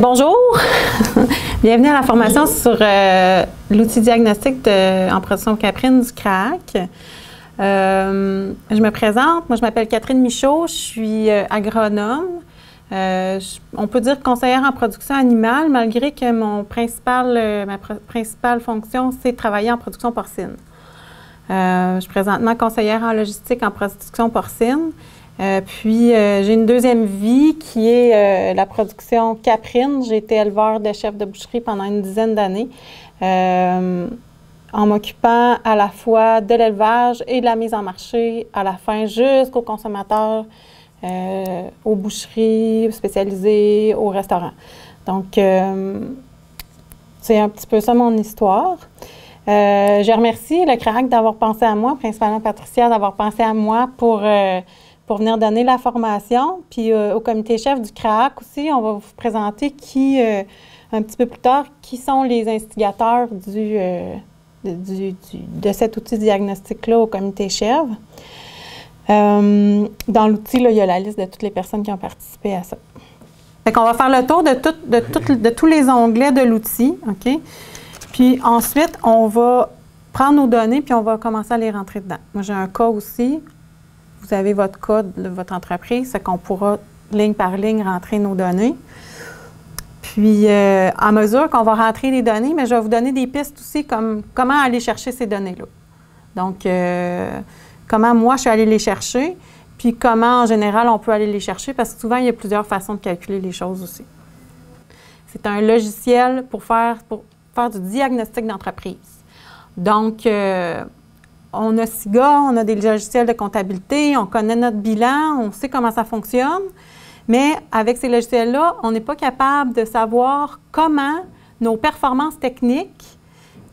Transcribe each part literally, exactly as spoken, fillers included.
Bonjour, bienvenue à la formation sur euh, l'outil diagnostic de, en production caprine du CRAAQ. Euh, je me présente, moi je m'appelle Catherine Michaud, je suis euh, agronome. Euh, je, on peut dire conseillère en production animale, malgré que mon principal, euh, ma pr principale fonction, c'est de travailler en production porcine. Euh, je suis présentement conseillère en logistique en production porcine. Euh, puis, euh, j'ai une deuxième vie qui est euh, la production caprine. J'ai été éleveur de chef de boucherie pendant une dizaine d'années euh, en m'occupant à la fois de l'élevage et de la mise en marché à la fin jusqu'aux consommateurs, euh, aux boucheries spécialisées, aux restaurants. Donc, euh, c'est un petit peu ça mon histoire. Euh, je remercie le CRAAQ d'avoir pensé à moi, principalement Patricia d'avoir pensé à moi pour... Euh, pour venir donner la formation. Puis euh, au comité chef du CRAAQ aussi, on va vous présenter qui, euh, un petit peu plus tard, qui sont les instigateurs du, euh, du, du, de cet outil diagnostic-là au comité chèvre. Euh, dans l'outil, il y a la liste de toutes les personnes qui ont participé à ça. Fait qu'on va faire le tour de, tout, de, tout, de tous les onglets de l'outil, OK? Puis ensuite, on va prendre nos données puis on va commencer à les rentrer dedans. Moi, j'ai un cas aussi. Vous avez votre code, votre entreprise, c'est qu'on pourra, ligne par ligne, rentrer nos données. Puis, euh, à mesure qu'on va rentrer les données, mais je vais vous donner des pistes aussi, comme comment aller chercher ces données-là. Donc, euh, comment moi, je suis allée les chercher, puis comment, en général, on peut aller les chercher, parce que souvent, il y a plusieurs façons de calculer les choses aussi. C'est un logiciel pour faire, pour faire du diagnostic d'entreprise. Donc, euh, on a SIGA, on a des logiciels de comptabilité, on connaît notre bilan, on sait comment ça fonctionne, mais avec ces logiciels-là, on n'est pas capable de savoir comment nos performances techniques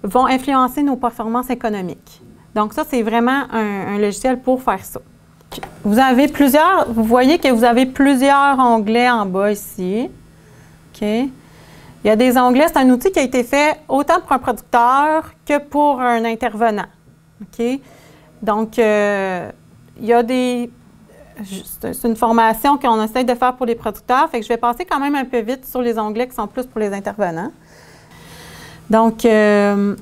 vont influencer nos performances économiques. Donc ça, c'est vraiment un, un logiciel pour faire ça. Vous avez plusieurs, vous voyez que vous avez plusieurs onglets en bas ici. OK. Il y a des onglets, c'est un outil qui a été fait autant pour un producteur que pour un intervenant. OK? Donc, euh, il y a des... C'est une formation qu'on essaie de faire pour les producteurs, fait que je vais passer quand même un peu vite sur les onglets qui sont plus pour les intervenants. Donc, euh,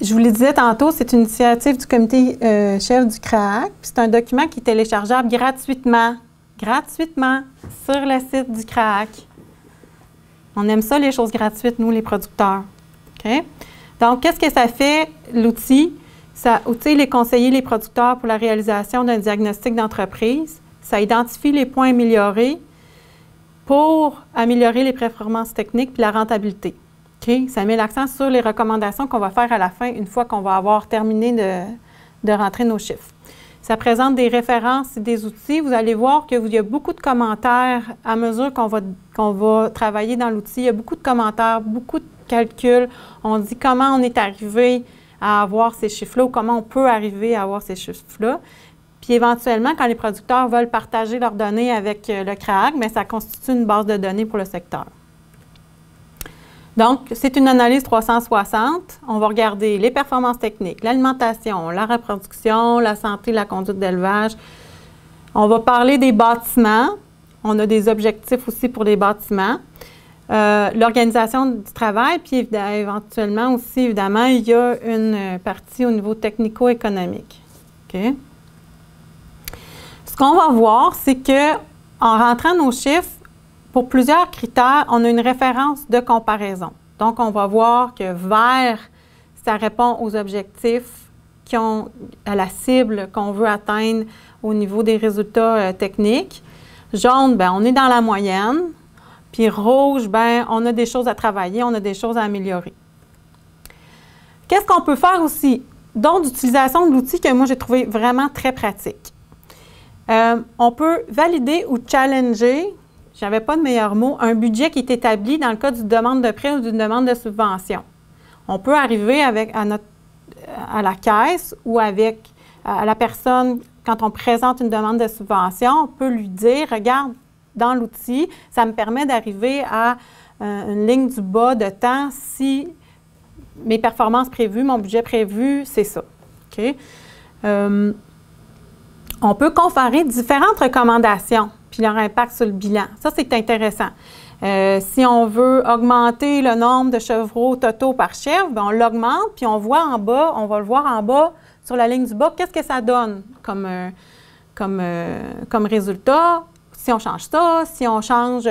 je vous le disais tantôt, c'est une initiative du comité euh, chef du CRAAQ. C'est un document qui est téléchargeable gratuitement, gratuitement, sur le site du CRAAQ. On aime ça, les choses gratuites, nous, les producteurs. OK? Donc, qu'est-ce que ça fait, l'outil? Ça outille les conseillers, les producteurs pour la réalisation d'un diagnostic d'entreprise. Ça identifie les points améliorés pour améliorer les performances techniques puis la rentabilité. Okay? Ça met l'accent sur les recommandations qu'on va faire à la fin, une fois qu'on va avoir terminé de, de rentrer nos chiffres. Ça présente des références et des outils. Vous allez voir qu'il y a beaucoup de commentaires à mesure qu'on va, qu'on va travailler dans l'outil. Il y a beaucoup de commentaires, beaucoup de calculs. On dit comment on est arrivé à avoir ces chiffres-là ou comment on peut arriver à avoir ces chiffres-là. Puis éventuellement, quand les producteurs veulent partager leurs données avec le CRAAQ, mais ça constitue une base de données pour le secteur. Donc, c'est une analyse trois cent soixante. On va regarder les performances techniques, l'alimentation, la reproduction, la santé, la conduite d'élevage. On va parler des bâtiments. On a des objectifs aussi pour les bâtiments. Euh, l'organisation du travail, puis éventuellement aussi, évidemment, il y a une partie au niveau technico-économique. Okay? Ce qu'on va voir, c'est qu'en rentrant nos chiffres, pour plusieurs critères, on a une référence de comparaison. Donc, on va voir que vert, ça répond aux objectifs qui ont à la cible qu'on veut atteindre au niveau des résultats euh, techniques. Jaune, bien, on est dans la moyenne. Puis rouge, bien, on a des choses à travailler, on a des choses à améliorer. Qu'est-ce qu'on peut faire aussi? Donc, d'utilisation de l'outil que moi, j'ai trouvé vraiment très pratique. Euh, on peut valider ou challenger, j'avais pas de meilleur mot, un budget qui est établi dans le cas d'une demande de prêt ou d'une demande de subvention. On peut arriver avec, à, notre, à la caisse ou avec à la personne, quand on présente une demande de subvention, on peut lui dire, regarde, dans l'outil, ça me permet d'arriver à euh, une ligne du bas de temps si mes performances prévues, mon budget prévu, c'est ça. Okay? Euh, on peut comparer différentes recommandations puis leur impact sur le bilan. Ça, c'est intéressant. Euh, si on veut augmenter le nombre de chevreaux totaux par chèvre, bien, on l'augmente, puis on voit en bas, on va le voir en bas, sur la ligne du bas, qu'est-ce que ça donne comme, euh, comme, euh, comme résultat. Si on change ça, si on change,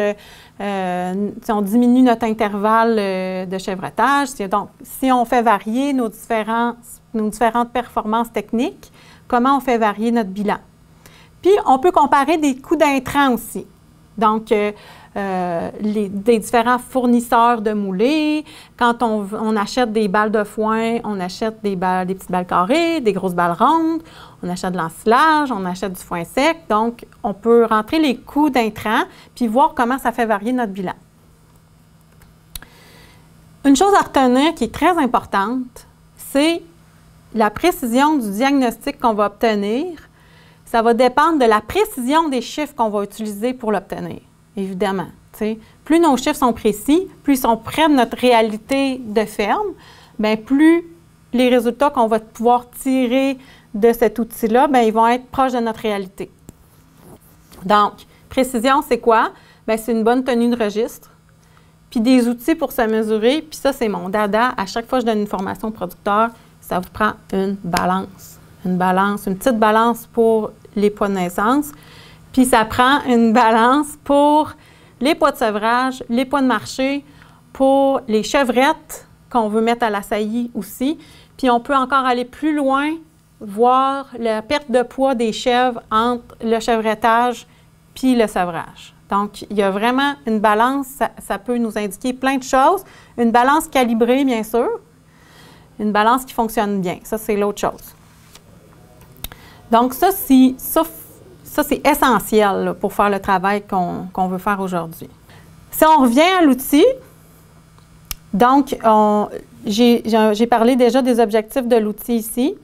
euh, si on diminue notre intervalle euh, de chèvretage, si, donc si on fait varier nos, différents, nos différentes performances techniques, comment on fait varier notre bilan. Puis, on peut comparer des coûts d'intrants aussi. Donc, euh, euh, les, des différents fournisseurs de moulés. Quand on, on achète des balles de foin, on achète des, balles, des petites balles carrées, des grosses balles rondes, on achète de l'ensilage, on achète du foin sec. Donc, on peut rentrer les coûts d'intrants puis voir comment ça fait varier notre bilan. Une chose à retenir qui est très importante, c'est la précision du diagnostic qu'on va obtenir. Ça va dépendre de la précision des chiffres qu'on va utiliser pour l'obtenir, évidemment. T'sais. Plus nos chiffres sont précis, plus ils sont près de notre réalité de ferme, bien, plus les résultats qu'on va pouvoir tirer de cet outil-là, bien, ils vont être proches de notre réalité. Donc, précision, c'est quoi? Bien, c'est une bonne tenue de registre, puis des outils pour se mesurer, puis ça, c'est mon dada. À chaque fois que je donne une formation au producteur, ça vous prend une balance. Une balance, une petite balance pour les poids de naissance, puis ça prend une balance pour les poids de sevrage, les poids de marché, pour les chevrettes qu'on veut mettre à la saillie aussi. Puis on peut encore aller plus loin, voir la perte de poids des chèvres entre le chevretage puis le sevrage. Donc, il y a vraiment une balance, ça, ça peut nous indiquer plein de choses. Une balance calibrée, bien sûr. Une balance qui fonctionne bien, ça, c'est l'autre chose. Donc, ça, ça, ça c'est essentiel là, pour faire le travail qu'on qu'on veut faire aujourd'hui. Si on revient à l'outil, donc, j'ai parlé déjà des objectifs de l'outil ici.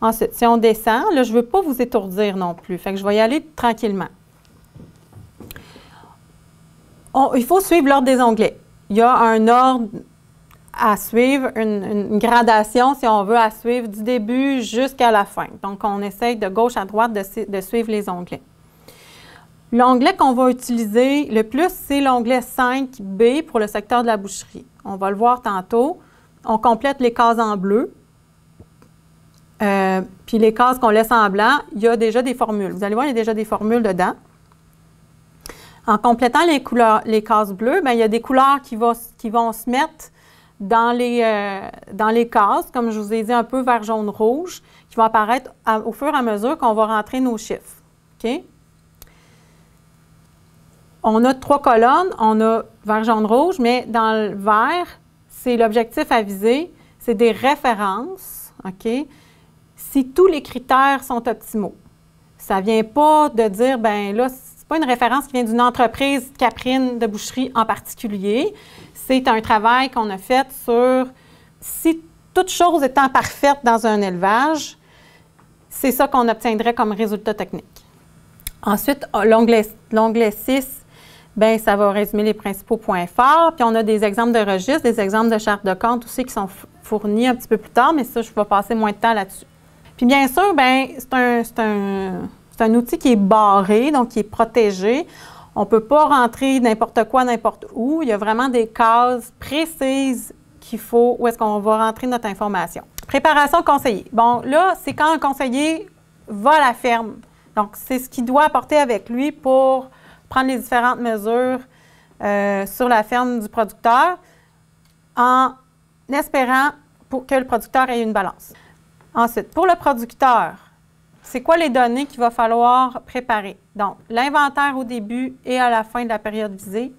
Ensuite, si on descend, là, je ne veux pas vous étourdir non plus, fait que je vais y aller tranquillement. On, il faut suivre l'ordre des onglets. Il y a un ordre à suivre, une, une gradation, si on veut, à suivre du début jusqu'à la fin. Donc, on essaye de gauche à droite de, de suivre les onglets. L'onglet qu'on va utiliser le plus, c'est l'onglet cinq B pour le secteur de la boucherie. On va le voir tantôt. On complète les cases en bleu. Euh, puis les cases qu'on laisse en blanc, il y a déjà des formules. Vous allez voir, il y a déjà des formules dedans. En complétant les, couleurs, les cases bleues, bien, il y a des couleurs qui, va, qui vont se mettre Dans les, euh, dans les cases, comme je vous ai dit, un peu vert, jaune, rouge, qui vont apparaître à, au fur et à mesure qu'on va rentrer nos chiffres. Okay? On a trois colonnes, on a vert, jaune, rouge, mais dans le vert, c'est l'objectif à viser, c'est des références, okay? Si tous les critères sont optimaux. Ça ne vient pas de dire, bien là, c'est pas une référence qui vient d'une entreprise caprine de boucherie en particulier. C'est un travail qu'on a fait sur, si toute chose étant parfaite dans un élevage, c'est ça qu'on obtiendrait comme résultat technique. Ensuite, l'onglet six, bien, ça va résumer les principaux points forts. Puis on a des exemples de registres, des exemples de chartes de compte aussi qui sont fournis un petit peu plus tard, mais ça, je vais passer moins de temps là-dessus. Puis bien sûr, bien, c'est un, c'est un, c'est un outil qui est barré, donc qui est protégé. On ne peut pas rentrer n'importe quoi, n'importe où. Il y a vraiment des cases précises qu'il faut, où est-ce qu'on va rentrer notre information. Préparation conseillée. Bon, là, c'est quand un conseiller va à la ferme. Donc, c'est ce qu'il doit apporter avec lui pour prendre les différentes mesures euh, sur la ferme du producteur en espérant pour que le producteur ait une balance. Ensuite, pour le producteur, c'est quoi les données qu'il va falloir préparer? Donc, l'inventaire au début et à la fin de la période visée.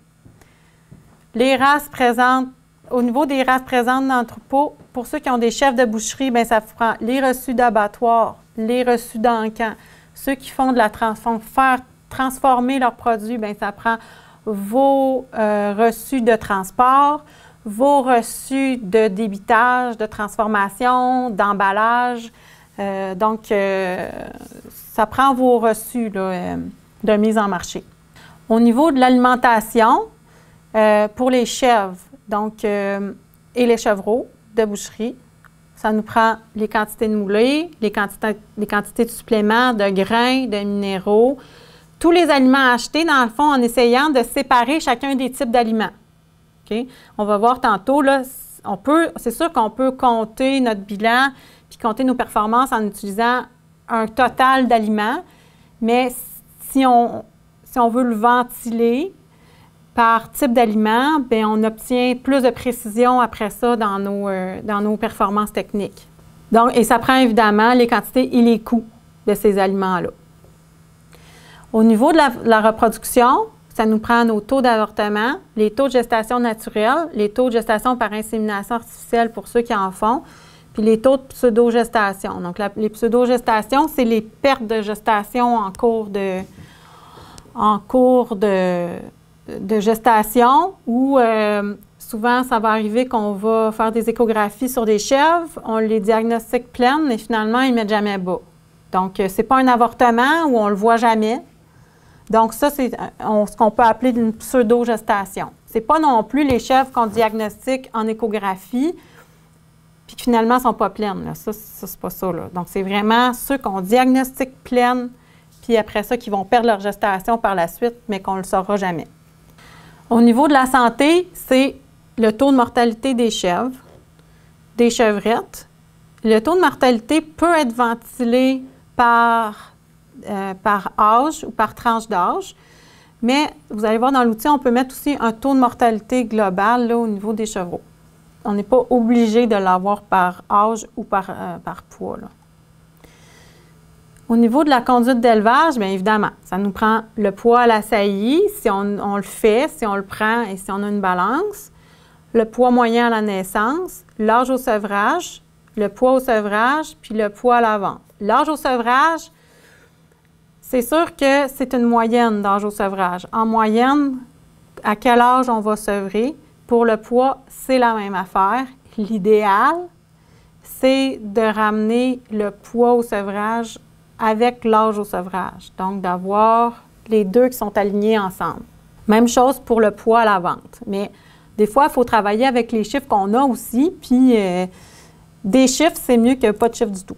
Les races présentes, au niveau des races présentes dans l'entrepôt, pour ceux qui ont des chefs de boucherie, bien, ça prend les reçus d'abattoir, les reçus d'encan. Ceux qui font de la transform, faire transformer leurs produits, bien, ça prend vos euh, reçus de transport, vos reçus de débitage, de transformation, d'emballage. Euh, donc, euh, ça prend vos reçus là, euh, de mise en marché. Au niveau de l'alimentation, euh, pour les chèvres donc, euh, et les chevreaux de boucherie, ça nous prend les quantités de moulées, les quantités, les quantités de suppléments, de grains, de minéraux, tous les aliments achetés, dans le fond, en essayant de séparer chacun des types d'aliments. Okay? On va voir tantôt, là, on peut, c'est sûr qu'on peut compter notre bilan puis compter nos performances en utilisant un total d'aliments, mais si on, si on veut le ventiler par type d'aliment, bien, on obtient plus de précision après ça dans nos, euh, dans nos performances techniques. Donc, et ça prend évidemment les quantités et les coûts de ces aliments-là. Au niveau de la, de la reproduction, ça nous prend nos taux d'avortement, les taux de gestation naturelle, les taux de gestation par insémination artificielle pour ceux qui en font, puis les taux de pseudo-gestation. Donc, la, les pseudo-gestations, c'est les pertes de gestation en cours de, en cours de, de gestation où euh, souvent, ça va arriver qu'on va faire des échographies sur des chèvres, on les diagnostique pleines, mais finalement, ils ne mettent jamais bas. Donc, ce n'est pas un avortement où on ne le voit jamais. Donc, ça, c'est ce qu'on peut appeler une pseudo-gestation. Ce n'est pas non plus les chèvres qu'on diagnostique en échographie, puis qui finalement ne sont pas pleines. Là. Ça, ça c'est pas ça. Là. Donc, c'est vraiment ceux qu'on diagnostique pleines, puis après ça, qui vont perdre leur gestation par la suite, mais qu'on ne le saura jamais. Au niveau de la santé, c'est le taux de mortalité des chèvres, des chevrettes. Le taux de mortalité peut être ventilé par... Euh, par âge ou par tranche d'âge. Mais vous allez voir dans l'outil, on peut mettre aussi un taux de mortalité global là, au niveau des chevaux. On n'est pas obligé de l'avoir par âge ou par, euh, par poids. Là. Au niveau de la conduite d'élevage, bien évidemment, ça nous prend le poids à la saillie, si on, on le fait, si on le prend et si on a une balance, le poids moyen à la naissance, l'âge au sevrage, le poids au sevrage, puis le poids à la vente. L'âge au sevrage, c'est sûr que c'est une moyenne d'âge au sevrage. En moyenne, à quel âge on va sevrer? Pour le poids, c'est la même affaire. L'idéal, c'est de ramener le poids au sevrage avec l'âge au sevrage. Donc, d'avoir les deux qui sont alignés ensemble. Même chose pour le poids à la vente. Mais des fois, il faut travailler avec les chiffres qu'on a aussi. Puis, euh, des chiffres, c'est mieux que pas de chiffres du tout.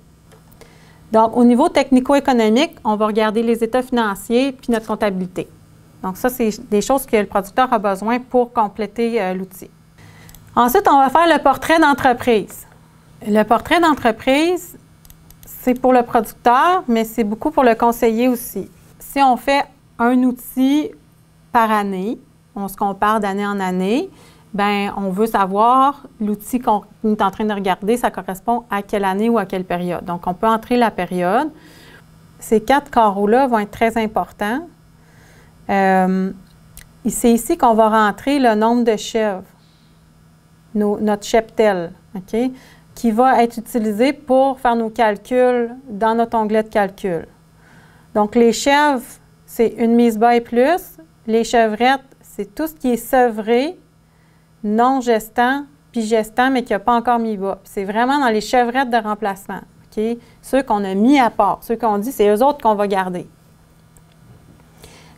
Donc, au niveau technico-économique, on va regarder les états financiers puis notre comptabilité. Donc, ça, c'est des choses que le producteur a besoin pour compléter euh, l'outil. Ensuite, on va faire le portrait d'entreprise. Le portrait d'entreprise, c'est pour le producteur, mais c'est beaucoup pour le conseiller aussi. Si on fait un outil par année, on se compare d'année en année, bien, on veut savoir l'outil qu'on est en train de regarder, ça correspond à quelle année ou à quelle période. Donc, on peut entrer la période. Ces quatre carreaux-là vont être très importants. Euh, c'est ici qu'on va rentrer le nombre de chèvres, nos, notre cheptel, okay, qui va être utilisé pour faire nos calculs dans notre onglet de calcul. Donc, les chèvres, c'est une mise bas et plus. Les chevrettes, c'est tout ce qui est sevré, non gestant, puis gestant, mais qui n'a pas encore mis bas. C'est vraiment dans les chevrettes de remplacement, okay? Ceux qu'on a mis à part, ceux qu'on dit, c'est eux autres qu'on va garder.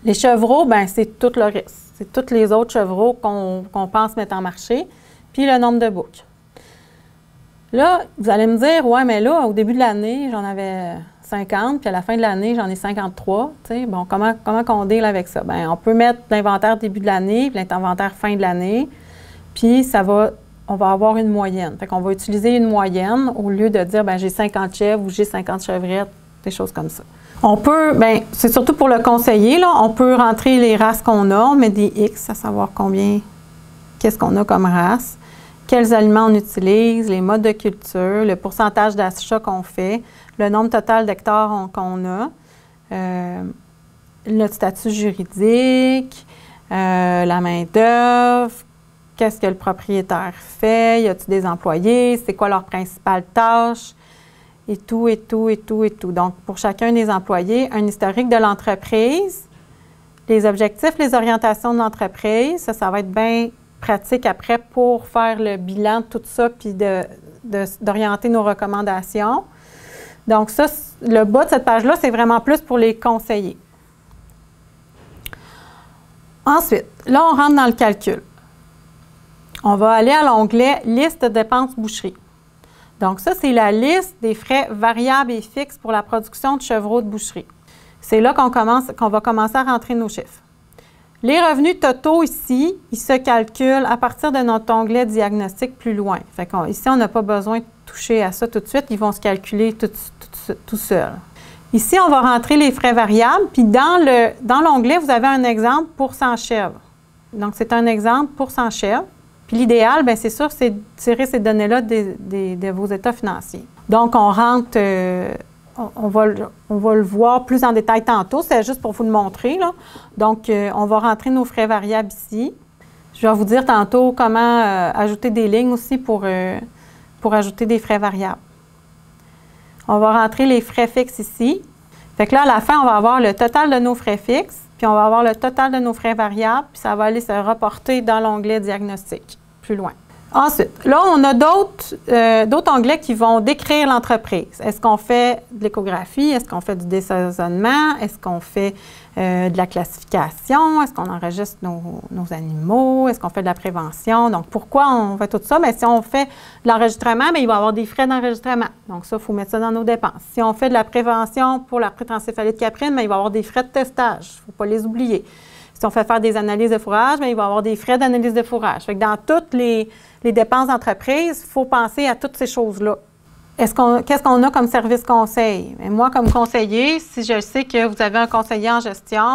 Les chevreaux, bien, c'est tout le reste. C'est tous les autres chevreaux qu'on qu'on pense mettre en marché, puis le nombre de boucs. Là, vous allez me dire, ouais, mais là, au début de l'année, j'en avais cinquante, puis à la fin de l'année, j'en ai cinquante-trois. Tu sais, bon, comment, comment on deal avec ça? Bien, on peut mettre l'inventaire début de l'année, puis l'inventaire fin de l'année. Puis, ça va, on va avoir une moyenne. Fait qu'on va utiliser une moyenne au lieu de dire, bien, j'ai cinquante chèvres ou j'ai cinquante chevrettes, des choses comme ça. On peut, bien, c'est surtout pour le conseiller, là, on peut rentrer les races qu'on a, on met des X à savoir combien, qu'est-ce qu'on a comme race, quels aliments on utilise, les modes de culture, le pourcentage d'achat qu'on fait, le nombre total d'hectares qu'on a, euh, notre statut juridique, euh, la main-d'œuvre, qu'est-ce que le propriétaire fait? Y a-t-il des employés? C'est quoi leur principale tâche? Et tout, et tout, et tout, et tout. Donc, pour chacun des employés, un historique de l'entreprise, les objectifs, les orientations de l'entreprise. Ça, ça va être bien pratique après pour faire le bilan de tout ça puis de, de, d'orienter nos recommandations. Donc, ça, le bas de cette page-là, c'est vraiment plus pour les conseillers. Ensuite, là, on rentre dans le calcul. On va aller à l'onglet « Liste de dépenses boucherie ». Donc ça, c'est la liste des frais variables et fixes pour la production de chevreaux de boucherie. C'est là qu'on commence, qu'on va commencer à rentrer nos chiffres. Les revenus totaux ici, ils se calculent à partir de notre onglet diagnostic plus loin. Fait qu'on, ici, on n'a pas besoin de toucher à ça tout de suite. Ils vont se calculer tout, tout, tout seuls. Ici, on va rentrer les frais variables. Puis dans le, dans l'onglet, vous avez un exemple pour cent chèvres. Donc, c'est un exemple pour cent chèvres. Puis l'idéal, bien, c'est sûr, c'est de tirer ces données-là des, des, de vos états financiers. Donc, on rentre, euh, on, va, on va le voir plus en détail tantôt. C'est juste pour vous le montrer, là. Donc, euh, on va rentrer nos frais variables ici. Je vais vous dire tantôt comment euh, ajouter des lignes aussi pour, euh, pour ajouter des frais variables. On va rentrer les frais fixes ici. Fait que là, à la fin, on va avoir le total de nos frais fixes, puis on va avoir le total de nos frais variables, puis ça va aller se reporter dans l'onglet diagnostic, plus loin. Ensuite, là, on a d'autres euh, d'autres onglets qui vont décrire l'entreprise. Est-ce qu'on fait de l'échographie? Est-ce qu'on fait du désaisonnement? Est-ce qu'on fait euh, de la classification? Est-ce qu'on enregistre nos, nos animaux? Est-ce qu'on fait de la prévention? Donc, pourquoi on fait tout ça? Bien, si on fait de l'enregistrement, bien, il va y avoir des frais d'enregistrement. Donc, ça, il faut mettre ça dans nos dépenses. Si on fait de la prévention pour la prétenséphalie de caprine, bien, il va y avoir des frais de testage. Il ne faut pas les oublier. Si on fait faire des analyses de fourrage, bien, il va y avoir des frais d'analyse de fourrage. Fait que dans toutes les, les dépenses d'entreprise, il faut penser à toutes ces choses-là. Est-ce qu'on, qu'est-ce qu'on a comme service conseil? Bien, moi, comme conseiller, si je sais que vous avez un conseiller en gestion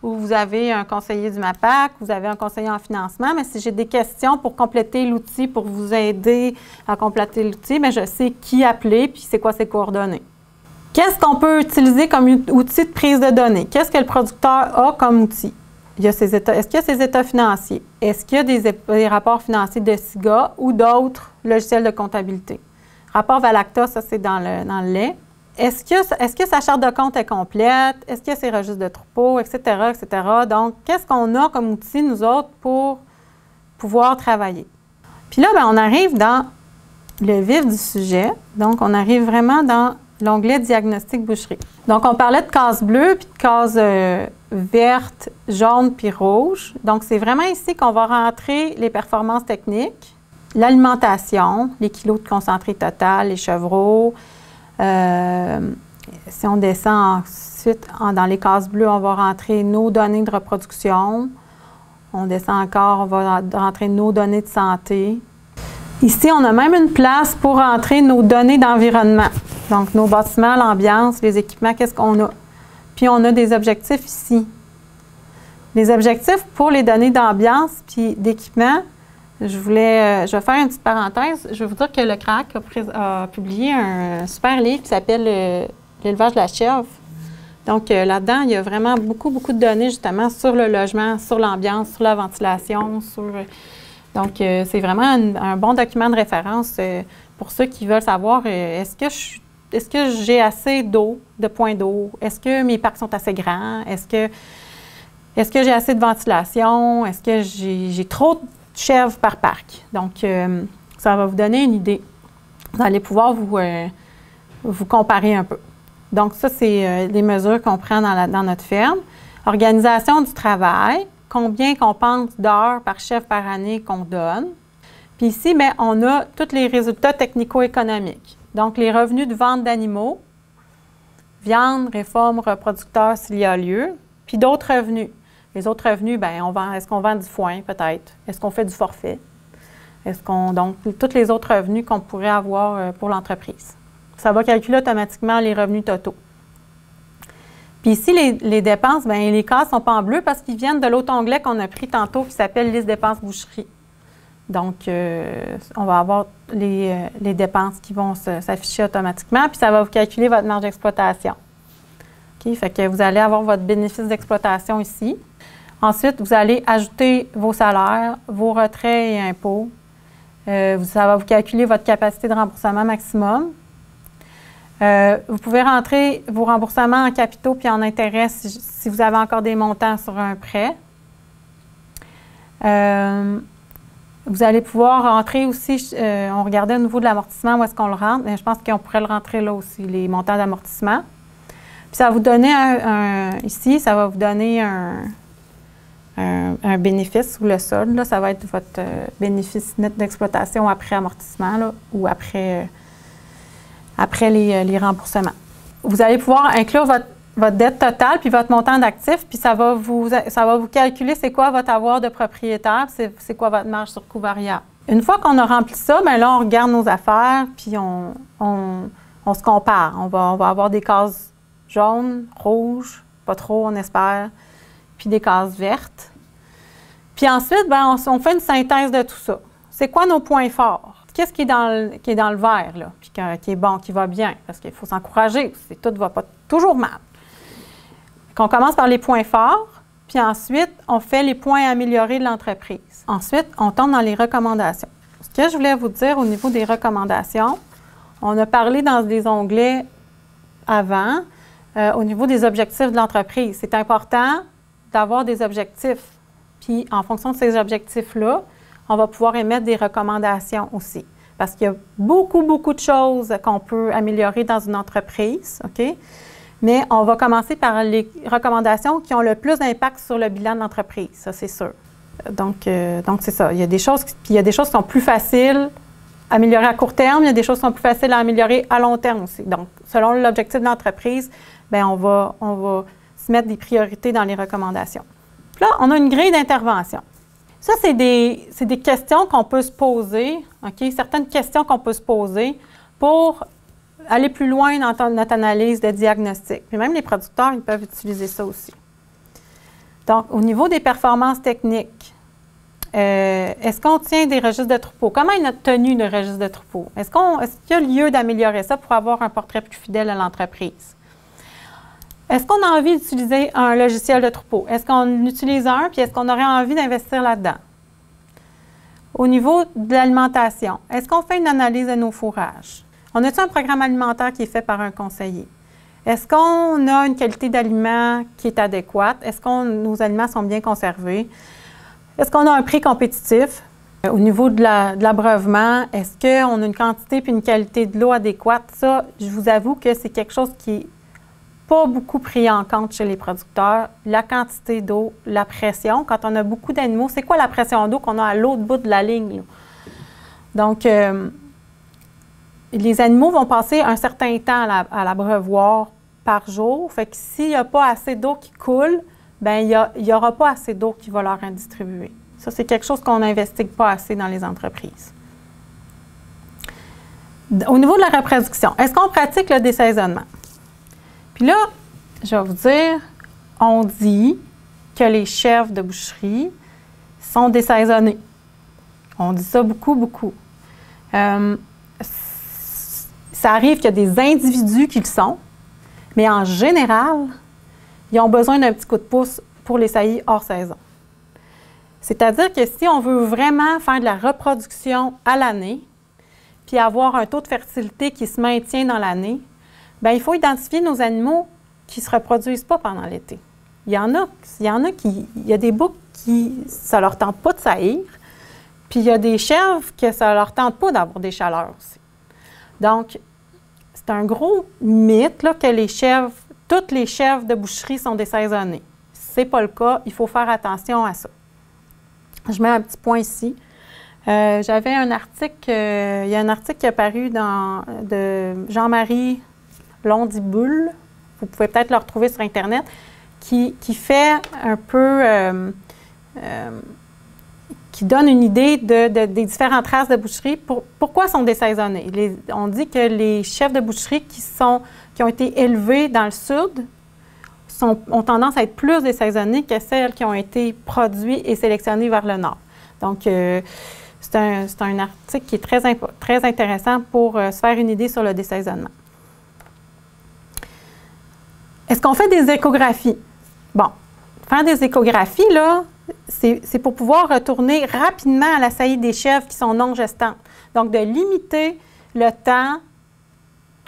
ou vous avez un conseiller du MAPAC, vous avez un conseiller en financement, mais si j'ai des questions pour compléter l'outil, pour vous aider à compléter l'outil, bien, je sais qui appeler puis c'est quoi ses coordonnées. Qu'est-ce qu'on peut utiliser comme outil de prise de données? Qu'est-ce que le producteur a comme outil? Il y a ses états, est-ce qu'il y a ses états financiers? Est-ce qu'il y a des, des rapports financiers de SIGA ou d'autres logiciels de comptabilité? Rapport Valacta, ça, c'est dans le, dans le lait. Est-ce que, est-ce que sa charte de compte est complète? Est-ce qu'il y a ses registres de troupeaux, et cetera, et cetera? Donc, qu'est-ce qu'on a comme outil, nous autres, pour pouvoir travailler? Puis là, bien, on arrive dans le vif du sujet. Donc, on arrive vraiment dans l'onglet diagnostic boucherie. Donc, on parlait de cases bleues puis de cases euh, vertes, jaunes puis rouges. Donc, c'est vraiment ici qu'on va rentrer les performances techniques, l'alimentation, les kilos de concentré total, les chevreaux. Euh, si on descend ensuite en, dans les cases bleues, on va rentrer nos données de reproduction. On descend encore, on va rentrer nos données de santé. Ici, on a même une place pour rentrer nos données d'environnement. Donc, nos bâtiments, l'ambiance, les équipements, qu'est-ce qu'on a? Puis, on a des objectifs ici. Les objectifs pour les données d'ambiance puis d'équipement, je voulais, je vais faire une petite parenthèse. Je vais vous dire que le CRAAQ a, pré, a publié un super livre qui s'appelle euh, « L'élevage de la chèvre ». Donc, euh, là-dedans, il y a vraiment beaucoup, beaucoup de données, justement, sur le logement, sur l'ambiance, sur la ventilation, sur… Donc, euh, c'est vraiment un, un bon document de référence euh, pour ceux qui veulent savoir euh, est-ce que je suis Est-ce que j'ai assez d'eau, de points d'eau? Est-ce que mes parcs sont assez grands? Est-ce que, est-ce que j'ai assez de ventilation? Est-ce que j'ai, j'ai trop de chèvres par parc? Donc, euh, ça va vous donner une idée. Vous allez pouvoir vous, euh, vous comparer un peu. Donc, ça, c'est euh, des mesures qu'on prend dans, la, dans notre ferme. Organisation du travail, combien qu'on pense d'heures par chèvre par année qu'on donne. Puis ici, bien, on a tous les résultats technico-économiques. Donc, les revenus de vente d'animaux, viande, réforme, reproducteur, s'il y a lieu, puis d'autres revenus. Les autres revenus, bien, on vend, est-ce qu'on vend du foin, peut-être? Est-ce qu'on fait du forfait? Est-ce qu'on… Donc, tous les autres revenus qu'on pourrait avoir pour l'entreprise. Ça va calculer automatiquement les revenus totaux. Puis ici, les, les dépenses, bien, les cases ne sont pas en bleu parce qu'ils viennent de l'autre onglet qu'on a pris tantôt qui s'appelle « Liste dépenses boucherie ». Donc, euh, on va avoir les, euh, les dépenses qui vont se, s'afficher automatiquement, puis ça va vous calculer votre marge d'exploitation. OK? Fait que vous allez avoir votre bénéfice d'exploitation ici. Ensuite, vous allez ajouter vos salaires, vos retraits et impôts. Euh, ça va vous calculer votre capacité de remboursement maximum. Euh, vous pouvez rentrer vos remboursements en capitaux puis en intérêts si, si vous avez encore des montants sur un prêt. Euh, Vous allez pouvoir rentrer aussi, euh, on regardait au niveau de l'amortissement, où est-ce qu'on le rentre, mais je pense qu'on pourrait le rentrer là aussi, les montants d'amortissement. Puis ça va vous donner, un, un, ici, ça va vous donner un, un, un bénéfice sous le solde. Là, ça va être votre euh, bénéfice net d'exploitation après amortissement là, ou après, euh, après les, les remboursements. Vous allez pouvoir inclure votre, votre dette totale puis votre montant d'actifs, puis ça va vous, ça va vous calculer c'est quoi votre avoir de propriétaire, c'est quoi votre marge sur coût variable. Une fois qu'on a rempli ça, bien là, on regarde nos affaires, puis on, on, on se compare. On va, on va avoir des cases jaunes, rouges, pas trop, on espère, puis des cases vertes. Puis ensuite, bien, on, on fait une synthèse de tout ça. C'est quoi nos points forts? Qu'est-ce qui est dans le, qui est dans le vert, là, puis qui est bon, qui va bien? Parce qu'il faut s'encourager, tout ne va pas toujours mal. Donc, on commence par les points forts. Puis ensuite, on fait les points à améliorer de l'entreprise. Ensuite, on tombe dans les recommandations. Ce que je voulais vous dire au niveau des recommandations, on a parlé dans des onglets avant, euh, au niveau des objectifs de l'entreprise. C'est important d'avoir des objectifs. Puis en fonction de ces objectifs-là, on va pouvoir émettre des recommandations aussi. Parce qu'il y a beaucoup, beaucoup de choses qu'on peut améliorer dans une entreprise, OK? Mais on va commencer par les recommandations qui ont le plus d'impact sur le bilan de l'entreprise, ça c'est sûr. Donc, euh, donc c'est ça. Il y a des choses, puis il y a des choses qui sont plus faciles à améliorer à court terme, il y a des choses qui sont plus faciles à améliorer à long terme aussi. Donc, selon l'objectif de l'entreprise, bien, on va, on va se mettre des priorités dans les recommandations. Puis là, on a une grille d'intervention. Ça, c'est des, c'est des questions qu'on peut se poser, OK? Certaines questions qu'on peut se poser pour aller plus loin dans notre analyse de diagnostic. Puis même les producteurs, ils peuvent utiliser ça aussi. Donc, au niveau des performances techniques, euh, est-ce qu'on tient des registres de troupeaux? Comment est notre tenue de registre de troupeaux? Est-ce qu'on, est-ce qu'il y a lieu d'améliorer ça pour avoir un portrait plus fidèle à l'entreprise? Est-ce qu'on a envie d'utiliser un logiciel de troupeau? Est-ce qu'on utilise un, puis est-ce qu'on aurait envie d'investir là-dedans? Au niveau de l'alimentation, est-ce qu'on fait une analyse de nos fourrages? On a-t-il un programme alimentaire qui est fait par un conseiller? Est-ce qu'on a une qualité d'aliments qui est adéquate? Est-ce que nos aliments sont bien conservés? Est-ce qu'on a un prix compétitif? Au niveau de l'abreuvement, la, est-ce qu'on a une quantité puis une qualité de l'eau adéquate? Ça, je vous avoue que c'est quelque chose qui n'est pas beaucoup pris en compte chez les producteurs. La quantité d'eau, la pression. Quand on a beaucoup d'animaux, c'est quoi la pression d'eau qu'on a à l'autre bout de la ligne? Là? Donc, euh, les animaux vont passer un certain temps à l'abreuvoir par jour. Fait que s'il n'y a pas assez d'eau qui coule, bien, il n'y aura pas assez d'eau qui va leur être distribuée. Ça, c'est quelque chose qu'on n'investigue pas assez dans les entreprises. Au niveau de la reproduction, est-ce qu'on pratique le désaisonnement? Puis là, je vais vous dire, on dit que les chèvres de boucherie sont désaisonnées. On dit ça beaucoup, beaucoup. Euh, Ça arrive qu'il y a des individus qui le sont, mais en général, ils ont besoin d'un petit coup de pouce pour les saillies hors saison. C'est-à-dire que si on veut vraiment faire de la reproduction à l'année, puis avoir un taux de fertilité qui se maintient dans l'année, bien, il faut identifier nos animaux qui ne se reproduisent pas pendant l'été. Il y en a, il y en a qui, il y a des boucs qui, ça ne leur tente pas de saillir, puis il y a des chèvres que ça ne leur tente pas d'avoir des chaleurs aussi. Donc, c'est un gros mythe là, que les chèvres, toutes les chèvres de boucherie sont désaisonnées. Ce n'est pas le cas, il faut faire attention à ça. Je mets un petit point ici. Euh, J'avais un article, euh, il y a un article qui est paru dans, de Jean-Marie Londibulle, vous pouvez peut-être le retrouver sur Internet, qui, qui fait un peu, euh, euh, qui donne une idée de, de, des différentes races de boucherie. Pour, pourquoi sont désaisonnées? Les, on dit que les chefs de boucherie qui, sont, qui ont été élevés dans le sud sont, ont tendance à être plus désaisonnés que celles qui ont été produites et sélectionnées vers le nord. Donc, euh, c'est un, un article qui est très, très intéressant pour euh, se faire une idée sur le désaisonnement. Est-ce qu'on fait des échographies? Bon, faire des échographies, là, c'est pour pouvoir retourner rapidement à la saillie des chèvres qui sont non gestantes. Donc, de limiter le temps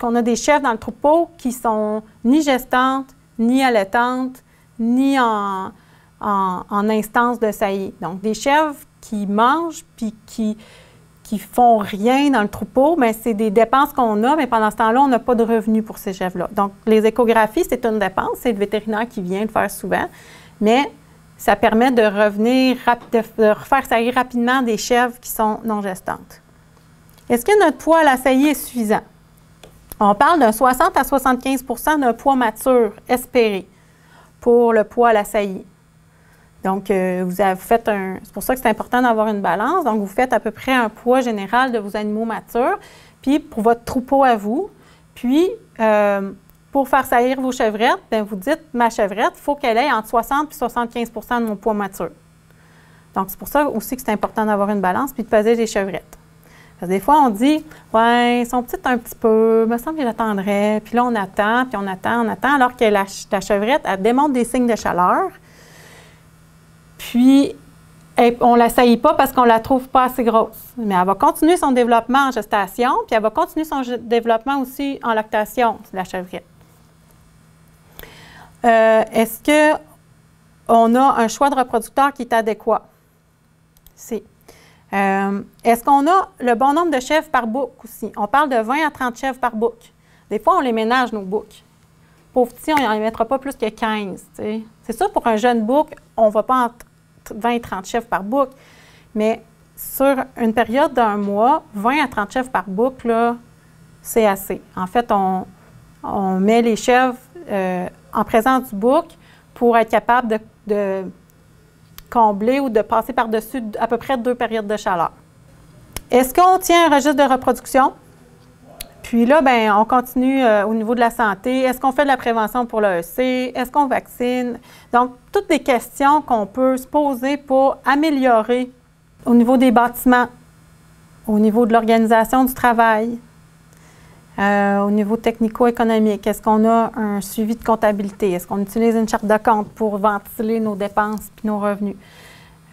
qu'on a des chèvres dans le troupeau qui sont ni gestantes, ni allaitantes, ni en, en, en instance de saillie. Donc, des chèvres qui mangent puis qui ne font rien dans le troupeau, bien, c'est des dépenses qu'on a, mais pendant ce temps-là, on n'a pas de revenus pour ces chèvres-là. Donc, les échographies, c'est une dépense. C'est le vétérinaire qui vient le faire souvent, mais ça permet de revenir, de refaire saillir rapidement des chèvres qui sont non gestantes. Est-ce que notre poids à la saillie est suffisant? On parle de soixante à soixante-quinze pour cent d'un poids mature espéré pour le poids à la saillie. Donc, euh, vous avez fait un. C'est pour ça que c'est important d'avoir une balance. Donc, vous faites à peu près un poids général de vos animaux matures, puis pour votre troupeau à vous. Puis, euh, pour faire saillir vos chevrettes, bien, vous dites ma chevrette, il faut qu'elle ait entre soixante et soixante-quinze pour cent de mon poids mature. Donc, c'est pour ça aussi que c'est important d'avoir une balance puis de peser les chevrettes. Parce que des fois, on dit ouais, ils sont petites un petit peu, il me semble que j'attendrais. Puis là, on attend, puis on attend, on attend, alors que la, la chevrette, elle démontre des signes de chaleur. Puis, elle, on ne la saillit pas parce qu'on ne la trouve pas assez grosse. Mais elle va continuer son développement en gestation, puis elle va continuer son développement aussi en lactation, la chevrette. Euh, Est-ce qu'on a un choix de reproducteur qui est adéquat? C'est. Euh, Est-ce qu'on a le bon nombre de chèvres par bouc aussi? On parle de vingt à trente chèvres par bouc. Des fois, on les ménage, nos boucs. Pauvre petit, on n'en mettra pas plus que quinze. C'est sûr, pour un jeune bouc, on ne va pas en vingt à trente chèvres par bouc, mais sur une période d'un mois, vingt à trente chèvres par bouc, c'est assez. En fait, on, on met les chèvres euh, en présence du bouc pour être capable de, de combler ou de passer par-dessus à peu près deux périodes de chaleur. Est-ce qu'on tient un registre de reproduction? Puis là, bien, on continue euh, au niveau de la santé. Est-ce qu'on fait de la prévention pour l'A E C? Est-ce qu'on vaccine? Donc, toutes des questions qu'on peut se poser pour améliorer au niveau des bâtiments, au niveau de l'organisation du travail, euh, au niveau technico-économique. Est-ce qu'on a un suivi de comptabilité? Est-ce qu'on utilise une charte de compte pour ventiler nos dépenses puis nos revenus?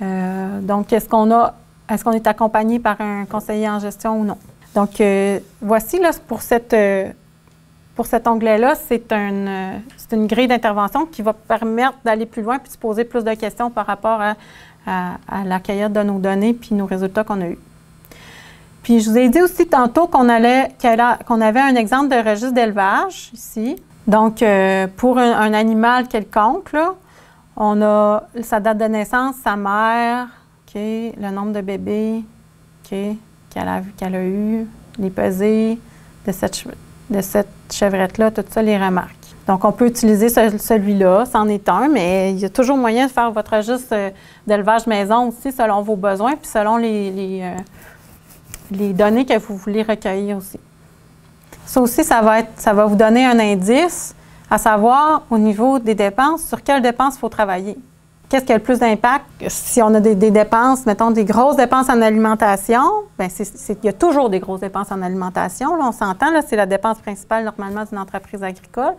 Euh, donc, est-ce qu'on a, est-ce qu'on est accompagné par un conseiller en gestion ou non? Donc, euh, voici, là, pour, cette, euh, pour cet onglet-là, c'est une, euh, une grille d'intervention qui va permettre d'aller plus loin puis de se poser plus de questions par rapport à, à, à la cueillette de nos données puis nos résultats qu'on a eus. Puis, je vous ai dit aussi tantôt qu'on allait, qu'on avait un exemple de registre d'élevage, ici. Donc, euh, pour un, un animal quelconque, là, on a sa date de naissance, sa mère, OK, le nombre de bébés, OK, qu'elle a, qu'elle a eu, les pesées de cette, de cette chevrette-là, tout ça, les remarques. Donc, on peut utiliser ce, celui-là, c'en est un, mais il y a toujours moyen de faire votre registre d'élevage maison aussi, selon vos besoins, puis selon les, les, euh, les données que vous voulez recueillir aussi. Ça aussi, ça va, être, ça va vous donner un indice, à savoir, au niveau des dépenses, sur quelles dépenses il faut travailler. Qu'est-ce qui a le plus d'impact? Si on a des, des dépenses, mettons, des grosses dépenses en alimentation, bien, c'est, c'est, il y a toujours des grosses dépenses en alimentation. Là, on s'entend, c'est la dépense principale, normalement, d'une entreprise agricole.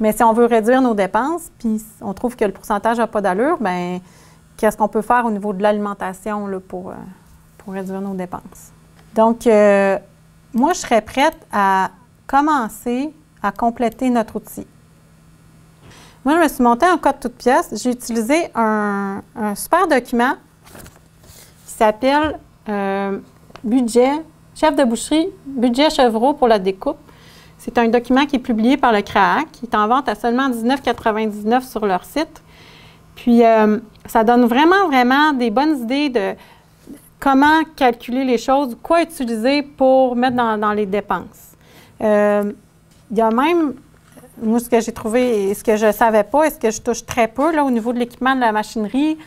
Mais si on veut réduire nos dépenses, puis on trouve que le pourcentage n'a pas d'allure, bien, qu'est-ce qu'on peut faire au niveau de l'alimentation pour, pour réduire nos dépenses? Donc, euh, moi, je serais prête à commencer à compléter notre outil. Moi, je me suis montée en code toute pièce. J'ai utilisé un, un super document qui s'appelle euh, Budget, chef de boucherie, budget chevreau pour la découpe. C'est un document qui est publié par le CRAAQ, qui est en vente à seulement dix-neuf quatre-vingt-dix-neuf sur leur site. Puis, euh, ça donne vraiment, vraiment des bonnes idées de comment calculer les choses, quoi utiliser pour mettre dans, dans les dépenses. Euh, il y a même. Moi, ce que j'ai trouvé, ce que je ne savais pas, et ce que je touche très peu là, au niveau de l'équipement de la machinerie,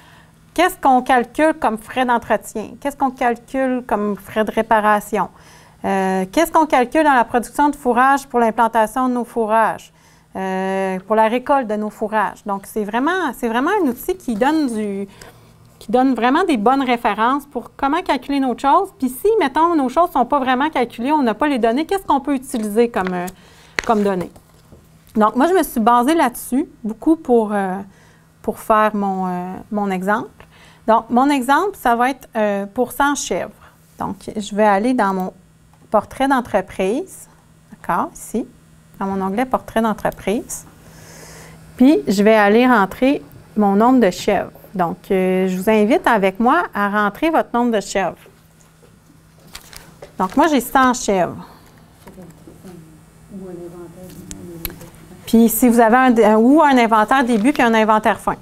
qu'est-ce qu'on calcule comme frais d'entretien? Qu'est-ce qu'on calcule comme frais de réparation? Euh, qu'est-ce qu'on calcule dans la production de fourrage pour l'implantation de nos fourrages, euh, pour la récolte de nos fourrages? Donc, c'est vraiment, c'est vraiment un outil qui donne, du, qui donne vraiment des bonnes références pour comment calculer nos choses. Puis si, mettons, nos choses ne sont pas vraiment calculées, on n'a pas les données, qu'est-ce qu'on peut utiliser comme, euh, comme données? Donc, moi, je me suis basée là-dessus, beaucoup pour, euh, pour faire mon, euh, mon exemple. Donc, mon exemple, ça va être euh, pour cent chèvres. Donc, je vais aller dans mon portrait d'entreprise, d'accord, ici, dans mon onglet portrait d'entreprise. Puis, je vais aller rentrer mon nombre de chèvres. Donc, euh, je vous invite avec moi à rentrer votre nombre de chèvres. Donc, moi, j'ai cent chèvres. Puis, si vous avez un, un, ou un inventaire début puis un inventaire fin.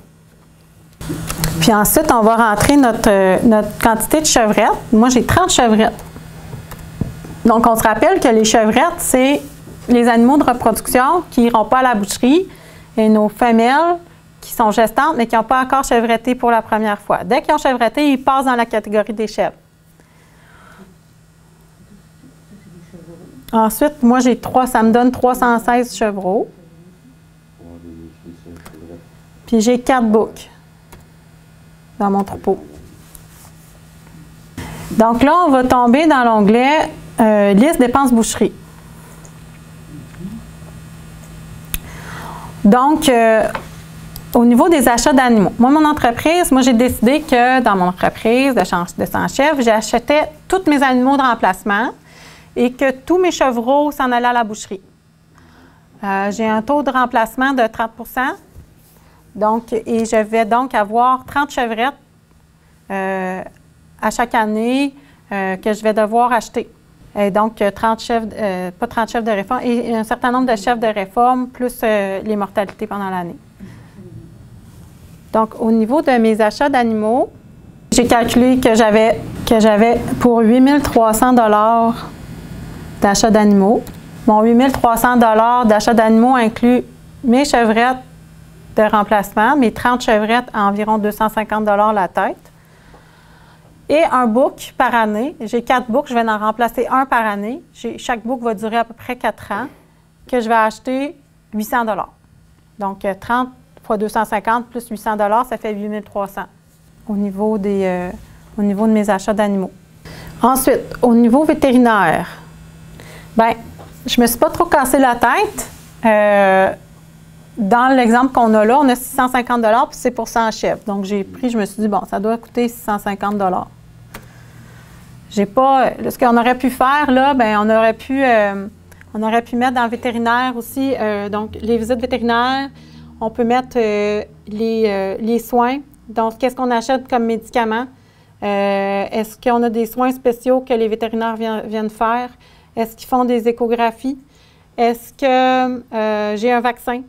Puis ensuite, on va rentrer notre, notre quantité de chevrettes. Moi, j'ai trente chevrettes. Donc, on se rappelle que les chevrettes, c'est les animaux de reproduction qui n'iront pas à la boucherie et nos femelles qui sont gestantes mais qui n'ont pas encore chevreté pour la première fois. Dès qu'ils ont chevreté, ils passent dans la catégorie des chèvres. Ensuite, moi, j'ai trois, ça me donne trois cent seize chevreaux. Puis j'ai quatre boucs dans mon troupeau. Donc là, on va tomber dans l'onglet euh, « Liste dépenses boucherie ». Donc, euh, au niveau des achats d'animaux. Moi, mon entreprise, moi, j'ai décidé que dans mon entreprise de cent chèvres, j'achetais tous mes animaux de remplacement et que tous mes chevreaux s'en allaient à la boucherie. Euh, j'ai un taux de remplacement de trente pour cent. Donc, et je vais donc avoir trente chevrettes euh, à chaque année euh, que je vais devoir acheter. Et donc, trente chefs, euh, pas trente chefs de réforme, et un certain nombre de chefs de réforme, plus euh, les mortalités pendant l'année. Donc, au niveau de mes achats d'animaux, j'ai calculé que j'avais que j'avais pour huit mille trois cents dollars d'achat d'animaux. Mon huit mille trois cents dollars d'achat d'animaux inclut mes chevrettes de remplacement, mes trente chevrettes à environ deux cent cinquante dollars la tête. Et un bouc par année. J'ai quatre boucs, je vais en remplacer un par année. Chaque bouc va durer à peu près quatre ans, que je vais acheter huit cents dollars. Donc, trente fois deux cent cinquante plus huit cents dollars, ça fait huit mille trois cents au niveau des, euh, au niveau de mes achats d'animaux. Ensuite, au niveau vétérinaire, bien, je ne me suis pas trop cassé la tête. Euh, Dans l'exemple qu'on a là, on a six cent cinquante dollars puis c'est pour cent chèvres. Donc, j'ai pris, je me suis dit, bon, ça doit coûter six cent cinquante dollars. J'ai pas… Ce qu'on aurait pu faire, là, bien, on aurait pu, euh, on aurait pu mettre dans le vétérinaire aussi, euh, donc, les visites vétérinaires, on peut mettre euh, les, euh, les soins. Donc, qu'est-ce qu'on achète comme médicaments? Euh, Est-ce qu'on a des soins spéciaux que les vétérinaires vi- viennent faire? Est-ce qu'ils font des échographies? Est-ce que euh, j'ai un vaccin?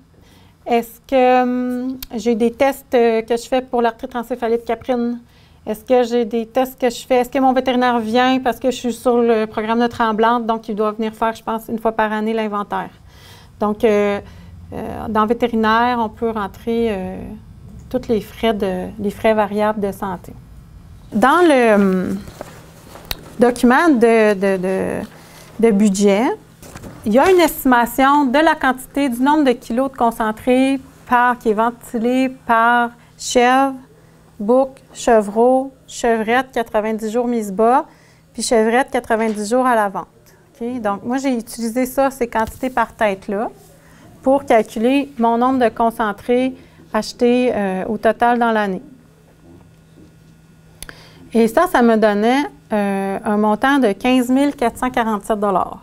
Est-ce que hum, j'ai des tests euh, que je fais pour l'arthrite encéphalite caprine? Est-ce que j'ai des tests que je fais? Est-ce que mon vétérinaire vient parce que je suis sur le programme de Tremblante, donc il doit venir faire, je pense, une fois par année l'inventaire. Donc, euh, euh, dans le vétérinaire, on peut rentrer euh, tous les frais, de, les frais variables de santé. Dans le hum, document de, de, de, de budget, il y a une estimation de la quantité, du nombre de kilos de concentré par, qui est ventilé par chèvre, bouc, chevreau, chevrette quatre-vingt-dix jours mise bas, puis chevrette quatre-vingt-dix jours à la vente. Okay? Donc, moi, j'ai utilisé ça, ces quantités par tête-là, pour calculer mon nombre de concentrés achetés euh, au total dans l'année. Et ça, ça me donnait euh, un montant de quinze mille quatre cent quarante-sept dollars.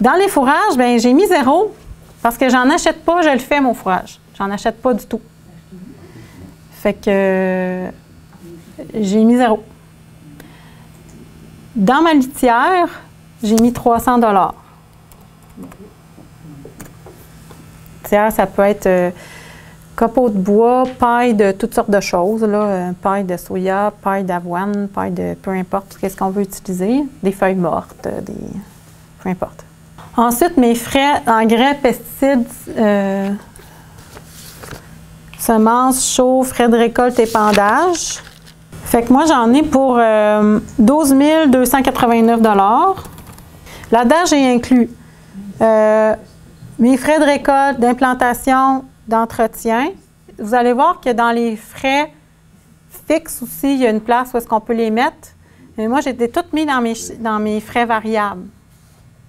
Dans les fourrages, bien, j'ai mis zéro parce que j'en achète pas, je le fais, mon fourrage. J'en achète pas du tout. Fait que euh, j'ai mis zéro. Dans ma litière, j'ai mis trois cents dollars. Litière, ça peut être euh, copeaux de bois, paille de toutes sortes de choses, là, paille de soya, paille d'avoine, paille de peu importe, qu'est-ce qu'on veut utiliser, des feuilles mortes, des peu importe. Ensuite, mes frais, engrais, pesticides, euh, semences, chaux, frais de récolte, épandage. Fait que moi, j'en ai pour euh, douze mille deux cent quatre-vingt-neuf dollars. Là-dedans, j'ai inclus euh, mes frais de récolte, d'implantation, d'entretien. Vous allez voir que dans les frais fixes aussi, il y a une place où est-ce qu'on peut les mettre. Mais moi, j'ai tout mis dans mes, dans mes frais variables.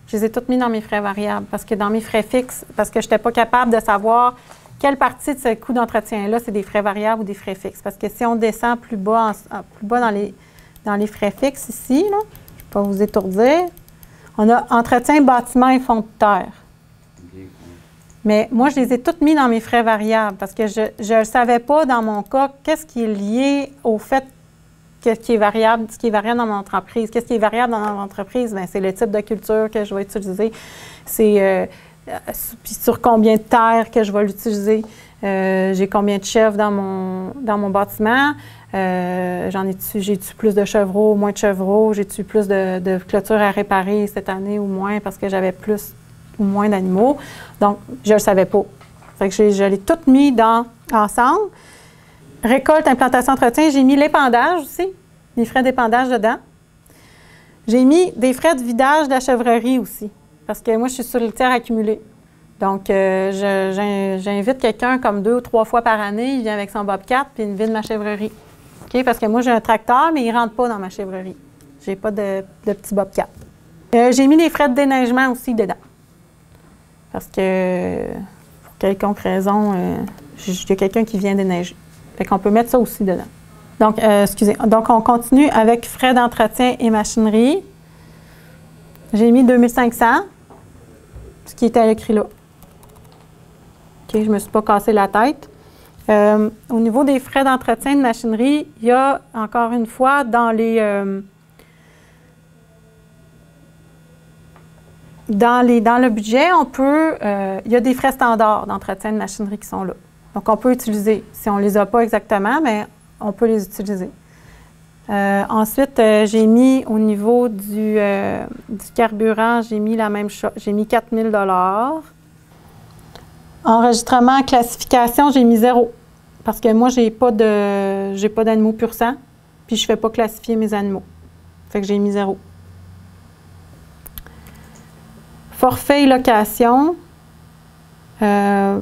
Je les ai toutes mis dans mes frais variables parce que dans mes frais fixes, parce que je n'étais pas capable de savoir quelle partie de ce coût d'entretien-là, c'est des frais variables ou des frais fixes. Parce que si on descend plus bas, en, plus bas dans, les, dans les frais fixes ici, là, je ne vais pas vous étourdir, on a entretien, bâtiment et fonds de terre. Mais moi, je les ai toutes mis dans mes frais variables parce que je ne savais pas dans mon cas qu'est-ce qui est lié au fait qu'est-ce qui est variable, ce qui est variable dans mon entreprise. Qu'est-ce qui est variable dans mon entreprise? Bien, c'est le type de culture que je vais utiliser. C'est euh, sur combien de terre que je vais l'utiliser. Euh, j'ai combien de chefs dans mon, dans mon bâtiment. Euh, j'en ai-tu, j'ai-tu plus de chevreaux, moins de chevreaux? J'ai-tu plus de, de clôtures à réparer cette année ou moins parce que j'avais plus ou moins d'animaux? Donc, je ne le savais pas. Fait que je l'ai tout mis dans, ensemble. Récolte, implantation, entretien, j'ai mis l'épandage aussi, les frais d'épandage dedans. J'ai mis des frais de vidage de la chèvrerie aussi, parce que moi, je suis sur le tiers accumulé. Donc, euh, j'invite quelqu'un comme deux ou trois fois par année, il vient avec son bobcat puis il vide ma chèvrerie. Okay? Parce que moi, j'ai un tracteur, mais il ne rentre pas dans ma chèvrerie. Je n'ai pas de, de petit bobcat. Euh, j'ai mis les frais de déneigement aussi dedans, parce que pour quelconque raison, euh, il y a quelqu'un qui vient déneiger. Fait qu'on peut mettre ça aussi dedans. Donc, euh, excusez. Donc, on continue avec frais d'entretien et machinerie. J'ai mis deux mille cinq cents, ce qui était écrit là. OK, je ne me suis pas cassé la tête. Euh, au niveau des frais d'entretien de machinerie, il y a, encore une fois, dans les, euh, dans les, dans le budget, on peut, euh, il y a des frais standards d'entretien de machinerie qui sont là. Donc, on peut utiliser. Si on ne les a pas exactement, mais on peut les utiliser. Euh, ensuite, euh, j'ai mis au niveau du, euh, du carburant, j'ai mis la même chose. J'ai mis quatre mille dollars. Enregistrement, classification, j'ai mis zéro. Parce que moi, je n'ai pas de, j'ai pas d'animaux pur sang, puis je ne fais pas classifier mes animaux. Fait que j'ai mis zéro. Forfait et location. Euh,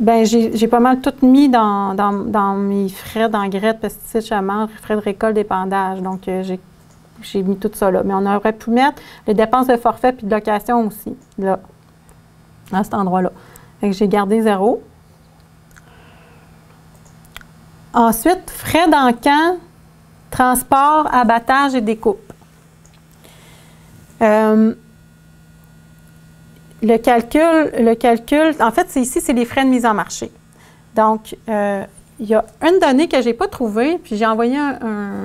Bien, j'ai pas mal tout mis dans, dans, dans mes frais d'engrais, de pesticides, chamans, frais de récolte, d'épandage. Donc, euh, j'ai mis tout ça là. Mais on aurait pu mettre les dépenses de forfait puis de location aussi, là, à cet endroit-là. Fait que j'ai gardé zéro. Ensuite, frais d'encan, transport, abattage et découpe. Euh, Le calcul, le calcul, en fait, c'est ici, c'est les frais de mise en marché. Donc, euh, il y a une donnée que je n'ai pas trouvée, puis j'ai envoyé un, un,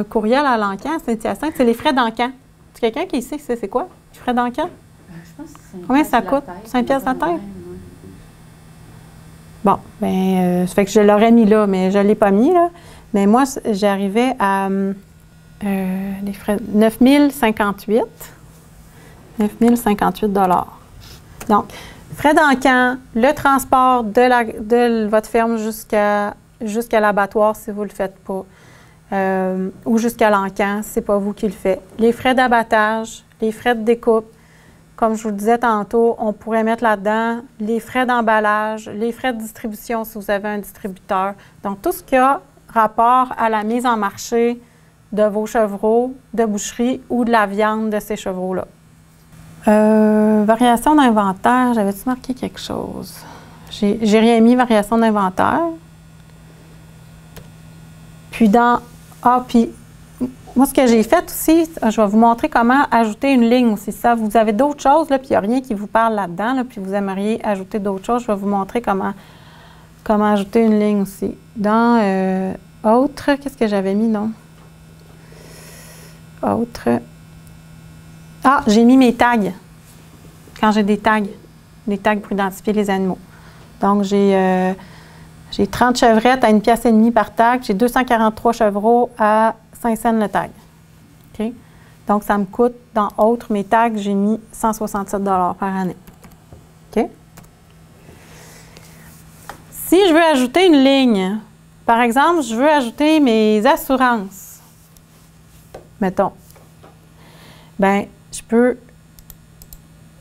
un courriel à l'encan, à Saint-Hyacinthe, c'est les frais d'encan. C'est quelqu'un qui sait, c'est quoi, les frais d'encan? Je pense que c'est combien ça coûte? cinq piastres la terre? Bon, bien, euh, ça fait que je l'aurais mis là, mais je ne l'ai pas mis, là. Mais moi, j'arrivais à euh, les frais neuf mille cinquante-huit. neuf mille cinquante-huit. Donc, frais d'encan, le transport de, la, de votre ferme jusqu'à jusqu'à l'abattoir si vous ne le faites pas, euh, ou jusqu'à l'encan, c'est pas vous qui le faites. Les frais d'abattage, les frais de découpe, comme je vous le disais tantôt, on pourrait mettre là-dedans les frais d'emballage, les frais de distribution si vous avez un distributeur. Donc, tout ce qui a rapport à la mise en marché de vos chevreaux, de boucherie ou de la viande de ces chevreaux-là. Euh, variation d'inventaire, j'avais-tu marqué quelque chose? J'ai rien mis, variation d'inventaire. Puis dans... Ah, puis moi, ce que j'ai fait aussi, je vais vous montrer comment ajouter une ligne aussi. Ça, vous avez d'autres choses, là, puis il n'y a rien qui vous parle là-dedans, là, puis vous aimeriez ajouter d'autres choses. Je vais vous montrer comment, comment ajouter une ligne aussi. Dans euh, Autre, qu'est-ce que j'avais mis, non? Autre... Ah, j'ai mis mes tags, quand j'ai des tags, des tags pour identifier les animaux. Donc, j'ai euh, trente chevrettes à une pièce et demie par tag, j'ai deux cent quarante-trois chevreaux à cinq cents le tag. Okay? Donc, ça me coûte, dans Autres, mes tags, j'ai mis cent soixante-sept dollars par année. Okay? Si je veux ajouter une ligne, par exemple, je veux ajouter mes assurances, mettons, bien, je peux,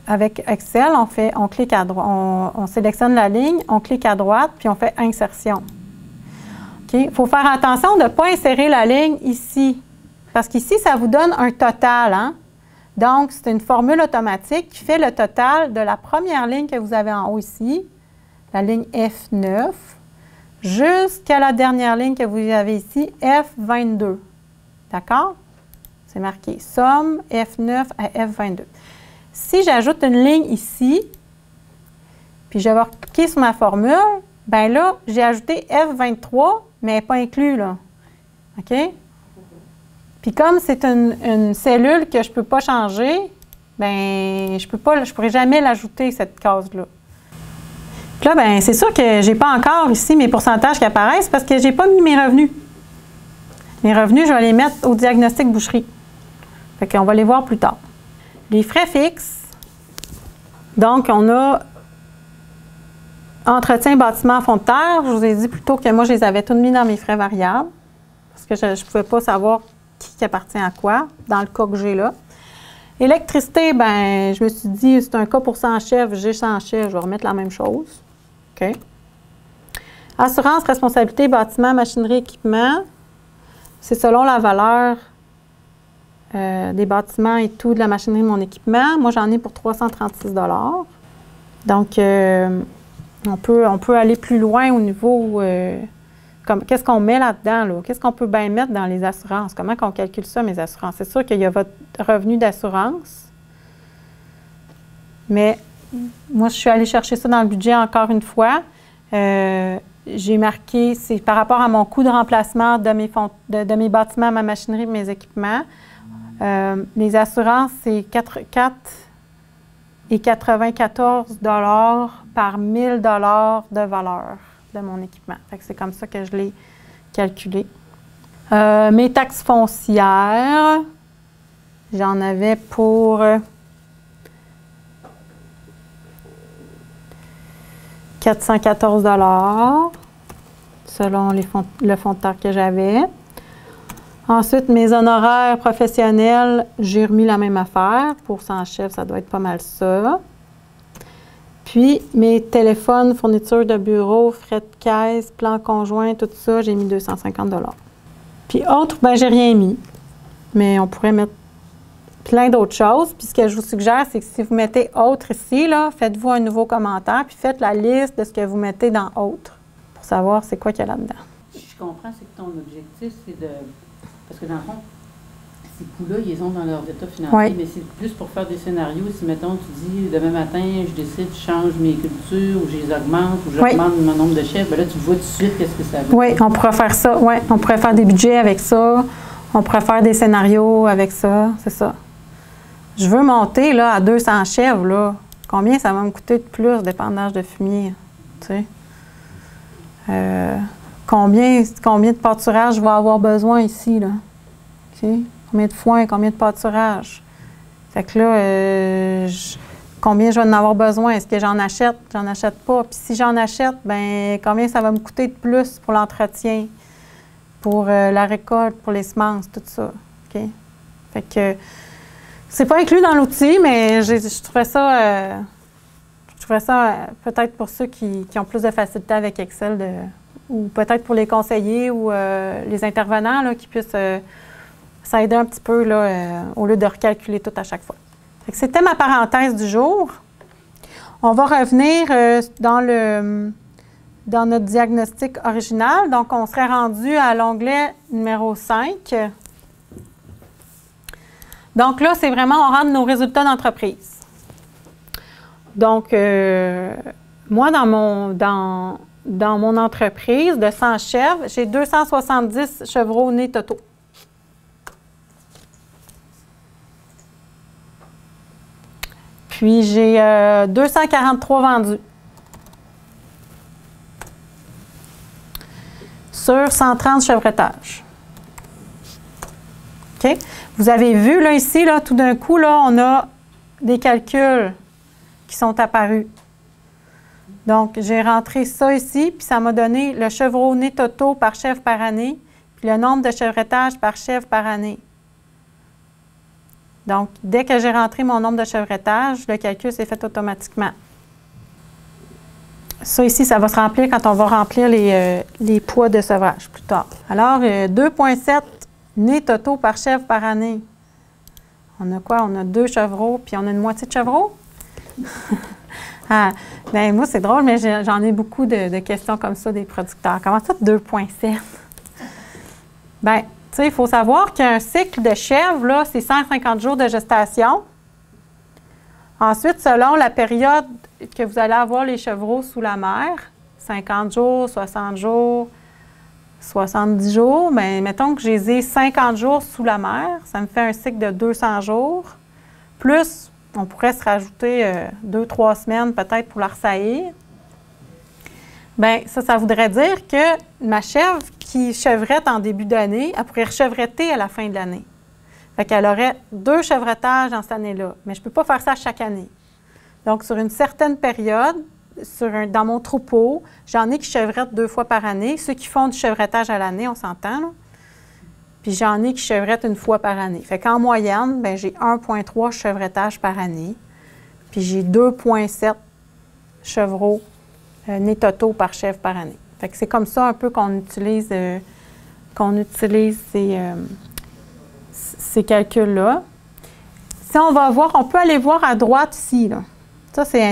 avec Excel, on fait, on clique à droite, on, on sélectionne la ligne, on clique à droite, puis on fait insertion. Okay? Il faut faire attention de ne pas insérer la ligne ici, parce qu'ici, ça vous donne un total. Hein? Donc, c'est une formule automatique qui fait le total de la première ligne que vous avez en haut ici, la ligne F neuf, jusqu'à la dernière ligne que vous avez ici, F vingt-deux. D'accord? C'est marqué « Somme F neuf à F vingt-deux ». Si j'ajoute une ligne ici, puis je vais cliquer sur ma formule, bien là, j'ai ajouté F vingt-trois, mais elle n'est pas inclue, là. OK? Puis comme c'est une, une cellule que je ne peux pas changer, bien, je ne peux pas, je pourrais jamais l'ajouter, cette case-là. Puis là, bien, c'est sûr que je n'ai pas encore ici mes pourcentages qui apparaissent parce que je n'ai pas mis mes revenus. Les revenus, je vais les mettre au diagnostic boucherie. Fait qu'on va les voir plus tard. Les frais fixes. Donc, on a entretien, bâtiment, fonds de terre. Je vous ai dit plus tôt que moi, je les avais tous mis dans mes frais variables parce que je ne pouvais pas savoir qui, qui appartient à quoi dans le cas que j'ai là. Électricité, ben, je me suis dit, c'est un cas pour cent chèvres, j'ai cent chèvres, je vais remettre la même chose. OK. Assurance, responsabilité, bâtiment, machinerie, équipement. C'est selon la valeur euh, des bâtiments et tout, de la machinerie, de mon équipement. Moi, j'en ai pour trois cent trente-six dollars. Donc, euh, on, peut, on peut aller plus loin au niveau... Euh, qu'est-ce qu'on met là-dedans? Là? Qu'est-ce qu'on peut bien mettre dans les assurances? Comment qu'on calcule ça, mes assurances? C'est sûr qu'il y a votre revenu d'assurance, mais moi, je suis allée chercher ça dans le budget encore une fois. Euh, j'ai marqué, c'est par rapport à mon coût de remplacement de mes, fonds, de, de mes bâtiments, ma machinerie, mes équipements. Euh, les assurances, c'est quatre virgule quatre et quatre-vingt-quatorze dollars par mille dollars de valeur de mon équipement. C'est comme ça que je l'ai calculé. Euh, mes taxes foncières, j'en avais pour quatre cent quatorze dollars selon les fonds, le fonds de terre que j'avais. Ensuite, mes honoraires professionnels, j'ai remis la même affaire. Pour cent chefs, ça doit être pas mal ça. Puis, mes téléphones, fournitures de bureau, frais de caisse, plan conjoint, tout ça, j'ai mis deux cent cinquante dollars. Puis, autre, bien, j'ai rien mis. Mais on pourrait mettre plein d'autres choses. Puis, ce que je vous suggère, c'est que si vous mettez « autre » ici, là, faites-vous un nouveau commentaire, puis faites la liste de ce que vous mettez dans « autre » pour savoir c'est quoi qu'il y a là-dedans. Je comprends, c'est que ton objectif, c'est de… Parce que dans le fond, ces coûts-là, ils ont dans leurs états financiers, oui. Mais c'est plus pour faire des scénarios. Si, mettons, tu dis, demain matin, je décide, je change mes cultures, ou je les augmente, ou j'augmente oui. Mon nombre de chèvres, bien là, tu vois tout de suite qu'est-ce que ça veut. Oui, on pourrait faire ça. Oui, on pourrait faire des budgets avec ça. On pourrait faire des scénarios avec ça. C'est ça. Je veux monter, là, à deux cents chèvres, là. Combien ça va me coûter de plus, dépendage de fumier? Tu sais? Euh, combien, combien de pâturage je vais avoir besoin ici, là? OK? Combien de foin, combien de pâturage? Fait que là, euh, je, combien je vais en avoir besoin? Est-ce que j'en achète? J'en achète pas. Puis si j'en achète, bien, combien ça va me coûter de plus pour l'entretien, pour euh, la récolte, pour les semences, tout ça? OK? Fait que c'est pas inclus dans l'outil, mais je, je trouvais ça, euh, je trouvais ça euh, peut-être pour ceux qui, qui ont plus de facilité avec Excel, de, ou peut-être pour les conseillers ou euh, les intervenants là, qui puissent... Euh, ça aide un petit peu, là, euh, au lieu de recalculer tout à chaque fois. C'était ma parenthèse du jour. On va revenir euh, dans, le, dans notre diagnostic original. Donc, on serait rendu à l'onglet numéro cinq. Donc là, c'est vraiment, on rentre nos résultats d'entreprise. Donc, euh, moi, dans mon, dans, dans mon entreprise de cent chèvres, j'ai deux cent soixante-dix chevreaux nés totaux. Puis, j'ai euh, deux cent quarante-trois vendus sur cent trente chevretages. OK? Vous avez vu, là, ici, là, tout d'un coup, là, on a des calculs qui sont apparus. Donc, j'ai rentré ça ici, puis ça m'a donné le chevreau né totaux par chèvre par année, puis le nombre de chevretages par chèvre par année. Donc, dès que j'ai rentré mon nombre de chevretages, le calcul s'est fait automatiquement. Ça ici, ça va se remplir quand on va remplir les, euh, les poids de sevrage plus tard. Alors, euh, deux virgule sept nés totaux par chèvre par année. On a quoi? On a deux chevreaux, puis on a une moitié de chevreaux? Ah, bien, moi, c'est drôle, mais j'en ai beaucoup de, de questions comme ça des producteurs. Comment ça, deux virgule sept? Bien... Il faut savoir qu'un cycle de chèvre, c'est cent cinquante jours de gestation. Ensuite, selon la période que vous allez avoir les chevreaux sous la mer, cinquante jours, soixante jours, soixante-dix jours, bien, mettons que je les ai cinquante jours sous la mer, ça me fait un cycle de deux cents jours. Plus, on pourrait se rajouter deux trois semaines peut-être pour la ressaillir. Bien, ça, ça voudrait dire que ma chèvre qui chevrette en début d'année, elle pourrait rechevretter à la fin de l'année. Fait qu'elle aurait deux chevretages dans cette année-là. Mais je ne peux pas faire ça chaque année. Donc, sur une certaine période, sur un, dans mon troupeau, j'en ai qui chevrettent deux fois par année. Ceux qui font du chevretage à l'année, on s'entend, là. Puis j'en ai qui chevrettent une fois par année. Fait qu'en moyenne, bien, j'ai un virgule trois chevretages par année. Puis j'ai deux virgule sept chevreaux euh, nés totaux par chèvre par année. Fait que c'est comme ça un peu qu'on utilise, euh, qu'on utilise ces, euh, ces calculs-là. Si on va voir, on peut aller voir à droite ici, là. Ça, c'est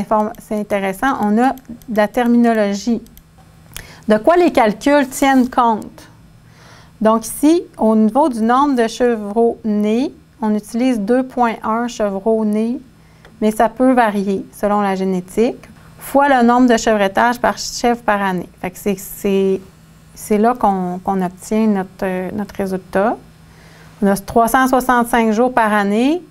intéressant. On a de la terminologie. De quoi les calculs tiennent compte? Donc ici, au niveau du nombre de chevreaux nés, on utilise deux virgule un chevreaux nés, mais ça peut varier selon la génétique, fois le nombre de chevretages par chèvre par année. Fait que c'est là qu'on qu'on obtient notre, notre résultat. On a trois cent soixante-cinq jours par année,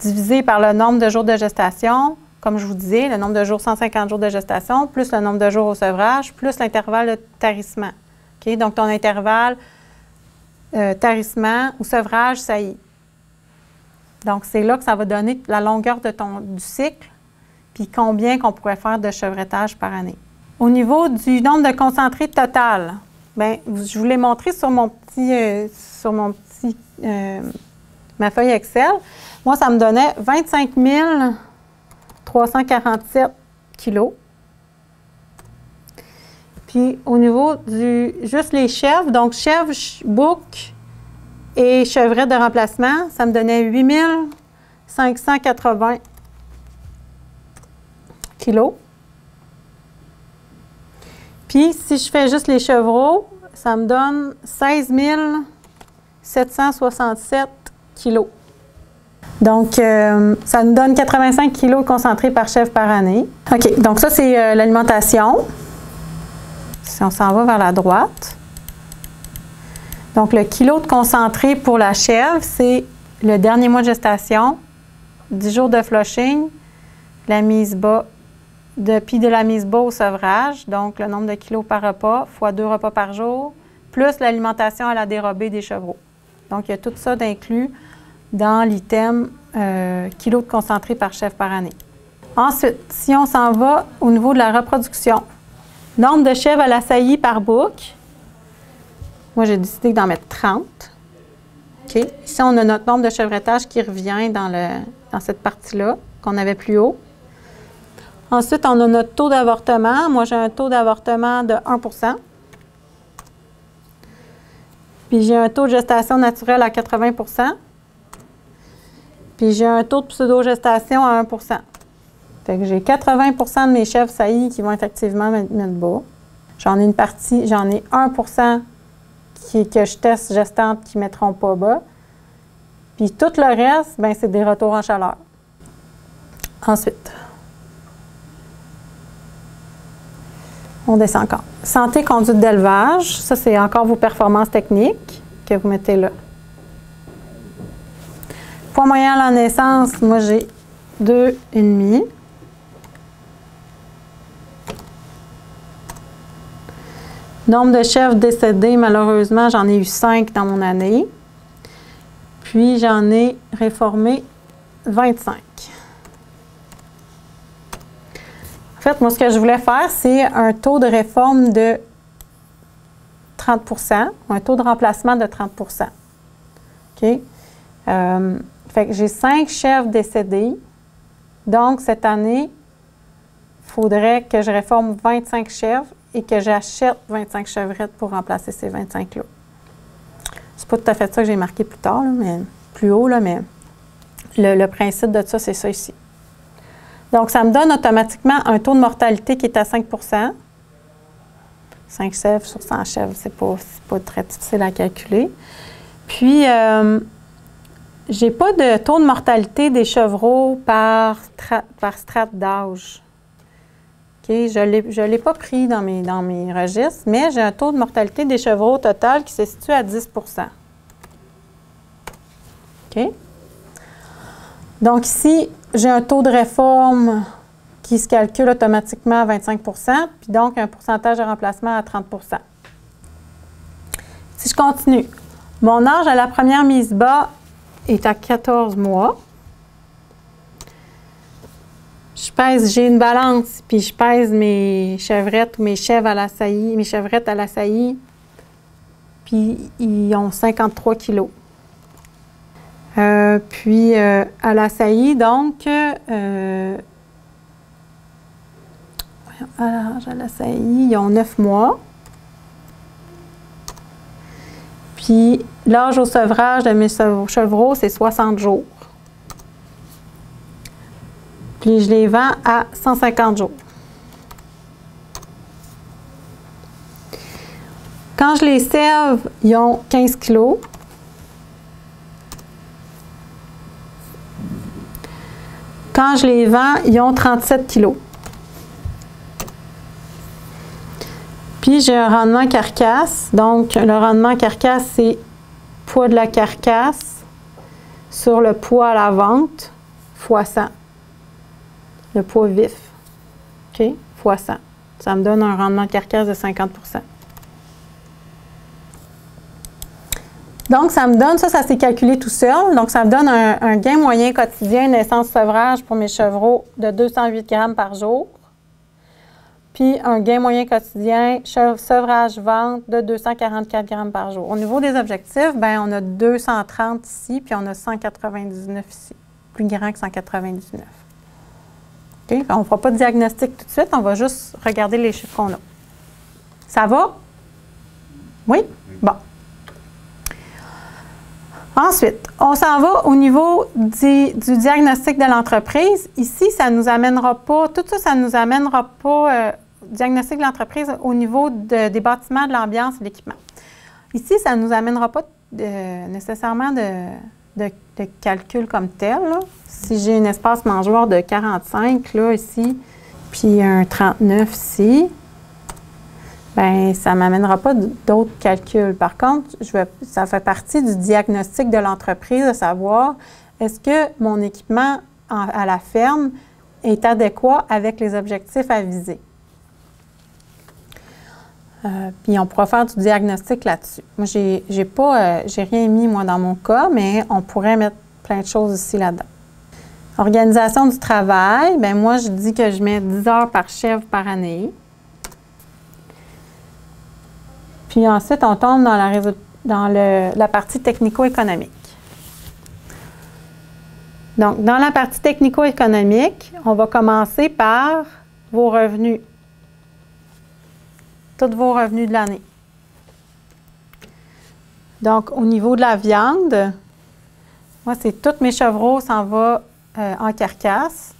divisé par le nombre de jours de gestation, comme je vous disais, le nombre de jours, cent cinquante jours de gestation, plus le nombre de jours au sevrage, plus l'intervalle de tarissement. Okay? Donc, ton intervalle euh, tarissement ou sevrage, ça y est. Donc, c'est là que ça va donner la longueur de ton, du cycle, puis combien qu'on pourrait faire de chevretage par année. Au niveau du nombre de concentrés total, bien, je vous l'ai montré sur mon petit, euh, sur mon petit, euh, ma feuille Excel. Moi, ça me donnait vingt-cinq mille trois cent quarante-sept kilos. Puis, au niveau du... juste les chèvres, donc chèvres, bouc et chevrette de remplacement, ça me donnait huit mille cinq cent quatre-vingts kilos. Puis, si je fais juste les chevreaux, ça me donne seize mille sept cent soixante-sept kilos. Donc, euh, ça nous donne quatre-vingt-cinq kilos concentrés par chèvre par année. OK, donc ça, c'est euh, l'alimentation. Si on s'en va vers la droite. Donc, le kilo de concentré pour la chèvre, c'est le dernier mois de gestation, dix jours de flushing, la mise bas, de, puis de la mise bas au sevrage, donc le nombre de kilos par repas, fois deux repas par jour, plus l'alimentation à la dérobée des chevreaux. Donc, il y a tout ça d'inclus dans l'item euh, kilo de concentré par chèvre par année. Ensuite, si on s'en va au niveau de la reproduction, nombre de chèvres à la saillie par bouc. Moi, j'ai décidé d'en mettre trente. Okay. Ici, on a notre nombre de chevretages qui revient dans, le, dans cette partie-là, qu'on avait plus haut. Ensuite, on a notre taux d'avortement. Moi, j'ai un taux d'avortement de un. Puis, j'ai un taux de gestation naturelle à quatre-vingts. Puis, j'ai un taux de pseudo-gestation à un. Fait que j'ai quatre-vingts de mes chèvres saillies qui vont effectivement mettre bas. J'en ai une partie, j'en ai un qui, que je teste gestantes qui ne mettront pas bas. Puis, tout le reste, bien, c'est des retours en chaleur. Ensuite, on descend encore. Santé, conduite d'élevage. Ça, c'est encore vos performances techniques que vous mettez là. Poids moyen à la naissance, moi j'ai deux virgule cinq. Nombre de chèvres décédés, malheureusement, j'en ai eu cinq dans mon année. Puis j'en ai réformé vingt-cinq. En fait, moi, ce que je voulais faire, c'est un taux de réforme de trente pour cent, un taux de remplacement de trente pour cent. OK? Euh, Fait que j'ai cinq chèvres décédés. Donc, cette année, il faudrait que je réforme vingt-cinq chèvres et que j'achète vingt-cinq chevrettes pour remplacer ces vingt-cinq-là. C'est pas tout à fait ça que j'ai marqué plus tard, là, mais plus haut, là, mais le, le principe de ça, c'est ça ici. Donc, ça me donne automatiquement un taux de mortalité qui est à cinq pour cent. cinq chèvres sur cent chèvres, c'est pas, c'est pas très difficile à calculer. Puis, euh, j'ai pas de taux de mortalité des chevreaux par, par strate d'âge. Okay, je ne l'ai pas pris dans mes, dans mes registres, mais j'ai un taux de mortalité des chevreaux total qui se situe à dix pour cent. Okay. Donc ici, j'ai un taux de réforme qui se calcule automatiquement à vingt-cinq pour cent, puis donc un pourcentage de remplacement à trente pour cent. Si je continue, mon âge à la première mise bas est à quatorze mois. Je pèse, j'ai une balance, puis je pèse mes chèvrettes ou mes chèvres à la saillie, mes chèvrettes à la saillie, puis ils ont cinquante-trois kilos. Euh, puis euh, à la saillie, donc, euh, alors, à la saillie, ils ont neuf mois. Puis l'âge au sevrage de mes chevreaux, c'est soixante jours. Puis je les vends à cent cinquante jours. Quand je les sève, ils ont quinze kilos. Quand je les vends, ils ont trente-sept kilos. Puis j'ai un rendement carcasse. Donc, le rendement carcasse, c'est poids de la carcasse sur le poids à la vente fois cent. Le poids vif, OK, fois cent. Ça me donne un rendement de carcasse de cinquante pour cent. Donc, ça me donne, ça, ça s'est calculé tout seul. Donc, ça me donne un, un gain moyen quotidien naissance-sevrage pour mes chevreaux de deux cent huit grammes par jour. Puis, un gain moyen quotidien sevrage-vente de deux cent quarante-quatre grammes par jour. Au niveau des objectifs, bien, on a deux cent trente ici, puis on a cent quatre-vingt-dix-neuf ici. Plus grand que cent quatre-vingt-dix-neuf. Okay? On ne fera pas de diagnostic tout de suite, on va juste regarder les chiffres qu'on a. Ça va? Oui? Bon. Ensuite, on s'en va au niveau du, du diagnostic de l'entreprise. Ici, ça nous amènera pas, tout ça, ça ne nous amènera pas euh, diagnostic de l'entreprise au niveau de, des bâtiments, de l'ambiance et de l'équipement. Ici, ça ne nous amènera pas de, nécessairement de... De, de calcul comme tel. Là. Si j'ai un espace mangeoire de quarante-cinq là, ici, puis un trente-neuf ici, bien, ça ne m'amènera pas d'autres calculs. Par contre, je vais, ça fait partie du diagnostic de l'entreprise de savoir est-ce que mon équipement en, à la ferme est adéquat avec les objectifs à viser. Euh, puis on pourra faire du diagnostic là-dessus. Moi, j'ai, j'ai pas, euh, j'ai rien mis, moi, dans mon cas, mais on pourrait mettre plein de choses ici, là-dedans. Organisation du travail, bien, moi, je dis que je mets dix heures par chèvre par année. Puis ensuite, on tombe dans la, dans le, la partie technico-économique. Donc, dans la partie technico-économique, on va commencer par vos revenus. Tous vos revenus de l'année. Donc, au niveau de la viande, moi, c'est tous mes chevreaux s'en vont euh, en carcasse.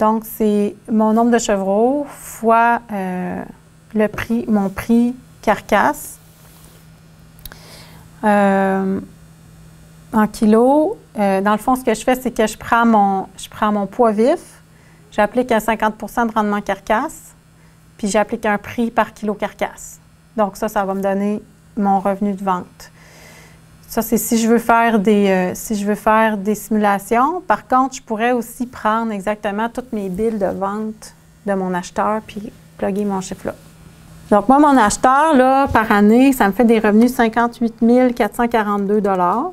Donc, c'est mon nombre de chevreaux fois euh, le prix, mon prix carcasse. Euh, en kilos, euh, dans le fond, ce que je fais, c'est que je prends mon, je prends mon poids vif, j'applique un cinquante pour cent de rendement carcasse. Puis j'applique un prix par kilo carcasse. Donc ça, ça va me donner mon revenu de vente. Ça, c'est si je veux faire des, euh, si je veux faire des simulations. Par contre, je pourrais aussi prendre exactement toutes mes billes de vente de mon acheteur puis plugger mon chiffre-là. Donc moi, mon acheteur, là, par année, ça me fait des revenus de cinquante-huit mille quatre cent quarante-deux dollars.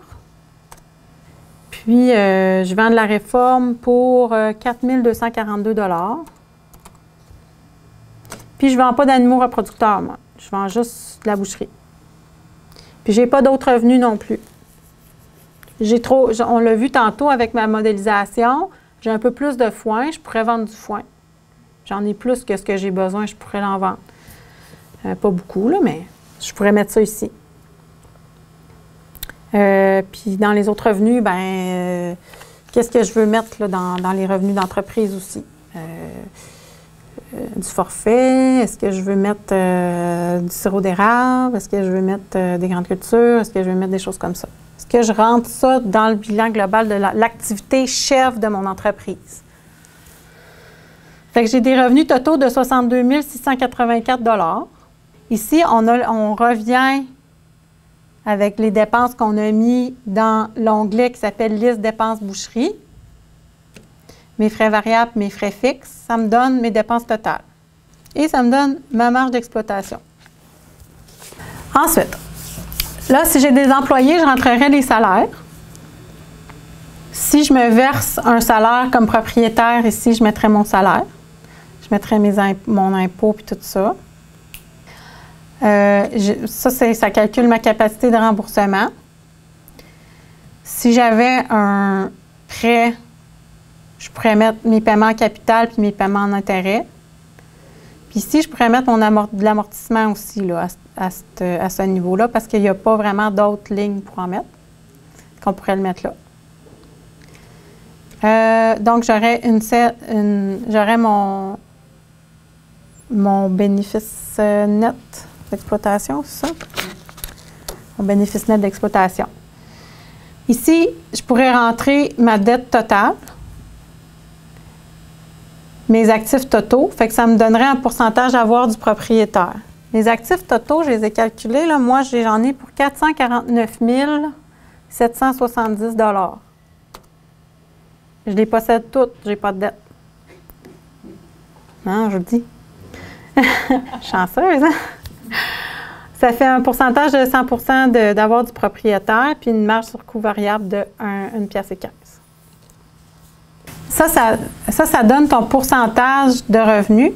Puis euh, je vends de la réforme pour euh, quatre mille deux cent quarante-deux dollars. Puis, je ne vends pas d'animaux reproducteurs, moi. Je vends juste de la boucherie. Puis, je n'ai pas d'autres revenus non plus. J'ai trop, on l'a vu tantôt avec ma modélisation, j'ai un peu plus de foin, je pourrais vendre du foin. J'en ai plus que ce que j'ai besoin, je pourrais l'en vendre. Euh, pas beaucoup, là, mais je pourrais mettre ça ici. Euh, puis, dans les autres revenus, bien, euh, qu'est-ce que je veux mettre là, dans, dans les revenus d'entreprise aussi? Euh, Euh, du forfait, est-ce que je veux mettre euh, du sirop d'érable, est-ce que je veux mettre euh, des grandes cultures, est-ce que je veux mettre des choses comme ça. Est-ce que je rentre ça dans le bilan global de l'activité chef de mon entreprise? Fait que j'ai des revenus totaux de soixante-deux mille six cent quatre-vingt-quatre dollars. Ici, on, a, on revient avec les dépenses qu'on a mis dans l'onglet qui s'appelle « Liste dépenses boucherie ». mes frais variables, mes frais fixes, ça me donne mes dépenses totales. Et ça me donne ma marge d'exploitation. Ensuite, là, si j'ai des employés, je rentrerai les salaires. Si je me verse un salaire comme propriétaire, ici, je mettrai mon salaire. Je mettrai mes imp mon impôt puis tout ça. Euh, je, ça, ça calcule ma capacité de remboursement. Si j'avais un prêt, je pourrais mettre mes paiements en capital puis mes paiements en intérêt. Puis ici, je pourrais mettre mon amort, de l'amortissement aussi là, à, à, ce, à ce niveau-là parce qu'il n'y a pas vraiment d'autres lignes pour en mettre, qu'on pourrait le mettre là. Euh, donc, j'aurais une, une, j'aurais mon, mon bénéfice net d'exploitation, c'est ça? Mon bénéfice net d'exploitation. Ici, je pourrais rentrer ma dette totale, mes actifs totaux, fait que ça me donnerait un pourcentage à avoir du propriétaire. Les actifs totaux, je les ai calculés, là, moi, j'en ai pour quatre cent quarante-neuf mille sept cent soixante-dix. Je les possède toutes, je n'ai pas de dette. Non, je vous le dis. Chanceuse, hein? Ça fait un pourcentage de cent pour cent d'avoir du propriétaire, puis une marge sur coût variable de une pièce et quinze. Ça ça, ça, ça donne ton pourcentage de revenus.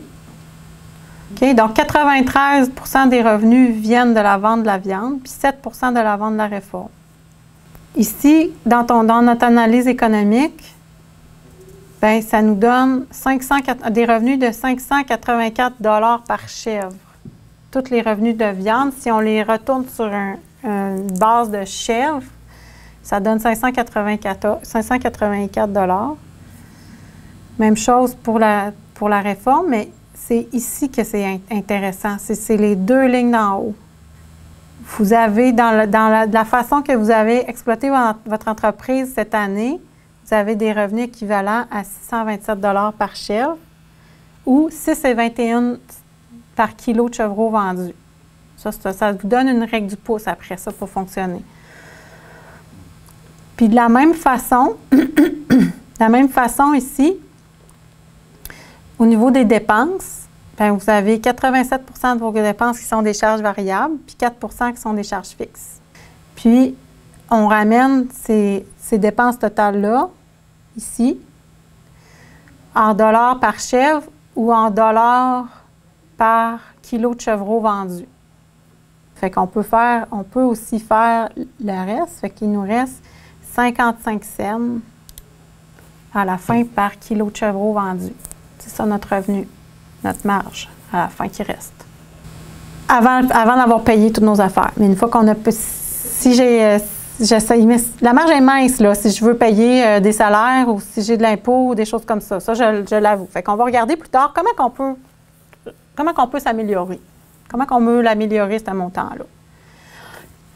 Okay? Donc, quatre-vingt-treize pour cent des revenus viennent de la vente de la viande, puis sept pour cent de la vente de la réforme. Ici, dans, ton, dans notre analyse économique, bien, ça nous donne cinq cents, des revenus de cinq cent quatre-vingt-quatre dollars par chèvre. Tous les revenus de viande, si on les retourne sur un, une base de chèvre, ça donne cinq cent quatre-vingt-quatre dollars. Même chose pour la, pour la réforme, mais c'est ici que c'est intéressant. C'est les deux lignes d'en haut. Vous avez, dans, le, dans la, la façon que vous avez exploité votre entreprise cette année, vous avez des revenus équivalents à six cent vingt-sept dollars par chèvre ou six virgule vingt et un par kilo de chevreaux vendus. Ça, ça, ça vous donne une règle du pouce après ça pour fonctionner. Puis de la même façon, de la même façon ici, au niveau des dépenses, bien, vous avez quatre-vingt-sept pour cent de vos dépenses qui sont des charges variables, puis quatre pour cent qui sont des charges fixes. Puis, on ramène ces, ces dépenses totales-là, ici, en dollars par chèvre ou en dollars par kilo de chevreaux vendus. Fait qu'on peut faire, on peut aussi faire le reste, fait qu'il nous reste cinquante-cinq cents à la fin par kilo de chevreaux vendus. C'est ça notre revenu, notre marge à la fin qui reste. Avant, avant d'avoir payé toutes nos affaires. Mais une fois qu'on a pu, si j'ai la marge est mince, là, si je veux payer euh, des salaires ou si j'ai de l'impôt ou des choses comme ça. Ça, je, je l'avoue. Fait qu'on va regarder plus tard comment qu'on peut comment qu'on peut s'améliorer. Comment qu'on peut l'améliorer, ce montant-là.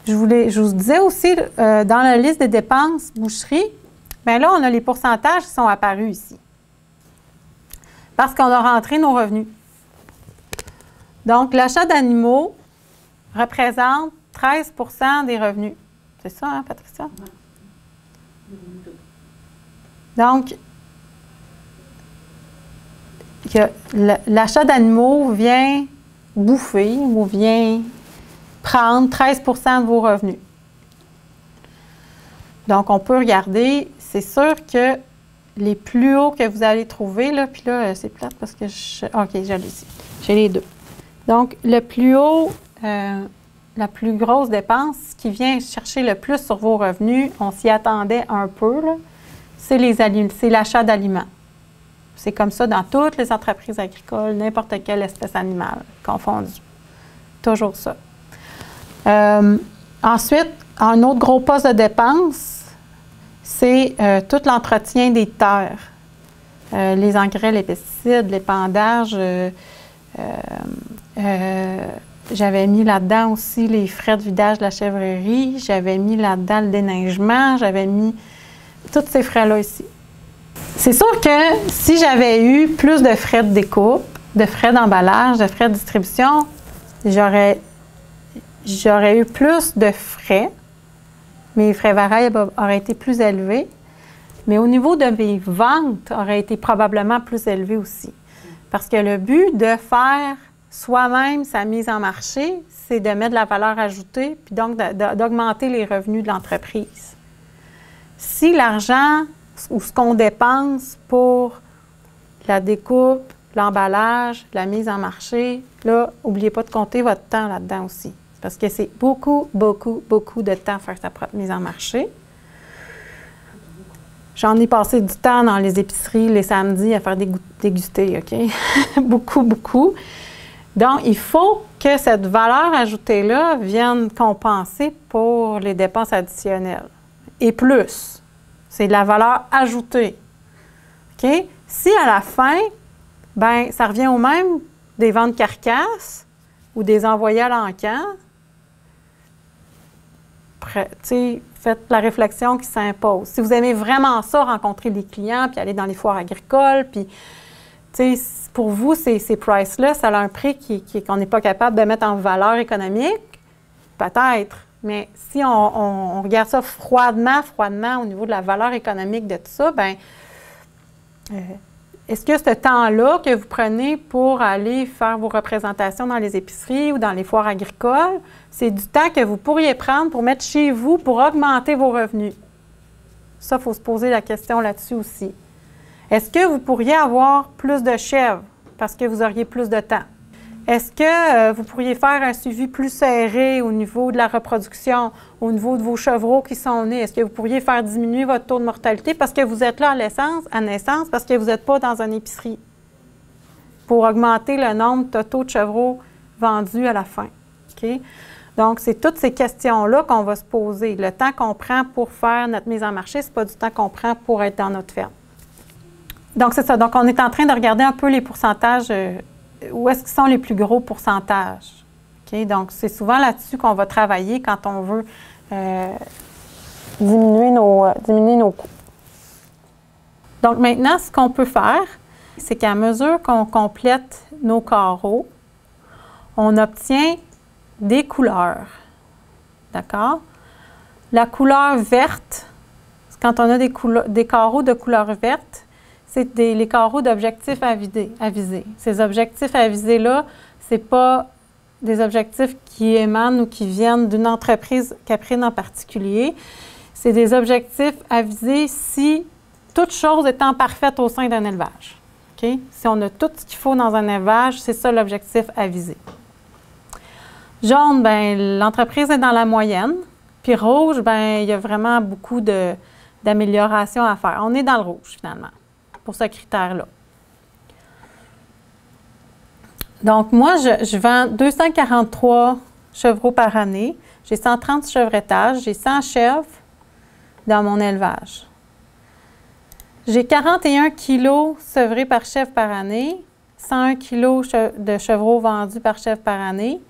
Je, je vous disais aussi, euh, dans la liste des dépenses boucherie, bien là, on a les pourcentages qui sont apparus ici. Parce qu'on a rentré nos revenus. Donc, l'achat d'animaux représente treize pour cent des revenus. C'est ça, hein, Patricia? Donc, l'achat d'animaux vient bouffer ou vient prendre treize pour cent de vos revenus. Donc, on peut regarder, c'est sûr que les plus hauts que vous allez trouver, là, puis là, c'est plate parce que je... OK, je l'ai ici. J'ai les deux. Donc, le plus haut... Euh, la plus grosse dépense qui vient chercher le plus sur vos revenus, on s'y attendait un peu, c'est l'achat d'aliments. C'est comme ça dans toutes les entreprises agricoles, n'importe quelle espèce animale confondue. Toujours ça. Euh, ensuite, un autre gros poste de dépense, c'est euh, tout l'entretien des terres. Euh, les engrais, les pesticides, l'épandage, euh, euh, euh, j'avais mis là-dedans aussi les frais de vidage de la chèvrerie. J'avais mis là-dedans le déneigement. J'avais mis tous ces frais-là ici. C'est sûr que si j'avais eu plus de frais de découpe, de frais d'emballage, de frais de distribution, j'aurais j'aurais eu plus de frais. Mes frais variables auraient été plus élevés. Mais au niveau de mes ventes, aurait été probablement plus élevé aussi. Parce que le but de faire soi-même sa mise en marché, c'est de mettre de la valeur ajoutée, puis donc d'augmenter les revenus de l'entreprise. Si l'argent ou ce qu'on dépense pour la découpe, l'emballage, la mise en marché, là, n'oubliez pas de compter votre temps là-dedans aussi. Parce que c'est beaucoup, beaucoup, beaucoup de temps à faire sa propre mise en marché. J'en ai passé du temps dans les épiceries les samedis à faire déguster, OK? Beaucoup, beaucoup. Donc, il faut que cette valeur ajoutée-là vienne compenser pour les dépenses additionnelles. Et plus, c'est de la valeur ajoutée. OK? Si à la fin, bien, ça revient au même des ventes carcasses ou des envoyés à l'encan, tu sais, faites la réflexion qui s'impose. Si vous aimez vraiment ça, rencontrer les clients, puis aller dans les foires agricoles, puis, tu sais, pour vous, ces, ces prices-là, ça a un prix qui, qui, qu'on n'est pas capable de mettre en valeur économique, peut-être, mais si on, on, on regarde ça froidement, froidement, au niveau de la valeur économique de tout ça, bien, euh, est-ce que ce temps-là que vous prenez pour aller faire vos représentations dans les épiceries ou dans les foires agricoles, c'est du temps que vous pourriez prendre pour mettre chez vous pour augmenter vos revenus? Ça, il faut se poser la question là-dessus aussi. Est-ce que vous pourriez avoir plus de chèvres parce que vous auriez plus de temps? Est-ce que euh, vous pourriez faire un suivi plus serré au niveau de la reproduction, au niveau de vos chevreaux qui sont nés? Est-ce que vous pourriez faire diminuer votre taux de mortalité parce que vous êtes là à naissance, à naissance parce que vous n'êtes pas dans une épicerie pour augmenter le nombre total de chevreaux vendus à la fin? Okay? Donc, c'est toutes ces questions-là qu'on va se poser. Le temps qu'on prend pour faire notre mise en marché, ce n'est pas du temps qu'on prend pour être dans notre ferme. Donc, c'est ça. Donc, on est en train de regarder un peu les pourcentages, euh, où est-ce qu'ils sont les plus gros pourcentages. Okay? Donc, c'est souvent là-dessus qu'on va travailler quand on veut euh, diminuer, nos, euh, diminuer nos coûts. Donc, maintenant, ce qu'on peut faire, c'est qu'à mesure qu'on complète nos carreaux, on obtient des couleurs. D'accord? La couleur verte, quand on a des, des carreaux de couleur verte, c'est les carreaux d'objectifs à, à viser. Ces objectifs à viser-là, ce n'est pas des objectifs qui émanent ou qui viennent d'une entreprise caprine en particulier. C'est des objectifs à viser si toute chose étant parfaite au sein d'un élevage. Okay? Si on a tout ce qu'il faut dans un élevage, c'est ça l'objectif à viser. Jaune, ben, l'entreprise est dans la moyenne. Puis rouge, ben, il y a vraiment beaucoup d'améliorations à faire. On est dans le rouge, finalement, pour ce critère-là. Donc, moi, je, je vends deux cent quarante-trois chevreaux par année. J'ai cent trente chevretages. J'ai cent chèvres dans mon élevage. J'ai quarante et un kilos sevrés par chèvre par année, cent un kilos de chevreaux vendus par chèvre par année.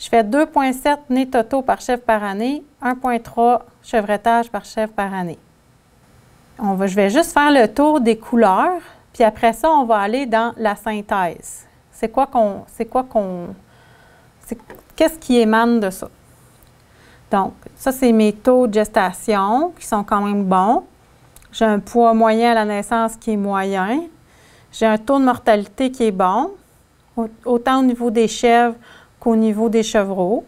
Je fais deux virgule sept nés totaux par chèvre par année, un virgule trois chevretages par chèvre par année. On va, je vais juste faire le tour des couleurs, puis après ça, on va aller dans la synthèse. C'est quoi qu'on... c'est quoi qu'on... qu'est-ce qui émane de ça? Donc, ça, c'est mes taux de gestation qui sont quand même bons. J'ai un poids moyen à la naissance qui est moyen. J'ai un taux de mortalité qui est bon, autant au niveau des chèvres qu'au niveau des chevreaux.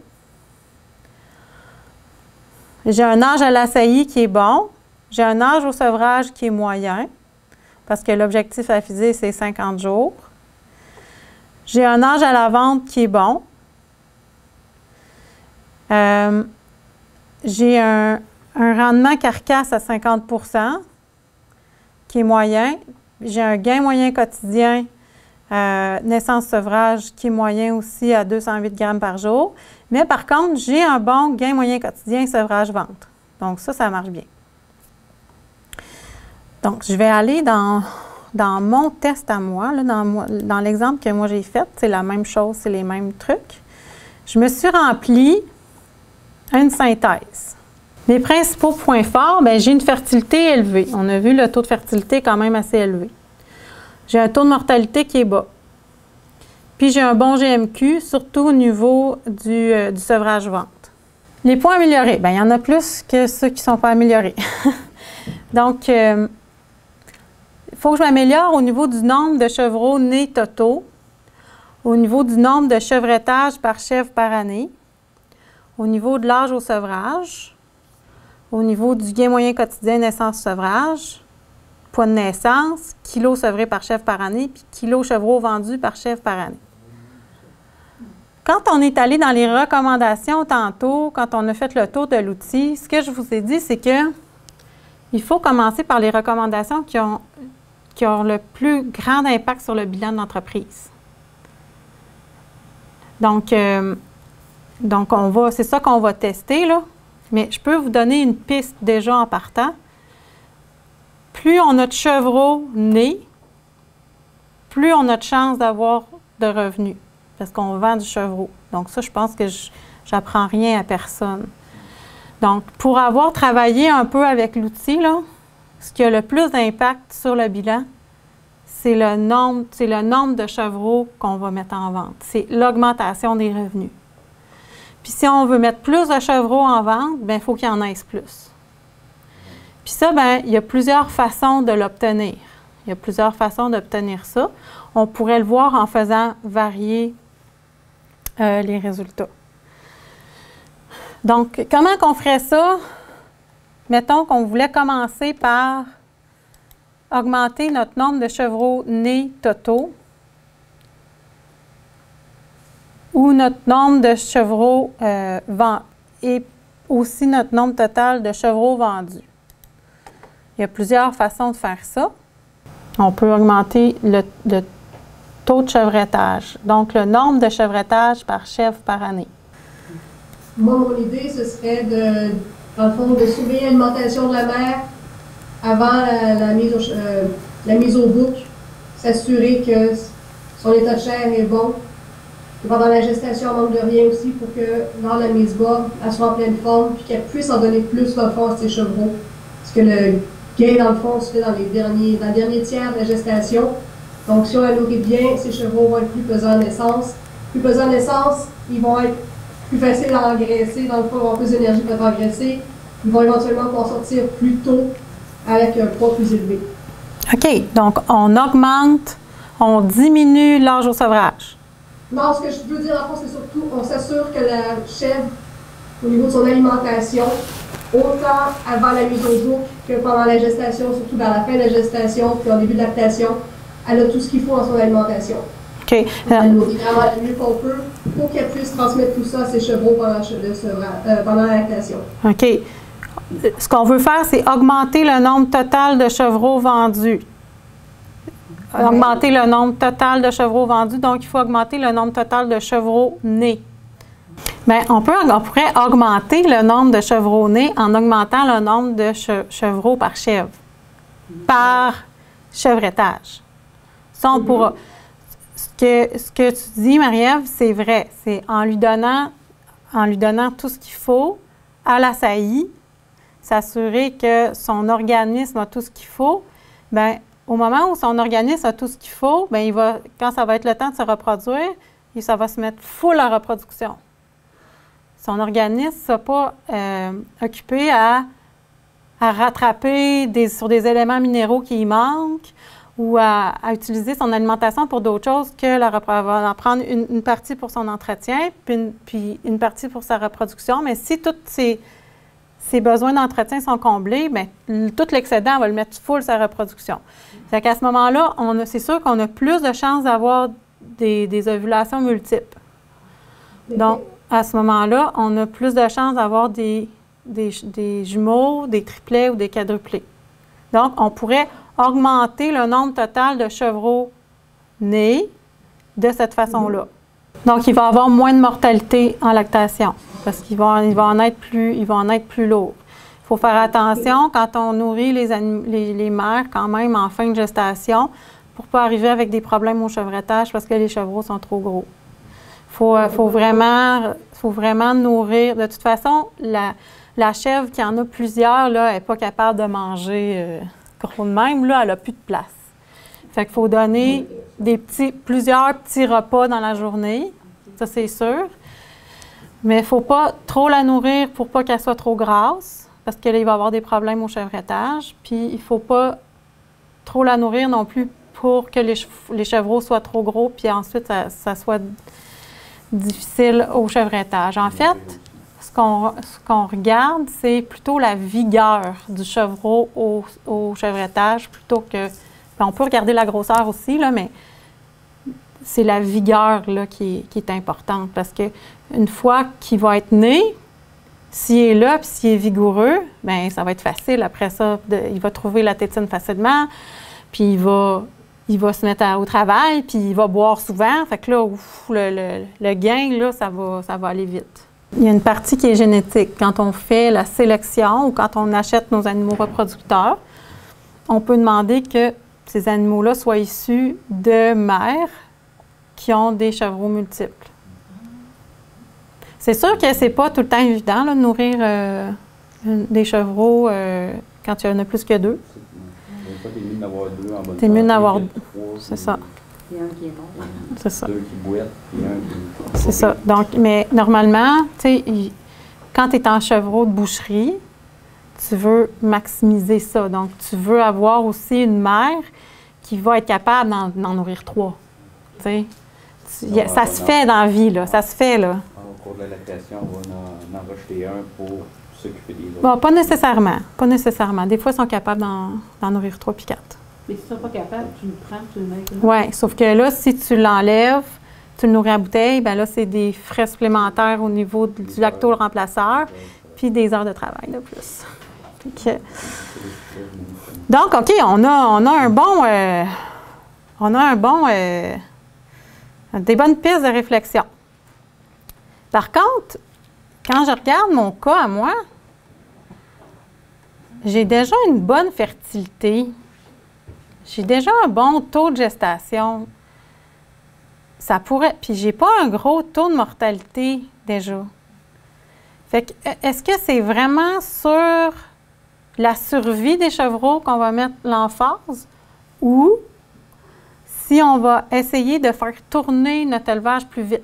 J'ai un âge à la saillie qui est bon. J'ai un âge au sevrage qui est moyen, parce que l'objectif à viser, c'est cinquante jours. J'ai un âge à la vente qui est bon. Euh, j'ai un, un rendement carcasse à cinquante pour cent qui est moyen. J'ai un gain moyen quotidien, euh, naissance-sevrage, qui est moyen aussi à deux cent huit grammes par jour. Mais par contre, j'ai un bon gain moyen quotidien sevrage-vente. Donc ça, ça marche bien. Donc, je vais aller dans, dans mon test à moi. Là, dans dans l'exemple que moi j'ai fait, c'est la même chose, c'est les mêmes trucs. Je me suis remplie une synthèse. Mes principaux points forts, bien, j'ai une fertilité élevée. On a vu le taux de fertilité quand même assez élevé. J'ai un taux de mortalité qui est bas. Puis, j'ai un bon G M Q, surtout au niveau du, euh, du sevrage-vente. Les points améliorés, bien, il y en a plus que ceux qui ne sont pas améliorés. Donc, euh, faut que je m'améliore au niveau du nombre de chevreaux nés totaux, au niveau du nombre de chevretages par chèvre par année, au niveau de l'âge au sevrage, au niveau du gain moyen quotidien naissance-sevrage, poids de naissance, kilos sevrés par chèvre par année, puis kilos chevreaux vendus par chèvre par année. Quand on est allé dans les recommandations tantôt, quand on a fait le tour de l'outil, ce que je vous ai dit, c'est que il faut commencer par les recommandations qui ont, qui ont le plus grand impact sur le bilan de l'entreprise. Donc, euh, donc on va, c'est ça qu'on va tester, là. Mais je peux vous donner une piste déjà en partant. Plus on a de chevreaux nés, plus on a de chances d'avoir de revenus, parce qu'on vend du chevreau. Donc ça, je pense que j'apprends rien à personne. Donc, pour avoir travaillé un peu avec l'outil, ce qui a le plus d'impact sur le bilan, c'est le nombre, c'est le nombre de chevreaux qu'on va mettre en vente. C'est l'augmentation des revenus. Puis si on veut mettre plus de chevreaux en vente, bien, il faut qu'il y en ait plus. Puis ça, bien, il y a plusieurs façons de l'obtenir. Il y a plusieurs façons d'obtenir ça. On pourrait le voir en faisant varier euh, les résultats. Donc, comment qu'on ferait ça? Mettons qu'on voulait commencer par augmenter notre nombre de chevreaux nés totaux ou notre nombre de chevreaux euh, vendus et aussi notre nombre total de chevreaux vendus. Il y a plusieurs façons de faire ça. On peut augmenter le, le taux de chevretage, donc le nombre de chevretages par chèvre par année. Moi, mon idée, ce serait de, dans le fond, de suivre l'alimentation de la mère avant la, la, mise, au, euh, la mise au bouc, s'assurer que son état de chair est bon, que pendant la gestation, on manque de rien aussi pour que, lors de la mise bas, elle soit en pleine forme, puis qu'elle puisse en donner plus dans le fond à ses chevreaux. Parce que le gain, dans le fond, se fait dans les derniers, dans le dernier tiers de la gestation. Donc, si on la nourrit bien, ses chevreaux vont être plus pesants en naissance. Plus pesants en naissance, ils vont être plus facile à engraisser, dans le fond, avoir plus d'énergie pour être engraissé. Ils vont éventuellement pouvoir sortir plus tôt avec un poids plus élevé. OK. Donc, on augmente, on diminue l'âge au sevrage. Non, ce que je veux dire, en fait, c'est surtout, on s'assure que la chèvre, au niveau de son alimentation, autant avant la mise au jour que pendant la gestation, surtout vers la fin de la gestation, puis au début de lactation, elle a tout ce qu'il faut en son alimentation. Okay. Elle nourrit vraiment le mieux qu'on peut pour qu'elle puisse transmettre tout ça à ses chevreaux pendant, euh, pendant la lactation. OK. Ce qu'on veut faire, c'est augmenter le nombre total de chevreaux vendus. Okay. Augmenter le nombre total de chevreaux vendus. Donc, il faut augmenter le nombre total de chevreaux nés. Bien, on, peut, on pourrait augmenter le nombre de chevreaux nés en augmentant le nombre de che, chevreaux par chèvre, par chevretage. Ça, on mm-hmm. pourra... Que ce que tu dis, Marie-Ève, c'est vrai. C'est en lui donnant, en lui donnant tout ce qu'il faut à la saillie, s'assurer que son organisme a tout ce qu'il faut. Bien, au moment où son organisme a tout ce qu'il faut, bien, il va, quand ça va être le temps de se reproduire, ça va se mettre full en reproduction. Son organisme ne sera pas euh, occupé à, à rattraper des, sur des éléments minéraux qui y manquent, ou à, à utiliser son alimentation pour d'autres choses que la reproduction. Elle va en prendre une, une partie pour son entretien, puis une, puis une partie pour sa reproduction. Mais si tous ses, ses besoins d'entretien sont comblés, bien, tout l'excédent va le mettre full sa reproduction. C'est qu'à ce moment-là, c'est sûr qu'on a plus de chances d'avoir des, des ovulations multiples. Donc, à ce moment-là, on a plus de chances d'avoir des, des, des jumeaux, des triplets ou des quadruplets. Donc, on pourrait augmenter le nombre total de chevreaux nés de cette façon-là. Donc, il va avoir moins de mortalité en lactation parce qu'il va, il va en être plus, il va en être plus lourd. Il faut faire attention quand on nourrit les, les, les mères quand même en fin de gestation pour ne pas arriver avec des problèmes au chevretage parce que les chevreaux sont trop gros. Il faut, faut, vraiment, faut vraiment nourrir. De toute façon, la, la chèvre qui en a plusieurs, là, n'est pas capable de manger... Euh, de même, là, elle n'a plus de place. Fait qu'il faut donner des petits, plusieurs petits repas dans la journée, ça c'est sûr. Mais il ne faut pas trop la nourrir pour pas qu'elle soit trop grasse, parce qu'elle va avoir des problèmes au chevretage. Puis il ne faut pas trop la nourrir non plus pour que les, les chevreaux soient trop gros, puis ensuite, ça, ça soit difficile au chevretage. En fait, ce qu'on ce qu'on regarde, c'est plutôt la vigueur du chevreau au, au chevretage plutôt que... Bien, on peut regarder la grosseur aussi, là, mais c'est la vigueur là, qui, qui est importante parce qu'une fois qu'il va être né, s'il est là puis s'il est vigoureux, bien, ça va être facile. Après ça, de, il va trouver la tétine facilement, puis il va, il va se mettre à, au travail, puis il va boire souvent. Fait que là, ouf, le, le, le gain, là, ça va, ça va aller vite. Il y a une partie qui est génétique. Quand on fait la sélection ou quand on achète nos animaux reproducteurs, on peut demander que ces animaux-là soient issus de mères qui ont des chevreaux multiples. C'est sûr que c'est pas tout le temps évident là, de nourrir euh, des chevreaux euh, quand il y en a plus que deux. C'est mieux d'en avoir deux en bonne santé. C'est mieux d'en avoir deux. C'est ça. Il y a un qui est bon. C'est ça. Deux qui boitent, puis un qui... C'est ça. Donc, mais normalement, tu sais, quand tu es en chevreau de boucherie, tu veux maximiser ça. Donc, tu veux avoir aussi une mère qui va être capable d'en nourrir trois. Tu sais, ça, ça se fait dans la vie, là. Ça se fait, là. Au cours de la lactation, on va en, en rejeter un pour s'occuper des autres. Bon, pas nécessairement. Pas nécessairement. Des fois, ils sont capables d'en nourrir trois puis quatre. Mais si tu ne sont pas capables, tu le prends, tu le mets. Oui, sauf que là, si tu l'enlèves, tu le nourris à bouteille, bien là, c'est des frais supplémentaires au niveau du lacto-remplaceur, puis des heures de travail de plus. Okay. Donc, OK, on a, on a un bon... Euh, on a un bon... Euh, des bonnes pistes de réflexion. Par contre, quand je regarde mon cas à moi, j'ai déjà une bonne fertilité. J'ai déjà un bon taux de gestation. Ça pourrait... Puis j'ai pas un gros taux de mortalité déjà. Fait que, est-ce que c'est vraiment sur la survie des chevreaux qu'on va mettre l'emphase ou si on va essayer de faire tourner notre élevage plus vite?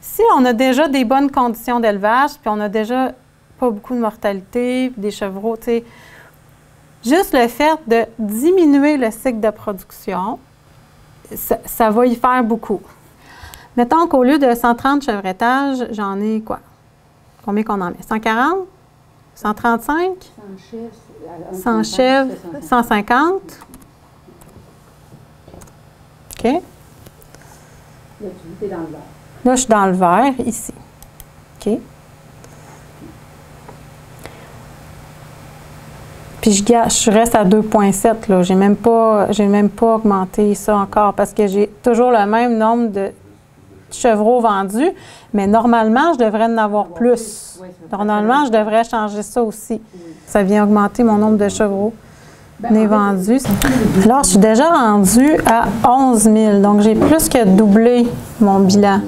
Si on a déjà des bonnes conditions d'élevage, puis on a déjà pas beaucoup de mortalité, puis des chevreaux, tu sais, juste le fait de diminuer le cycle de production, ça, ça va y faire beaucoup. Mettons qu'au lieu de cent trente chevretages, j'en ai quoi? Combien qu'on en met? cent quarante? cent trente-cinq? cent chèvres? cent cinquante? OK. Là, tu es dans le vert. Là, je suis dans le vert, ici. OK. Puis je, je reste à deux virgule sept, là. J'ai même pas, j'ai même pas augmenté ça encore parce que j'ai toujours le même nombre de chevreaux vendus, mais normalement, je devrais en avoir plus. Normalement, je devrais changer ça aussi. Ça vient augmenter mon nombre de chevreaux nés vendus. Alors, je suis déjà rendue à onze mille, donc j'ai plus que doublé mon bilan.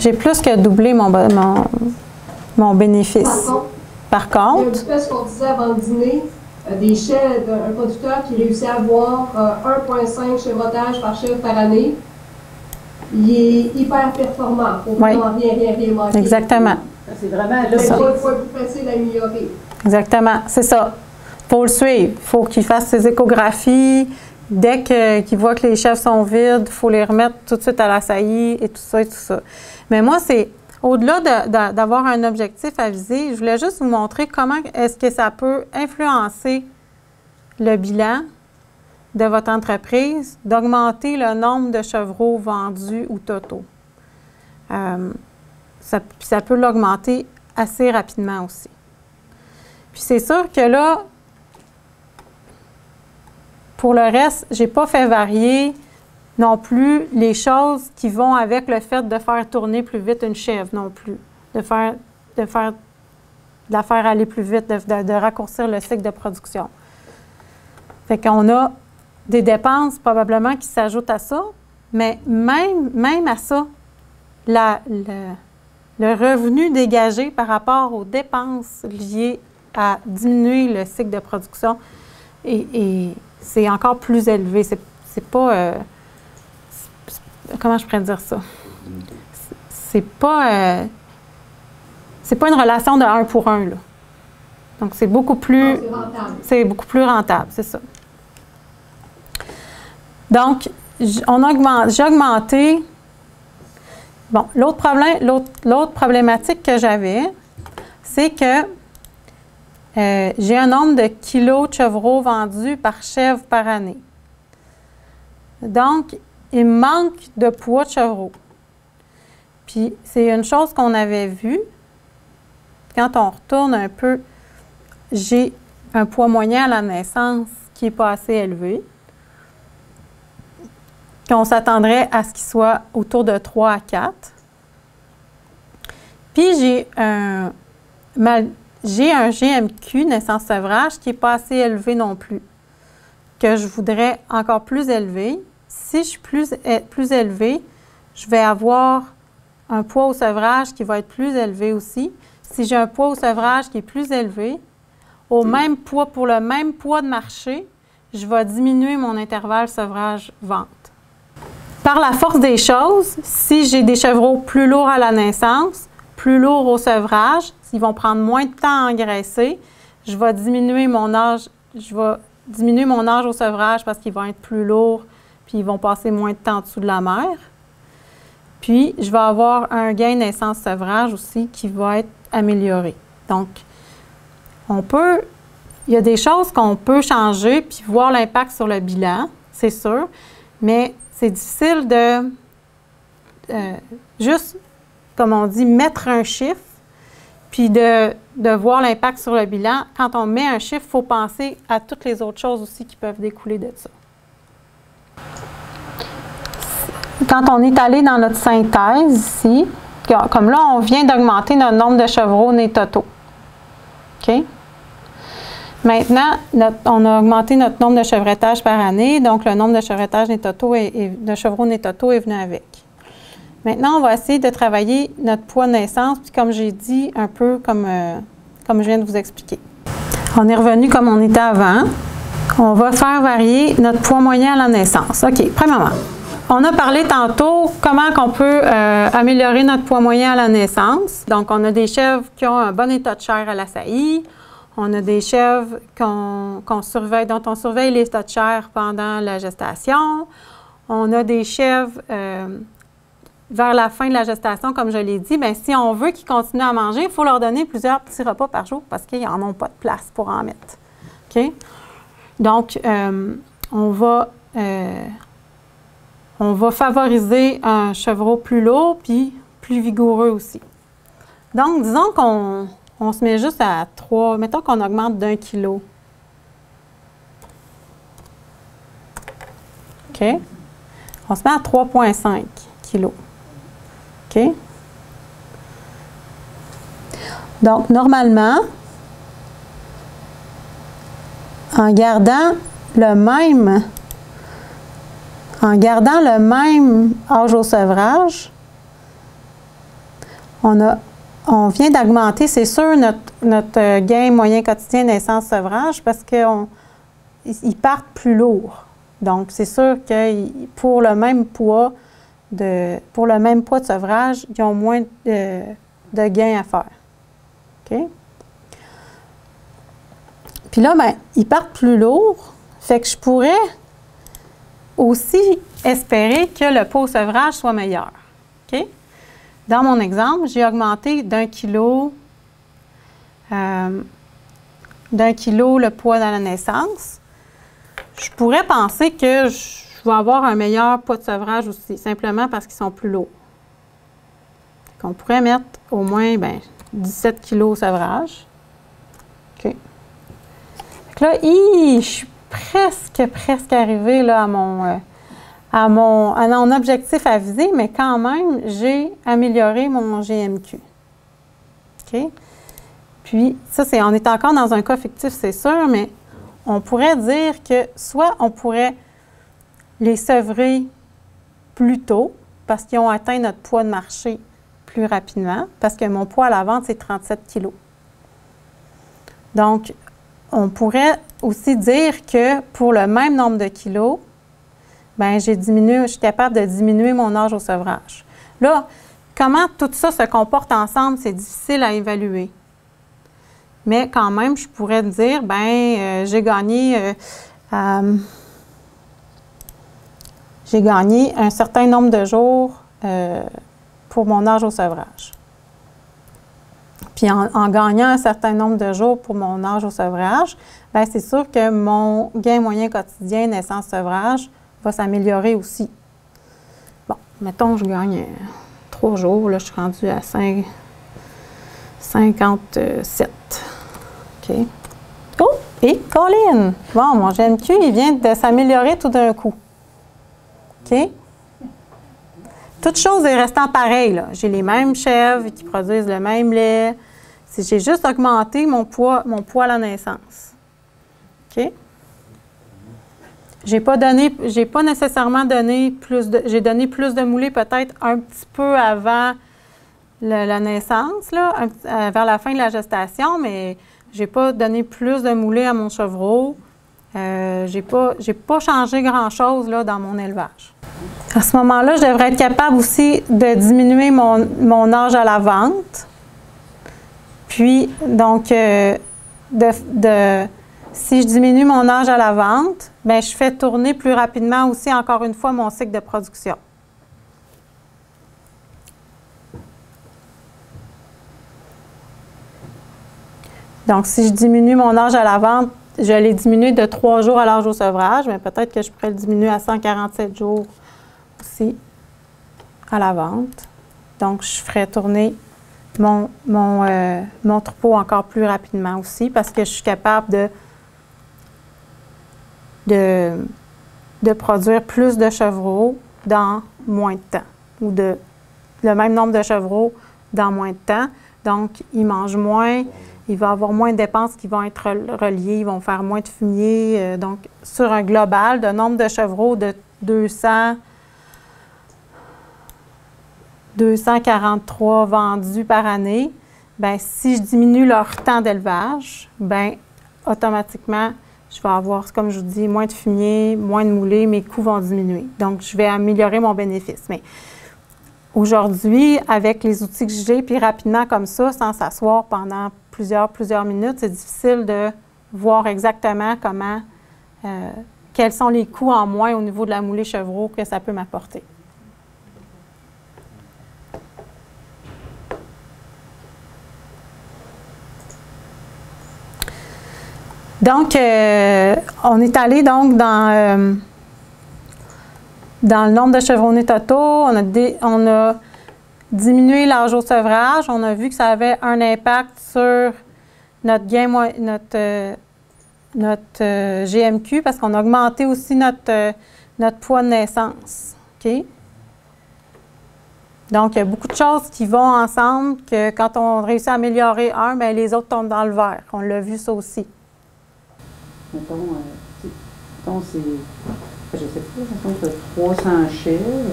J'ai plus que doublé mon, mon, mon bénéfice. Par contre, il y a un petit peu ce qu'on disait avant le dîner, euh, des chèvres, un producteur qui réussit à avoir euh, un virgule cinq chevrotage par chèvre par année, il est hyper performant. Il ne faut vraiment rien, rien, rien manquer. Exactement. C'est vraiment là. C'est plus facile à améliorer. Exactement, c'est ça. Il faut le suivre. Il faut qu'il fasse ses échographies. Dès qu'il qu voit que les chèvres sont vides, il faut les remettre tout de suite à la saillie et tout ça et tout ça. Mais moi, c'est... Au-delà d'avoir un objectif à viser, je voulais juste vous montrer comment est-ce que ça peut influencer le bilan de votre entreprise, d'augmenter le nombre de chevreaux vendus ou totaux. Euh, ça, ça peut l'augmenter assez rapidement aussi. Puis c'est sûr que là, pour le reste, je n'ai pas fait varier non plus les choses qui vont avec le fait de faire tourner plus vite une chèvre non plus, de faire, de faire, de la faire aller plus vite, de, de, de raccourcir le cycle de production. Fait qu'on a des dépenses probablement qui s'ajoutent à ça, mais même, même à ça, la, le, le revenu dégagé par rapport aux dépenses liées à diminuer le cycle de production, et, et c'est encore plus élevé. C'est, c'est pas... Euh, Comment je pourrais dire ça? C'est pas, euh, c'est pas une relation de un pour un, là. Donc, c'est beaucoup plus... C'est beaucoup plus rentable, c'est ça. Donc, j'ai augmenté... Bon, l'autre problème, l'autre problématique que j'avais, c'est que euh, j'ai un nombre de kilos de chevreaux vendus par chèvre par année. Donc, il manque de poids de chevreaux. Puis, c'est une chose qu'on avait vue. Quand on retourne un peu, j'ai un poids moyen à la naissance qui n'est pas assez élevé. On s'attendrait à ce qu'il soit autour de trois à quatre. Puis, j'ai un, j'ai un G M Q, naissance sevrage, qui n'est pas assez élevé non plus, que je voudrais encore plus élevé. Si je suis plus, plus élevée, je vais avoir un poids au sevrage qui va être plus élevé aussi. Si j'ai un poids au sevrage qui est plus élevé, au même poids, pour le même poids de marché, je vais diminuer mon intervalle sevrage-vente. Par la force des choses, si j'ai des chevreaux plus lourds à la naissance, plus lourds au sevrage, ils vont prendre moins de temps à engraisser, je vais diminuer mon âge, je vais diminuer mon âge au sevrage parce qu'ils vont être plus lourds puis ils vont passer moins de temps en dessous de la mer. Puis, je vais avoir un gain naissance-sevrage aussi qui va être amélioré. Donc, on peut, il y a des choses qu'on peut changer puis voir l'impact sur le bilan, c'est sûr, mais c'est difficile de euh, juste, comme on dit, mettre un chiffre, puis de, de voir l'impact sur le bilan. Quand on met un chiffre, il faut penser à toutes les autres choses aussi qui peuvent découler de ça. Quand on est allé dans notre synthèse ici, comme là, on vient d'augmenter notre nombre de chevreaux nés totaux. OK? Maintenant, notre, on a augmenté notre nombre de chevretages par année, donc le nombre de chevretages nés totaux et, et de chevreaux nés totaux est venu avec. Maintenant, on va essayer de travailler notre poids de naissance, puis comme j'ai dit, un peu comme, euh, comme je viens de vous expliquer. On est revenu comme on était avant. On va faire varier notre poids moyen à la naissance. OK, premièrement, on a parlé tantôt comment qu'on peut euh, améliorer notre poids moyen à la naissance. Donc, on a des chèvres qui ont un bon état de chair à la saillie. On a des chèvres qu'on, qu'on surveille, dont on surveille l'état de chair pendant la gestation. On a des chèvres euh, vers la fin de la gestation, comme je l'ai dit. Bien, si on veut qu'ils continuent à manger, il faut leur donner plusieurs petits repas par jour parce qu'ils n'en ont pas de place pour en mettre. OK? Donc, euh, on va, euh, on va favoriser un chevreau plus lourd puis plus vigoureux aussi. Donc, disons qu'on... On se met juste à trois. Mettons qu'on augmente d'un kilo. OK. On se met à trois virgule cinq kilos. OK. Donc, normalement, en gardant le même, en gardant le même âge au sevrage, on a On vient d'augmenter, c'est sûr, notre, notre gain moyen quotidien naissance-sevrage parce qu'ils partent plus lourds. Donc, c'est sûr que pour le même poids de, pour le même poids de sevrage, ils ont moins de, de gains à faire. OK? Puis là, bien, ils partent plus lourds. Fait que je pourrais aussi espérer que le poids au sevrage soit meilleur. OK? Dans mon exemple, j'ai augmenté d'un kilo, euh, d'un kilo le poids à la naissance. Je pourrais penser que je vais avoir un meilleur poids de sevrage aussi, simplement parce qu'ils sont plus lourds. On pourrait mettre au moins ben, dix-sept kilos au sevrage. OK. Donc là, hi, je suis presque, presque arrivée là, à mon... Euh, À mon, à mon objectif à viser, mais quand même, j'ai amélioré mon G M Q. OK? Puis, ça, c'est, on est encore dans un cas fictif, c'est sûr, mais on pourrait dire que soit on pourrait les sevrer plus tôt parce qu'ils ont atteint notre poids de marché plus rapidement, parce que mon poids à la vente, c'est trente-sept kilos. Donc, on pourrait aussi dire que pour le même nombre de kilos, bien, j'ai diminué, je suis capable de diminuer mon âge au sevrage. Là, comment tout ça se comporte ensemble, c'est difficile à évaluer. mais quand même, je pourrais dire, ben, euh, j'ai gagné, euh, euh, j'ai gagné un certain nombre de jours euh, pour mon âge au sevrage. Puis en, en gagnant un certain nombre de jours pour mon âge au sevrage, bien, c'est sûr que mon gain moyen quotidien naissance-sevrage va s'améliorer aussi. Bon, mettons, je gagne trois jours, là, je suis rendue à cinq, cinquante-sept. OK. Oh! Et Colin! Bon, mon G M Q, il vient de s'améliorer tout d'un coup. OK? Toute chose est restant pareille. J'ai les mêmes chèvres qui produisent le même lait. J'ai juste augmenté mon poids, mon poids à la naissance. OK? J'ai pas donné, j'ai pas nécessairement donné plus de. J'ai donné plus de moulées peut-être un petit peu avant le, la naissance, là, un, vers la fin de la gestation, mais j'ai pas donné plus de moulées à mon chevreau. Euh, j'ai pas, j'ai pas changé grand-chose là, dans mon élevage. À ce moment-là, je devrais être capable aussi de diminuer mon, mon âge à la vente. Puis, donc, euh, de, de, si je diminue mon âge à la vente, bien, je fais tourner plus rapidement aussi, encore une fois, mon cycle de production. Donc, si je diminue mon âge à la vente, je l'ai diminué de trois jours à l'âge au sevrage, mais peut-être que je pourrais le diminuer à cent quarante-sept jours aussi à la vente. Donc, je ferai tourner mon, mon, euh, mon troupeau encore plus rapidement aussi parce que je suis capable de, de, de produire plus de chevreaux dans moins de temps ou de le même nombre de chevreaux dans moins de temps. Donc, ils mangent moins. Il va y avoir moins de dépenses qui vont être reliées, ils vont faire moins de fumier. Euh, donc, sur un global, le nombre de chevreaux de deux cents, deux cent quarante-trois vendus par année, bien, si je diminue leur temps d'élevage, bien, automatiquement, je vais avoir, comme je vous dis, moins de fumier, moins de moulé, mes coûts vont diminuer. Donc, je vais améliorer mon bénéfice. Mais aujourd'hui, avec les outils que j'ai, puis rapidement comme ça, sans s'asseoir pendant plusieurs, plusieurs minutes, c'est difficile de voir exactement comment, euh, quels sont les coûts en moins au niveau de la moulée chevreau que ça peut m'apporter. Donc, euh, on est allé donc dans... Euh, Dans le nombre de chevronnés totaux, on a, dé, on a diminué l'âge au sevrage. On a vu que ça avait un impact sur notre gain, notre, euh, notre euh, G M Q, parce qu'on a augmenté aussi notre, euh, notre poids de naissance. Okay? Donc, il y a beaucoup de choses qui vont ensemble, que quand on réussit à améliorer un, bien, les autres tombent dans le vert. On l'a vu ça aussi. Mettons, euh, mettons c'est... je ne sais pas, trois cents chèvres,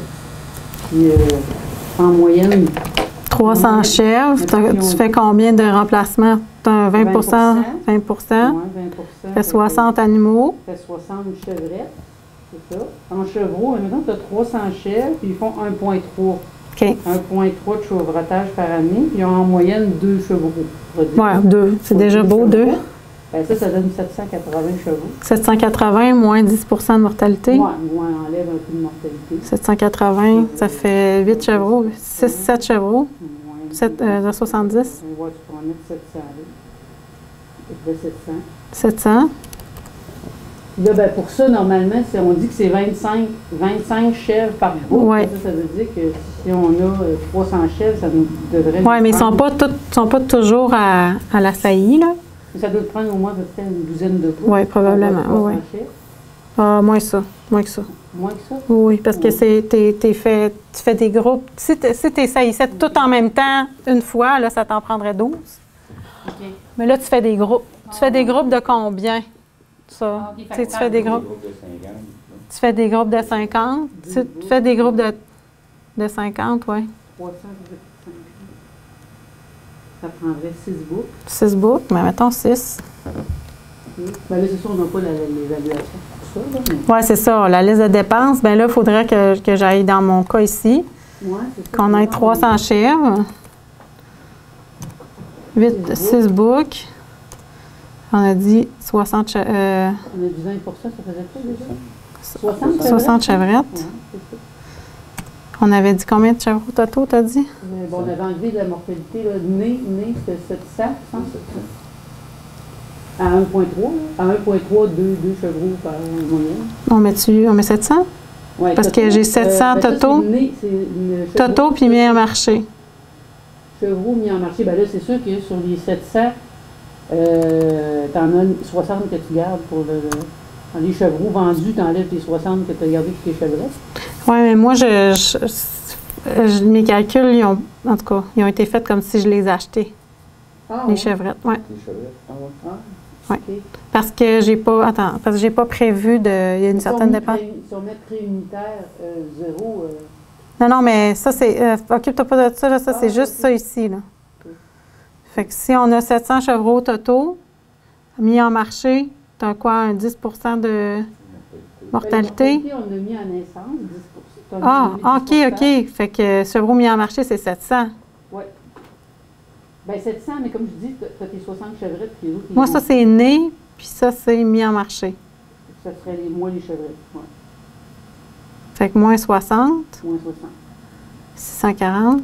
puis euh, en moyenne... trois cents chèvres, tu fais combien de remplacements? Tu as vingt pour cent, vingt pour cent, vingt pour cent, ça fait soixante animaux. Ça fait soixante chevrettes, c'est ça. En chevreaux, maintenant, tu as trois cents chèvres, puis ils font un virgule trois. Okay. un virgule trois de chevrotage par année, puis ils ont en moyenne deux chevreaux. Oui, deux, c'est déjà beau, deux. Bien, ça, ça donne sept cent quatre-vingts chevaux. sept cent quatre-vingts moins dix pour cent de mortalité. Oui, on enlève un peu de mortalité. sept cent quatre-vingts, ça fait huit chevaux, six, sept chevaux, sept, euh, soixante-dix. On va mettre sept cents. sept cents. Là, bien, pour ça, normalement, on dit que c'est vingt-cinq, vingt-cinq chèvres par groupe. Ouais. Ça, ça veut dire que si on a trois cents chèvres, ça nous devrait... Oui, mais ils ne sont pas tout, sont pas toujours à, à la saillie, là. Ça doit prendre au moins peut-être une douzaine de pots. Oui, probablement. Oui. Ah, moins ça. Moins que ça. Moins que ça? Oui, parce oui. que t'es, t'es fait, tu fais des groupes. Si tu essayais tout en même temps, une fois, là, ça t'en prendrait douze. Okay. Mais là, tu fais des groupes. Ah, tu fais des groupes de combien? Ça. Ah, okay, tu fais des groupes. Tu fais des groupes de cinquante. Tu fais des groupes de, de cinquante, oui. Ça prendrait six boucles. six boucles, mais mettons six. Mmh. Bien là, c'est sûr, on n'a pas l'évaluation pour ça. Mais... oui, c'est ça. La liste de dépenses, bien là, il faudrait que, que j'aille dans mon cas ici. Ouais, qu'on ait trois cents chèvres. huit, six boucles. On a dit soixante... Euh, on a dit vingt pour ça, ça faisait quoi déjà? soixante, soixante chèvrettes. Ouais, on avait dit combien de chèvres au total, t'as dit? Mais bon, on avait enlevé la mortalité, là. Né, né, c'était sept cents, je pense. À un virgule trois, à un virgule trois, deux chevreaux par moyenne. On met tu, on met sept cents? Ouais, parce que j'ai sept cents euh, totaux. Totaux puis mis en marché. Chevreaux mis en marché. Bien là, c'est sûr que sur les sept cents, euh, tu en as soixante que tu gardes pour le. Dans les chevreaux vendus, tu enlèves les soixante que tu as gardés pour tes chevreaux. Oui, mais moi, je, je, je, mes calculs, ils ont, en tout cas, ils ont été faits comme si je les achetais. Ah, les ouais. chevrettes, oui. Les chevrettes, ah oui. Ah. Oui. Okay. Parce que j'ai pas. Attends, parce que j'ai pas prévu de. Il y a une certaine dépense. Sur notre préunitaire, euh, zéro. Euh... Non, non, mais ça, c'est. Euh, Occupe-toi pas de ça, là, ça, ah, c'est juste okay. ça ici, là. Okay. Fait que si on a sept cents chevreaux totaux mis en marché, tu as quoi, un dix pour cent de mortalité? Ben, on a mis en naissance, dix pour cent. Ah, OK, OK. Fait que chevreaux mis en marché, c'est sept cents. Oui. Bien, sept cents, mais comme je dis, tu as tes soixante chevrettes. Puis les autres, moi, ça, c'est né, puis ça, c'est mis en marché. Ça serait les, moins les chevrettes, oui. Fait que moins soixante. Moins soixante. six cent quarante.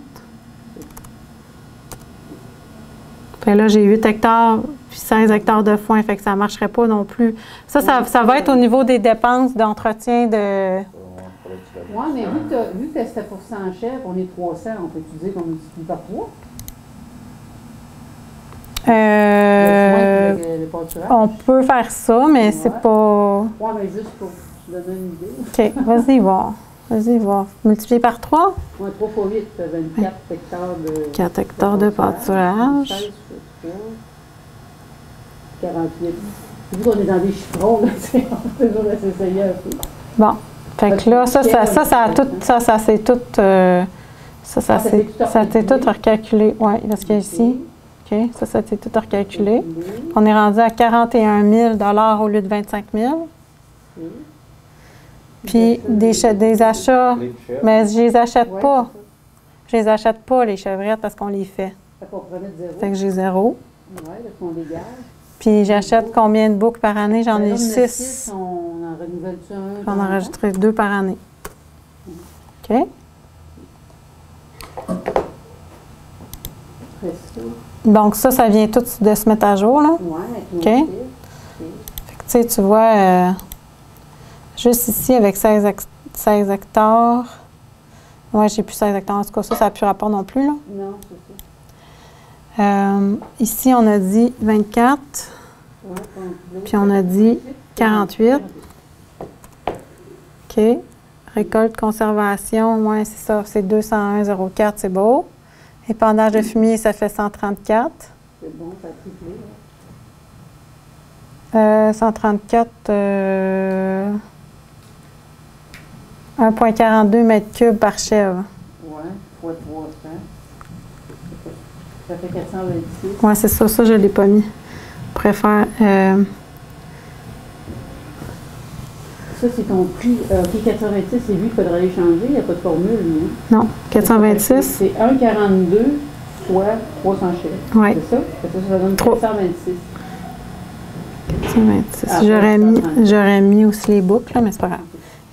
Fait là, j'ai huit hectares, puis seize hectares de foin, fait que ça ne marcherait pas non plus. Ça, ouais, ça, ça va être au niveau des dépenses d'entretien de... Oui, mais vu que c'était pour cent chèvres, on est trois cents, on peut-tu dire qu'on multiplie par trois? Euh, le soin, le, le on peut faire ça, mais ouais. c'est pas... Oui, mais juste pour te donner une idée. OK, vas-y voir. Vas-y voir. Multiplier par trois? Oui, trois fois huit, vingt-quatre ouais. hectares de... quatre hectares de pâturage. seize fois trois, quarante-huit. Vu qu'on est dans des chiffrons, là, on peut toujours s'essayer un peu. Bon. Fait que là, ça, ça, ça, ça, tout, ça, ça, c'est tout... Euh, ça, ça, ah, c'est tout, tout recalculé. Oui, parce qu'il y a ici... OK, ça, ça a été tout recalculé. On est rendu à quarante et un mille au lieu de vingt-cinq mille. Puis des, des achats, mais je les achète pas. Je les achète pas, les chevrettes, parce qu'on les fait. Fait que j'ai zéro. Puis j'achète combien de boucs par année? J'en ai six. On en renouvelle un. On en rajouterait deux par année. OK. Donc, ça, ça vient tout de se mettre à jour, là. Oui, OK. okay. Fait que, tu sais, tu vois, euh, juste ici, avec seize, seize hectares. Oui, j'ai plus seize hectares. En tout cas, ça, ça n'a plus rapport non plus, là. Non, c'est ça. Euh, ici, on a dit vingt-quatre. Ouais, puis on a dit quarante-huit. quarante-huit. OK. Récolte, conservation, moins, ouais, c'est ça. C'est deux cent un virgule zéro quatre, c'est beau. Épandage de fumier, ça fait cent trente-quatre. C'est bon, ça a triplé. Euh, cent trente-quatre, euh, un virgule quarante-deux mètres cubes par chèvre. Oui, fois trois cents. Ça fait quatre cent vingt-six. Oui, c'est ça, ça, je ne l'ai pas mis. Je préfère. Euh, Ça, c'est ton prix. Euh, OK, quatre cent vingt-six, c'est lui qu'il faudra aller changer. Il n'y a pas de formule, non? Non, quatre cent vingt-six. C'est un virgule quarante-deux fois trois cents chèvres. Oui. C'est ça? Ça, ça donne quatre cent vingt-six. quatre cent vingt-six. J'aurais mis, j'aurais mis aussi les boucles, là, mais c'est pas grave.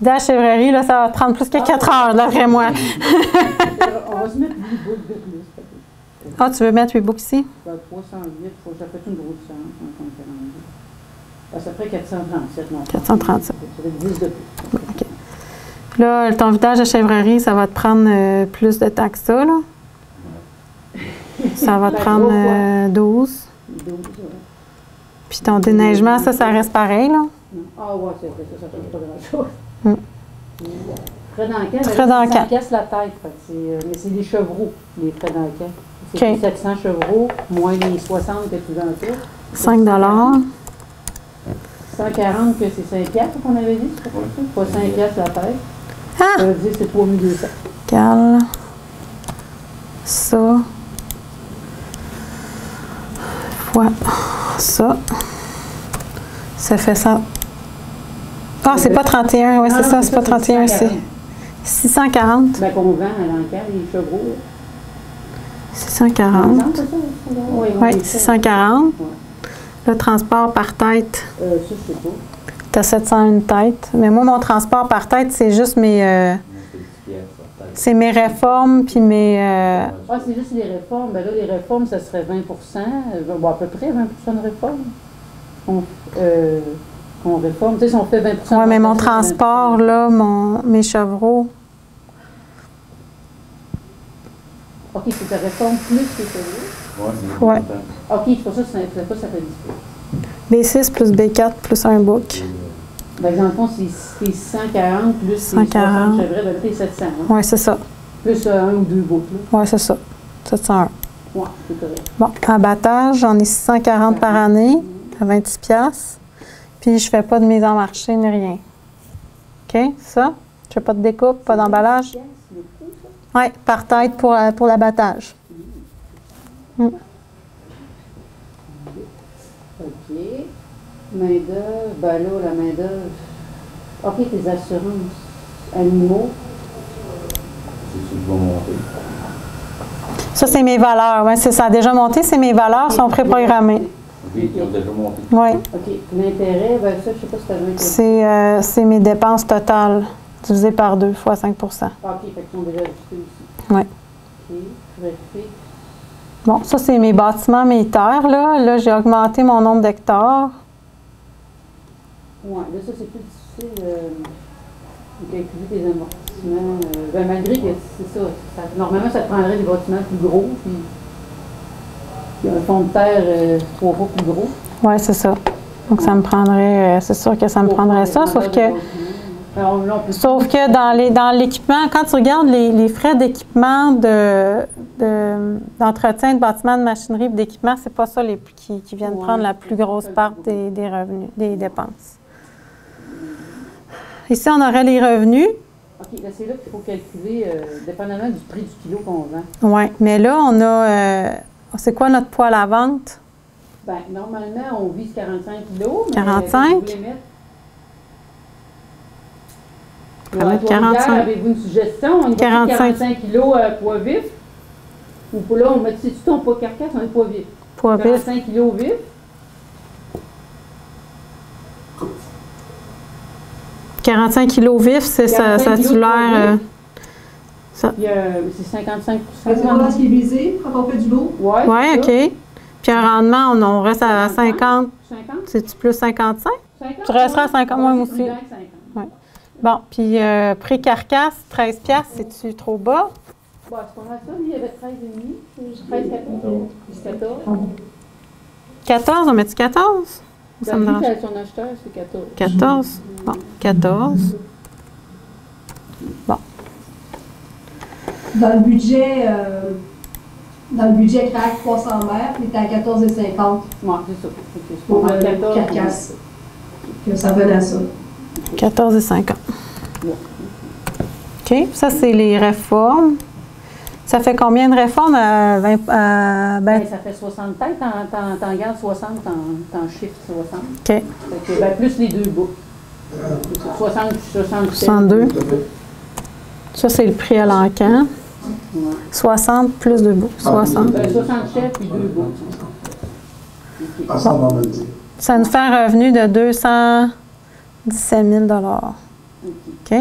Dans la chèvrerie, là, ça va prendre plus que ah, quatre heures, d'après moi. On va se mettre huit boucles de plus. Ah, tu veux mettre huit boucles ici? Ben, trois cent huit, ça fait une grosse somme, un virgule quarante-deux. Ça ferait quatre cent trente-sept, non? quatre cent trente-sept. Ça fait dix de plus. OK. Là, ton vidage de chèvrerie, ça va te prendre euh, plus de temps que ça, là? Ça va te prendre euh, douze. douze, oui. Puis ton déneigement, ça, ça reste pareil, là? Ah, ouais, c'est vrai, ça, ça change pas grand-chose. Hum. Frais d'enquête, ça casse la tête, mais c'est des chevreaux, les frais d'enquête. C'est sept cents chevreaux, moins les soixante que tu vends ça. cinq dollars. cent quarante que c'est cinq piastres qu'on avait dit, c'est pas cinq piastres la tête. Ah! Ça veut dire que c'est trois mille deux cents. Cal. Ça. Fois. Ça. Ça fait ça. Ah, c'est pas trente et un, oui, c'est ça, c'est pas trente et un, c'est six cent quarante. Bien qu'on vend à l'enquête, les chevreaux. six cent quarante. Oui, six cent quarante. Le transport par tête. Euh, ça, je sais pas. Tu as sept cent un têtes. Mais moi, mon transport par tête, c'est juste mes... Euh, c'est mes réformes, puis mes... Euh... Ah, c'est juste les réformes. Ben là, les réformes, ça serait vingt pour cent, bon, à peu près vingt pour cent de réformes. On, euh, on réforme. Tu sais, si on fait vingt pour cent... Oui, mais mon transport, là, mon, mes chevreaux... OK, c'est ta réforme plus les chevreaux? Oui. Ouais. OK, c'est pour ça que ça fait dix. B six plus B quatre plus un bouc. Par exemple, c'est cent quarante plus cent quarante. C'est vrai, c'est sept cents. Hein? Oui, c'est ça. Plus euh, un ou deux boucles. Oui, c'est ça. sept cent un. Oui, c'est correct. Bon, abattage, j'en ai six cent quarante par année, à vingt-six piastres. Puis, je ne fais pas de mise en marché ni rien. OK, ça? Je ne fais pas de découpe, pas d'emballage? Oui, par tête pour, pour l'abattage. Mm. OK. Main-d'œuvre, ben là, la main-d'œuvre. OK, tes assurances. Animaux. Ça, c'est mes valeurs. Oui, ça a déjà monté, c'est mes valeurs, okay. Sont préprogrammées. Oui, ils ont déjà monté. Oui. OK. L'intérêt, ben ça, je ne sais pas si tu as l'intérêt. C'est euh, c'est mes dépenses totales, divisées par deux fois cinq pour cent. OK, fait qu'ils sont déjà ajustés aussi. Oui. OK, vérifié. Bon, ça, c'est mes bâtiments, mes terres, là. Là, j'ai augmenté mon nombre d'hectares. Oui, là, ça, c'est plus difficile euh, de calculer tes amortissements. Euh, ben, malgré que c'est ça, ça. Normalement, ça prendrait des bâtiments plus gros, puis un fond de terre euh, trois fois plus gros. Oui, c'est ça. Donc, ouais. Ça me prendrait. Euh, c'est sûr que ça me prendrait ça, sauf que. Alors, là, sauf que dans les dans l'équipement, quand tu regardes les, les frais d'équipement, de, de, d'entretien de bâtiments, de machinerie et d'équipement, c'est pas ça les, qui, qui viennent ouais, prendre la plus grosse part des, des revenus, des dépenses. Ici, on aurait les revenus. OK, là, c'est là qu'il faut calculer, euh, dépendamment du prix du kilo qu'on vend. Oui, mais là, on a... Euh, c'est quoi notre poids à la vente? Bien, normalement, on vise quarante-cinq kilos. Mais quarante-cinq? Vous mettre... Alors, quarante-cinq. Avez-vous une suggestion? On quarante-cinq kilos euh, poids vif? Ou pour là, on met dessus ton poids carcasse, on est poids vif. Poids vif. quarante-cinq kilos vif. quarante-cinq kilos vif, c'est ça, ça a-tu l'air... C'est cinquante-cinq pour cent. Est-ce qu'on a ce qui est visé quand on fait du lot? Oui, ouais, OK. Ça. Puis un rendement, on, on reste à cinquante. cinquante? C'est-tu plus cinquante-cinq? cinquante? Tu resteras à cinquante, moi ouais, aussi. Ouais. Bon, puis euh, prix carcasse, treize piastres, c'est-tu trop bas? Bon, c'est pas mal ça, lui, il y avait treize virgule cinq. treize, quatorze. quatorze, on met-tu quatorze? Ça me dérange. Son acheteur, c'est quatorze. quatorze. Bon, quatorze. Bon. Dans le budget, euh, dans le budget CRAAQ trois cents mètres, il était à quatorze virgule cinquante. Oui, c'est ça. Pour le carcasse. Que ça venait à ça. quatorze virgule cinquante. OK. Ça, c'est les réformes. Ça fait combien de réformes? Euh, vingt, euh, ben, ben, ça fait soixante têtes. T'en gardes soixante, t'en chiffres soixante. OK. Que, ben, plus les deux bouts. soixante, soixante-deux. Ça, c'est le prix à l'encan. Ouais. soixante plus deux bouts. soixante. Ben, soixante-sept puis deux bouts. Okay. Bon. Ça nous fait un revenu de deux cent dix-sept mille. OK. OK.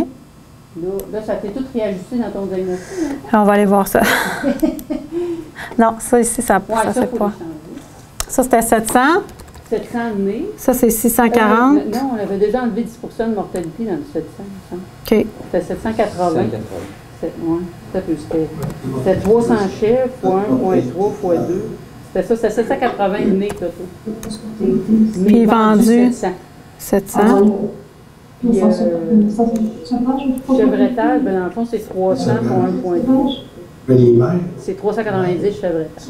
Là, ça t'est tout réajusté dans ton diagnostic. Hein? On va aller voir ça. Non, ça ici, ça ne ouais, fait pas. Ça, c'était sept cents. sept cents nés. Ça, c'est six cent quarante. Euh, non, on avait déjà enlevé dix pour cent de mortalité dans le sept cents. Ça. OK. C'était sept cent quatre-vingts. C'était ouais, trois cents chèvres, fois un, fois trois, fois deux. C'était ça, c'était sept cent quatre-vingts nés, toto. Puis vendu sept cents. Puis, euh, chevretage, ben dans le fond, c'est trois cents pour un virgule deux. C'est trois cent quatre-vingt-dix chevretage.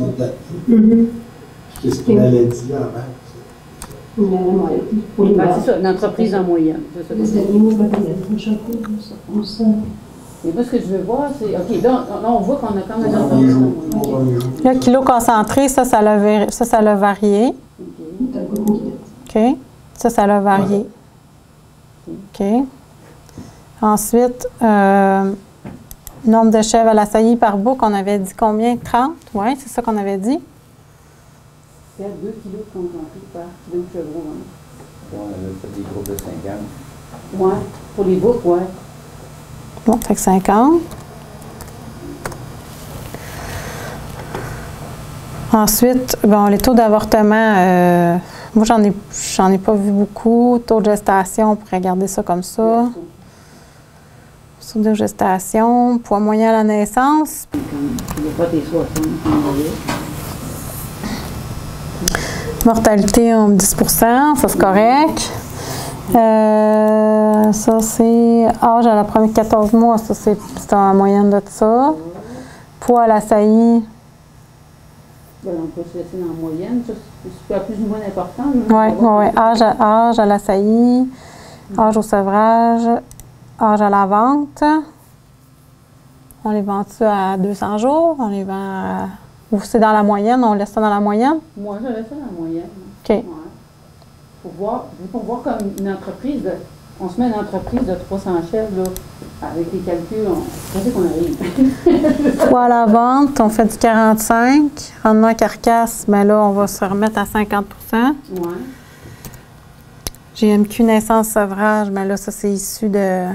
Qu'est-ce qu'on allait dire avant? C'est ça, une entreprise en moyenne. Mais moi, ce que je veux voir, c'est... OK, là, on voit qu'on a comme une entreprise en moyenne. Le kilo concentré, ça, ça l'a varié. OK. Ça, ça l'a varié. OK. Ensuite, euh, nombre de chèvres à la saillie par bouc, on avait dit combien? trente? Oui, c'est ça qu'on avait dit. commercial deux kilos contemplés par kilo de chevreau. Hein. On avait fait des groupes de cinquante. Oui, pour les boucs, oui. Bon, fait que cinquante. Ensuite, bon, les taux d'avortement, euh, moi, j'en ai, j'en ai pas vu beaucoup. Taux de gestation, on pourrait garder ça comme ça. Taux de gestation, poids moyen à la naissance. Il n'y a pas des soixante. Mortalité, on dix pour cent, ça c'est correct. Euh, ça, c'est âge à la première quatorze mois, ça c'est en moyenne de ça. Poids à la saillie. Ben, on peut se laisser dans la moyenne, c'est plus ou moins important. Oui, oui, oui. Âge à, âge à la saillie, âge au sevrage, âge à la vente. On les vend-tu à deux cents jours? On les vend à... Ou c'est dans la moyenne? On laisse ça dans la moyenne? Moi, je laisse ça dans la moyenne. OK. Ouais. Pour, voir, pour voir comme une entreprise, de, on se met une entreprise de trois cents chèvres, là, avec les calculs, on sait qu'on arrive. Poids à la vente, on fait du quarante-cinq. Rendement carcasse, bien là, on va se remettre à cinquante pour cent. Ouais. G M Q naissance sevrage, bien là, ça, c'est issu de,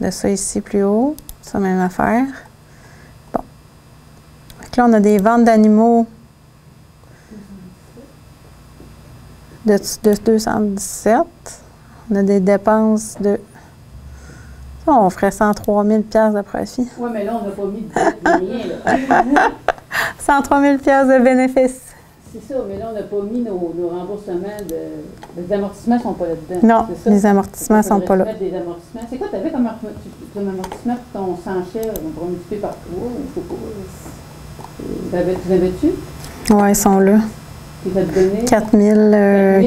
de ça ici plus haut. Ça, même affaire. Bon. Donc là, on a des ventes d'animaux de, de deux cent dix-sept. On a des dépenses de... Ça, on ferait cent trois mille de profit. Oui, mais là, on n'a pas mis de rien, là. cent trois mille de bénéfices. C'est ça, mais là, on n'a pas mis nos, nos remboursements de... Les amortissements ne sont pas là-dedans. Non, ça? Les amortissements ne sont pas là. C'est quoi, tu avais comme amortissement pour ton cent chèvres? On va multiplier par trois. Tu avais-tu? Oui, ils sont là. Ils vont te donner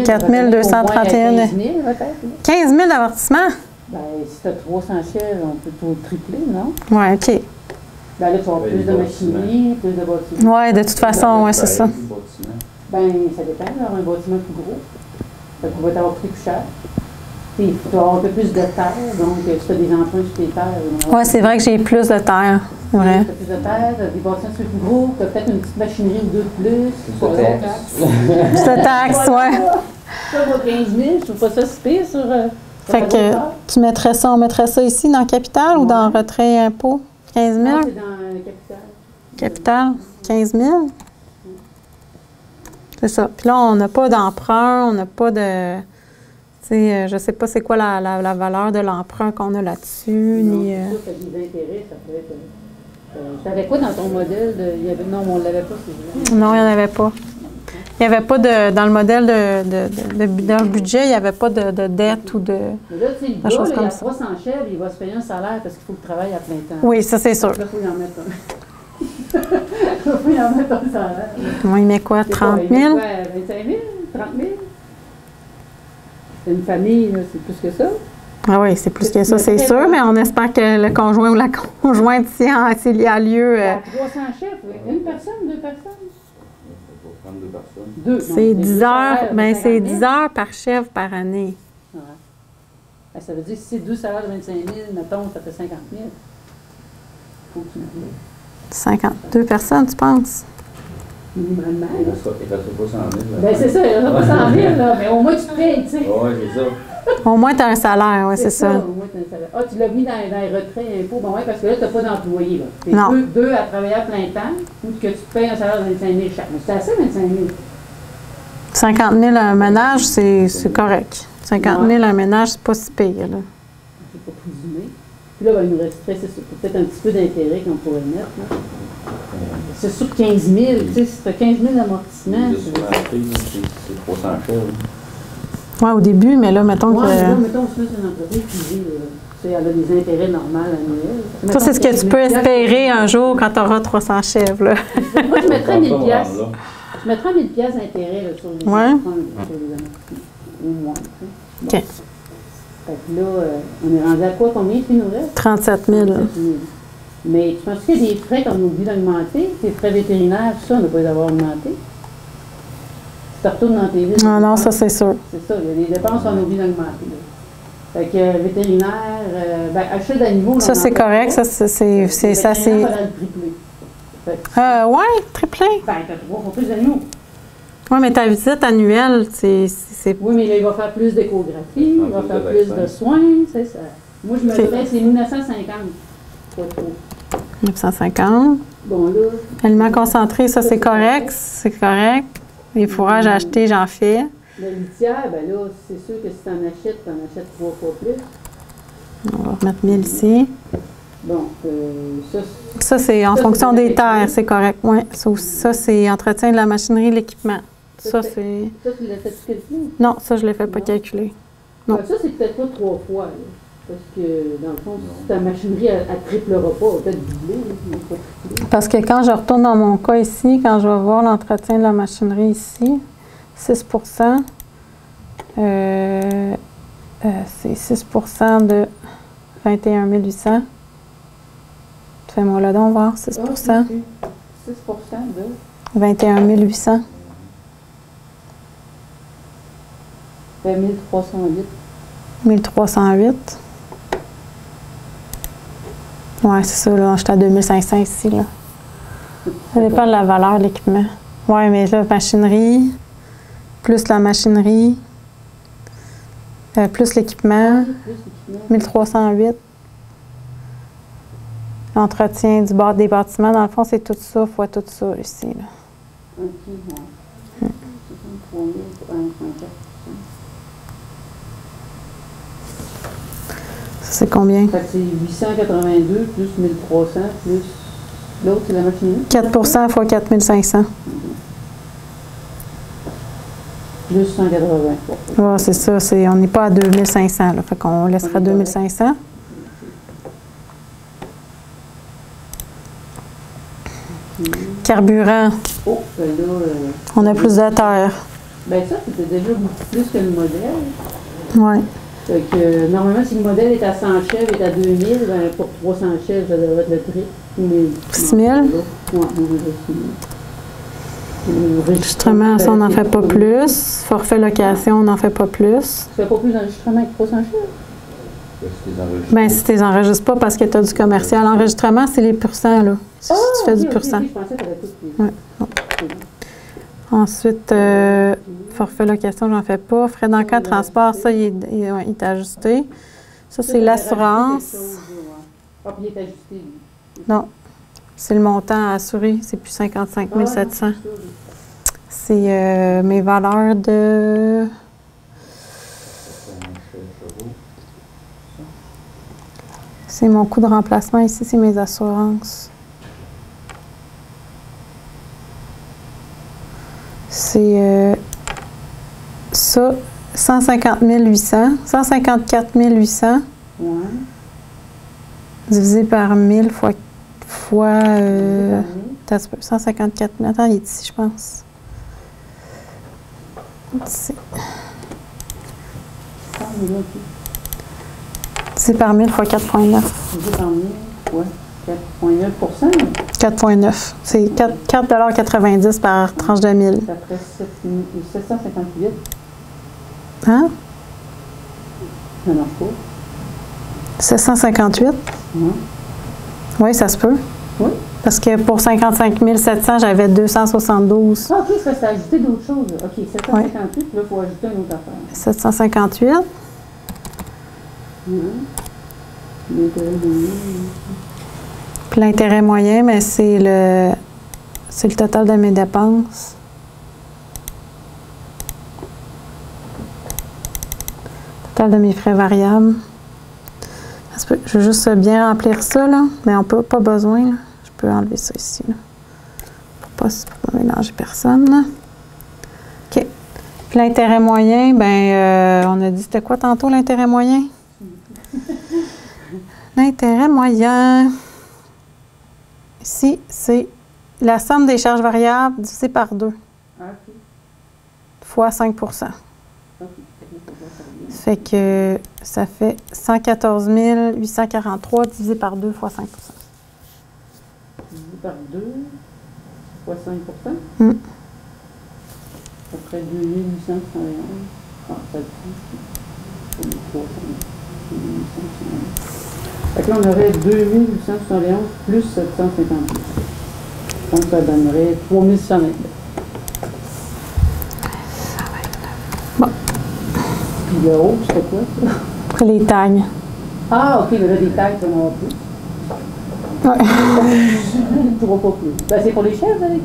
quatre mille deux cent trente et un. quinze mille, peut-être? quinze mille d'amortissements? Bien, si tu as trois cents chèvres, on peut tout tripler, non? Oui, OK. Bien, là, tu vas avoir plus de machinerie, plus de bâtiments. Oui, de toute façon, oui, c'est ça. Bien, ça dépend d'avoir un bâtiment plus gros. Ça va t'avoir pris plus cher. Puis, il faut avoir un peu plus de terre. Donc, si tu as des emprunts sur tes terres. Oui, c'est vrai que j'ai plus de terre. Tu as plus de terre, tu as des bâtiments sur plus gros, tu as peut-être une petite machinerie ou deux de plus. Plus de taxes. Plus de taxes, oui. Ça vaut quinze mille, je trouve pas ça si pire sur. Fait que tu mettrais ça, on mettrait ça ici dans capital ou dans retrait impôt? quinze mille? Non, c'est dans capital. Capital, quinze mille? C'est ça. Puis là, on n'a pas d'emprunt, on n'a pas de... Tu sais, je ne sais pas c'est quoi la, la, la valeur de l'emprunt qu'on a là-dessus, ni... Non, c'est sûr que les intérêts, ça peut être... Euh, T'avais quoi dans ton modèle? De, il y avait, non, on ne l'avait pas, celui-là. Non, il n'y en avait pas. Il n'y avait pas de... Dans le modèle de, de, de, de, de, de budget, il n'y avait pas de, de dette ou de... Mais là, tu sais, le gars, là, il a trois cents chèvres, il va se payer un salaire parce qu'il faut qu'il travaille à plein temps. Oui, ça, c'est sûr. Là, il faut y en mettre un. Il en met comme ça. Moi, il met quoi, trente mille? Quoi, vingt-cinq mille? trente mille? C'est une famille, c'est plus que ça. Ah oui, c'est plus que ça, c'est sûr, mais on espère que le conjoint ou la conjointe, s'il y a lieu... Euh, trois cents chèvres, une personne, deux personnes? Deux. C'est dix heures, bien, c'est dix heures par chèvre par année. Ouais. Ben, ça veut dire que si c'est deux salaires de vingt-cinq mille, mettons, ça fait cinquante mille. Il faut qu'il y ait cinquante-deux personnes, tu penses? Normalement. Il reste pas cent mille. Ben c'est ça, il reste pas cent mille, là, mais au moins tu payes, tu sais. Oui, c'est ça. Au moins tu as un salaire, oui, c'est ça. ça. Au moins tu as un salaire. Ah, tu l'as mis dans, dans les retraits et impôts, bon, oui, parce que là, tu n'as pas d'employé, là. Tu es non. Deux, deux à travailler à plein temps, ou que tu te payes un salaire de vingt-cinq mille chaque. Mais c'est assez, vingt-cinq mille. cinquante mille un ménage, c'est correct. cinquante mille un ménage, c'est pas si pire, là. C'est pas présumé. Puis là, ben, il nous resterait peut-être un petit peu d'intérêt qu'on pourrait mettre. Là. C'est sur quinze mille, tu sais, si tu as quinze mille d'amortissement. C'est trois cents chèvres. Oui, au début, mais là, mettons ouais, que. Là, mettons, c'est une entreprise qui dit, tu sais, elle a des intérêts normaux annuels. Ça, c'est ce que tu peux espérer un jour quand tu auras trois cents chèvres. Là. Moi, je mettrais mille piastres. Je mettrais mille piastres d'intérêt sur les ouais. amortissements. Au moins, tu sais. OK. Fait que là, euh, on est rendu à quoi? Combien il nous reste? trente-sept mille. trente-sept mille. Mais tu penses qu'il y a des frais qu'on oublie d'augmenter? Des frais vétérinaires, tout ça, on ne doit pas les avoir augmentés. Tu retournes dans tes listes. Non, non, ça, c'est sûr. C'est ça, il y a des dépenses qu'on oublie d'augmenter. Fait que euh, vétérinaire, euh, ben, achat d'animaux. Ça, c'est correct. Ça, c'est. Ça, c'est. Euh, ouais, triplé. Ben, tu as trois fois plus d'animaux. Oui, mais ta visite annuelle, c'est... Oui, mais là, il va faire plus d'échographie, il va faire plus de soins, c'est ça. Moi, je me dirais, c'est mille neuf cent cinquante. Pas trop. mille neuf cent cinquante. Bon, là... Aliments concentrés, ça, c'est correct, c'est correct. Les fourrages à acheter, j'en fais. La litière, bien là, c'est sûr que si tu en achètes, tu en achètes trois fois plus. On va remettre mille ici. Bon, euh, ça... Ça, c'est en ça, fonction des terres, c'est correct. Oui, ça, ça c'est entretien de la machinerie, l'équipement. Ça, ça c'est... Ça, tu l'as fait calculer? Non, ça, je ne l'ai fait pas calculer. Non. Alors, ça, c'est peut-être pas trois fois, là, parce que, dans le fond, si ta machinerie, elle ne triplera pas, peut-être doubler. Parce que quand je retourne dans mon cas ici, quand je vais voir l'entretien de la machinerie ici, six pour cent, euh, euh, c'est six pour cent de vingt et un mille huit cents. Fais-moi le don, voir, six pour cent. Oh, six pour cent de? vingt et un mille huit cents. Ben, mille trois cent huit. mille trois cent huit. Ouais, c'est ça, là. J'étais à deux mille cinq cents ici, là. Ça dépend de la valeur de l'équipement. Ouais, mais là, machinerie, plus la machinerie, euh, plus l'équipement, mille trois cent huit. L'entretien du bord des bâtiments, dans le fond, c'est tout ça fois tout ça ici. Là. OK, oui. Hum. Ça, c'est combien? Ça fait que c'est huit cent quatre-vingt-deux plus mille trois cents plus l'autre, c'est la machinerie? quatre pour cent fois quatre mille cinq cents. Mm-hmm. Plus cent quatre-vingts. Ah, c'est ça. C'est, on n'est pas à deux mille cinq cents. Là, fait qu'on laissera deux mille cinq cents. Carburant. Oh, ben là, euh, on a plus de terre. Bien, ça, c'était déjà beaucoup plus que le modèle. Oui. Fait que, euh, normalement, si le modèle est à cent chèvres et à deux mille, ben, pour trois cents chèvres, ça devrait être le prix. six mille? Oui, on a enregistrement, ça, on n'en fait pas plus. Forfait location, on n'en fait pas plus. Tu ne fais pas plus d'enregistrement avec trois cents chèvres? Bien, si tu ne les enregistres pas parce que tu as du commercial. L'enregistrement, c'est les pourcents, là. Si oh, tu fais okay, du pourcent. Okay, oui. Oh. Ensuite, euh, forfait location, j'en fais pas. Frais d'encadrement de transport, ça, il est, il, ouais, il est ajusté. Ça, c'est l'assurance. Ah, puis il est ajusté. Non. C'est le montant à assurer. C'est plus cinquante-cinq mille sept cents. C'est euh, mes valeurs de... C'est mon coût de remplacement. Ici, c'est mes assurances. C'est euh, ça, cent cinquante mille huit cents, cent cinquante-quatre mille huit cents, ouais. Divisé par mille fois, fois euh, cent cinquante-quatre mille, attends, il est ici, je pense. Ici. Divisé par mille fois quatre virgule neuf. Divisé par mille, ouais. quatre virgule neuf pour cent? quatre virgule neuf. C'est quatre virgule quatre-vingt-dix par tranche de mille. Ça ferait sept cent cinquante-huit. Hein? Non, non, pas. sept cent cinquante-huit? Oui. Oui, ça se peut. Oui. Parce que pour cinquante-cinq mille sept cents, j'avais deux cent soixante-douze. Ah, OK, ça, ça a ajouté d'autres choses. OK, sept cent cinquante-huit, oui. Là, il faut ajouter une autre affaire. sept cent cinquante-huit. Hum. Mmh. Puis l'intérêt moyen, mais c'est le c'est le total de mes dépenses. Total de mes frais variables. Je veux juste bien remplir ça, là, mais on peut pas besoin. Là. Je peux enlever ça ici. Là, pour ne pas, pas mélanger personne. Là. OK. Puis l'intérêt moyen, bien, euh, on a dit c'était quoi tantôt l'intérêt moyen? L'intérêt moyen. Ici, c'est la somme des charges variables divisée par deux, ah, okay. Fois cinq pour cent. Okay. Fait que ça fait cent quatorze mille huit cent quarante-trois divisé par deux fois cinq pour cent. Divisé par deux fois cinq pour cent? Mm. Ça ferait deux mille huit cents. Ah, ça dit, fait que là, on aurait deux mille huit cent soixante et onze plus sept cent cinquante. Donc, ça donnerait trois mille cent vingt. Puis le haut, c'était quoi, ça? Les tagnes. Ah, OK, mais là, des tagnes, ça n'en va plus. Ouais. Je ne vois pas plus. Ben, c'est pour les chèvres, allez?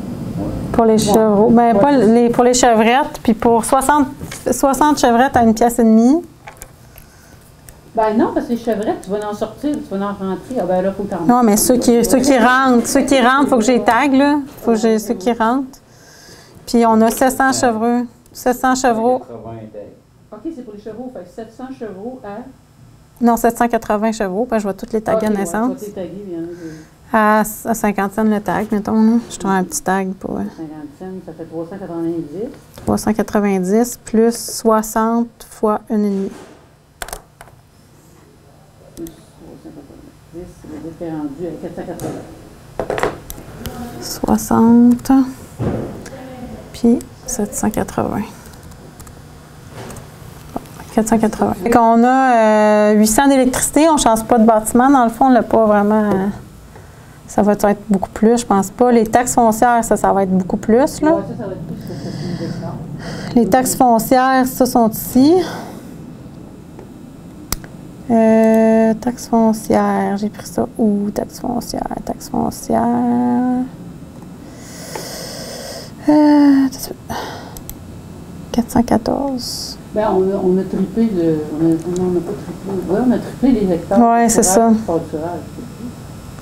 Pour les chevreaux. Ben, pas les, pour les chevrettes, puis pour soixante, soixante chevrettes à une pièce et demie. Ben non, parce que les chevrettes, tu vas en sortir, tu vas en rentrer. Ah ben là, faut t'en... Non, mais ceux qui, ceux qui rentrent, ceux qui rentrent, il faut que j'ai tag, là. Faut que j'ai ceux qui rentrent. Puis on a sept cents chevreux. sept cents chevreaux. OK, c'est pour les chevreaux. Fait que sept cents chevreaux à... Non, sept cent quatre-vingts chevreaux. Ben, je vais toutes les taguer à naissance. À cinquante cents le tag, mettons. Je trouve un petit tag pour... cinquante cents, ça fait trois cent quatre-vingt-dix. trois cent quatre-vingt-dix plus soixante fois une virgule cinq. Plus trois cent quatre-vingt-dix, c'est-à-dire que tu es rendu à quatre cent quatre-vingts. soixante, puis sept cent quatre-vingts. quatre cent quatre-vingts. Fait qu'on a euh, huit cents d'électricité, on ne change pas de bâtiment. Dans le fond, on n'a pas vraiment... Euh, ça va être beaucoup plus, je pense pas. Les taxes foncières, ça, ça va être beaucoup plus, là. Les taxes foncières, ça, sont ici. Euh, taxes foncières, j'ai pris ça où? Taxes foncières, taxes foncières. Euh, quatre cent quatorze. Bien, on a, on a triplé le... On a, on a pas triplé. Ouais, on a triplé les hectares. Oui, c'est ça.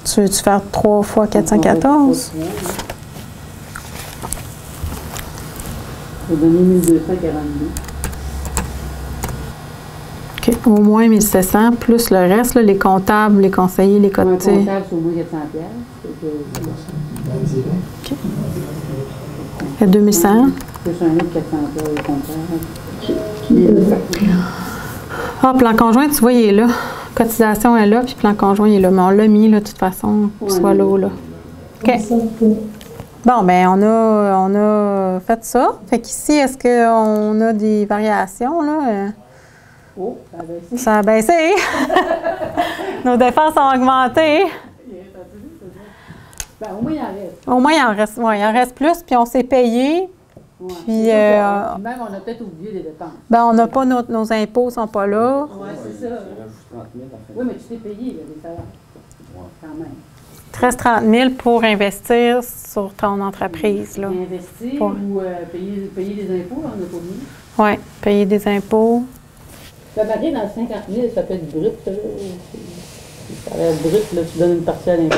Tu veux-tu faire trois fois quatre cent quatorze? Je vais donner mille deux cent quarante-deux. OK, au moins mille sept cents, plus le reste, là, les comptables, les conseillers, les cotés. Un comptable, c'est au moins quatre cents piastres. OK. Il y a deux mille cent. Plus un autre quatre cents piastres, le comptable. Ah, plan conjoint, tu vois, il est là. Cotisation est là, puis plan conjoint est là. Mais on l'a mis, là, de toute façon, qu'il soit l'eau, là. OK. Bon, bien, on a, on a fait ça. Fait qu'ici, est-ce qu'on a des variations, là? Oh, ça a baissé. Ça a baissé. Nos dépenses ont augmenté. Bien, au moins, il en reste. Au moins, il en reste, ouais, il en reste plus, puis on s'est payé. Ouais. Puis, euh, puis même, on a peut-être oublié les dépenses. Bien, on n'a pas nos, nos impôts, ne sont pas là. Oui, c'est ça. Oui, mais tu t'es payé, là, les salaires. Ouais. Quand même. treize à trente mille pour investir sur ton entreprise. Là. Investir pour... ou euh, payer, payer des impôts, là, on n'a pas mis. Oui, payer des impôts. Ça varie dans cinquante mille, ça peut être brut. Là. Le salaire brut, là, tu donnes une partie à l'impôt.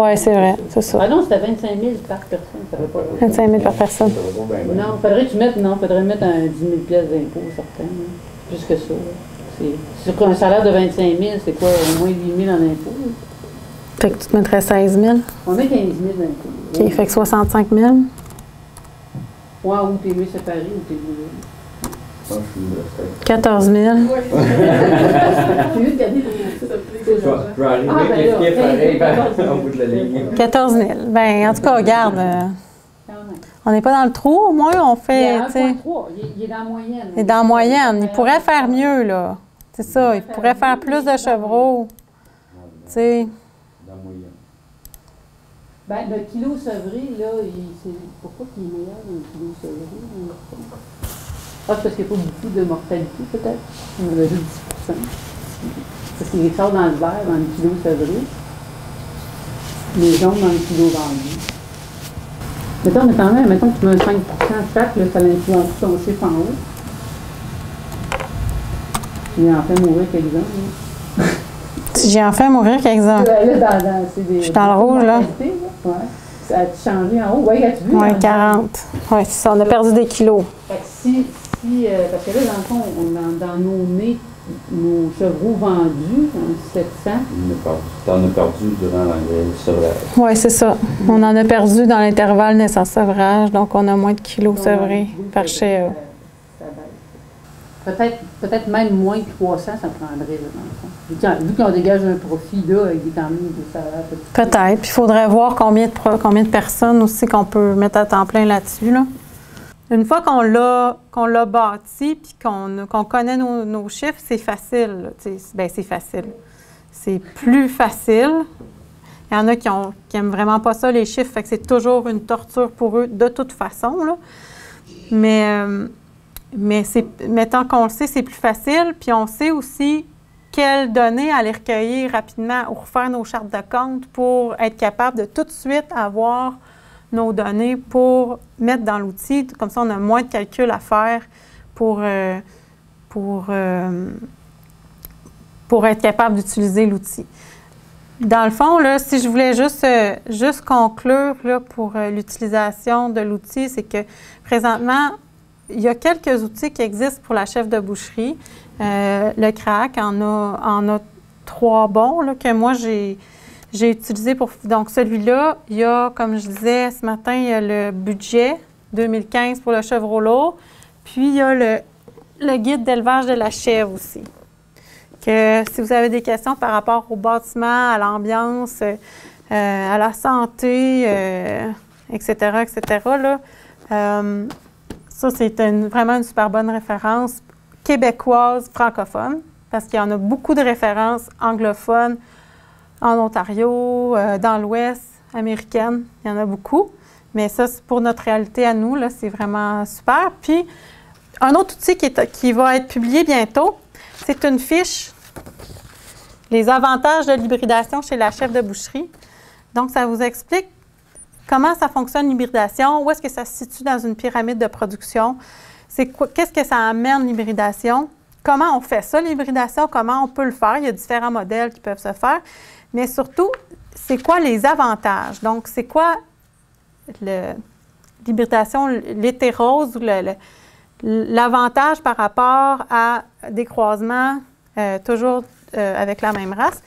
Oui, c'est vrai, c'est ça. Ah non, c'était vingt-cinq mille par personne, ça ne va pas. vingt-cinq mille par personne. Non, faudrait que tu mettes, non, faudrait mettre un dix mille pièces d'impôt, certain, hein. Plus que ça. Sur un salaire de vingt-cinq mille, c'est quoi, au moins huit mille en impôt? Là. Fait que tu te mettrais seize mille? On met quinze mille d'impôt. OK, ouais. Fait que soixante-cinq mille? Ouais, ou t'es mieux séparé, ou t'es mieux. quatorze mille. quatorze mille. Ben, en tout cas, regarde, euh, on n'est pas dans le trou, au moins, on fait... Il est, il est dans la moyenne. Il est dans la moyenne. Il pourrait faire mieux, là. C'est ça, il pourrait faire plus de chevreaux. Tu sais. Dans la moyenne. Ben, le kilo sevré, là, il, pourquoi il est meilleur, le kilo sevré? Ah, c'est parce qu'il n'y a pas beaucoup de mortalité, peut-être. On a juste dix pour cent. Parce qu'il sort dans le vert, dans le kilo sevré. Les jaunes dans le kilo vendu. Mettons, mais quand même, mettons que tu mets cinq pour cent chaque, là, ça l'influence ton chiffre en haut. J'ai en fait mourir quelques-uns. J'ai en fait mourir quelques-uns. Je suis dans le rouge, là. Ouais. Ça a-tu changé en haut? Oui, as-tu vu? Oui, quarante. Oui, c'est ça, on a perdu des kilos. Fait que si... Si, euh, parce que là, dans le fond, on, dans, dans nos nez, nos chevreaux vendus, en sept cents. On en a perdu durant le sevrage. Oui, c'est ça. Mm-hmm. On en a perdu dans l'intervalle naissance-sevrage, donc on a moins de kilos sevrés par chèvre. Peut-être peut-être même moins de trois cents, ça prendrait, là, dans le fond. Vu qu'on dégage un profit, là, il est en ligne de salaire. Peut-être. Puis il faudrait voir combien de, combien de personnes aussi qu'on peut mettre à temps plein là-dessus, là. Une fois qu'on l'a qu'on l'a bâti puis qu'on qu'on connaît nos, nos chiffres, c'est facile. Ben, c'est facile. C'est plus facile. Il y en a qui ont qui aiment vraiment pas ça, les chiffres, fait que c'est toujours une torture pour eux de toute façon, là. Mais euh, Mais maintenant qu'on le sait, c'est plus facile. Puis on sait aussi quelles données aller recueillir rapidement ou refaire nos chartes de compte pour être capable de tout de suite avoir nos données pour mettre dans l'outil. Comme ça, on a moins de calculs à faire pour, euh, pour, euh, pour être capable d'utiliser l'outil. Dans le fond, là, si je voulais juste, euh, juste conclure là, pour euh, l'utilisation de l'outil, c'est que présentement, il y a quelques outils qui existent pour la chèvre de boucherie. Euh, le CRAAQ en a, en a trois bons là, que moi, j'ai utilisé pour... Donc, celui-là, il y a, comme je disais ce matin, il y a le budget deux mille quinze pour le chevreau lourd. Puis, il y a le, le guide d'élevage de la chèvre aussi. Que si vous avez des questions par rapport au bâtiment, à l'ambiance, euh, à la santé, euh, et cetera, et cetera, là, euh, ça, c'est une, vraiment une super bonne référence québécoise francophone, parce qu'il y en a beaucoup de références anglophones en Ontario, euh, dans l'Ouest, américaine, il y en a beaucoup. Mais ça, c'est pour notre réalité à nous, là, c'est vraiment super. Puis, un autre outil qui, est, qui va être publié bientôt, c'est une fiche, les avantages de l'hybridation chez la chèvre de boucherie. Donc, ça vous explique comment ça fonctionne l'hybridation, où est-ce que ça se situe dans une pyramide de production, c'est quoi, qu'est-ce que ça amène l'hybridation, comment on fait ça l'hybridation, comment on peut le faire, il y a différents modèles qui peuvent se faire, mais surtout, c'est quoi les avantages, donc c'est quoi l'hybridation, l'hétérose ou l'avantage par rapport à des croisements euh, toujours euh, avec la même race.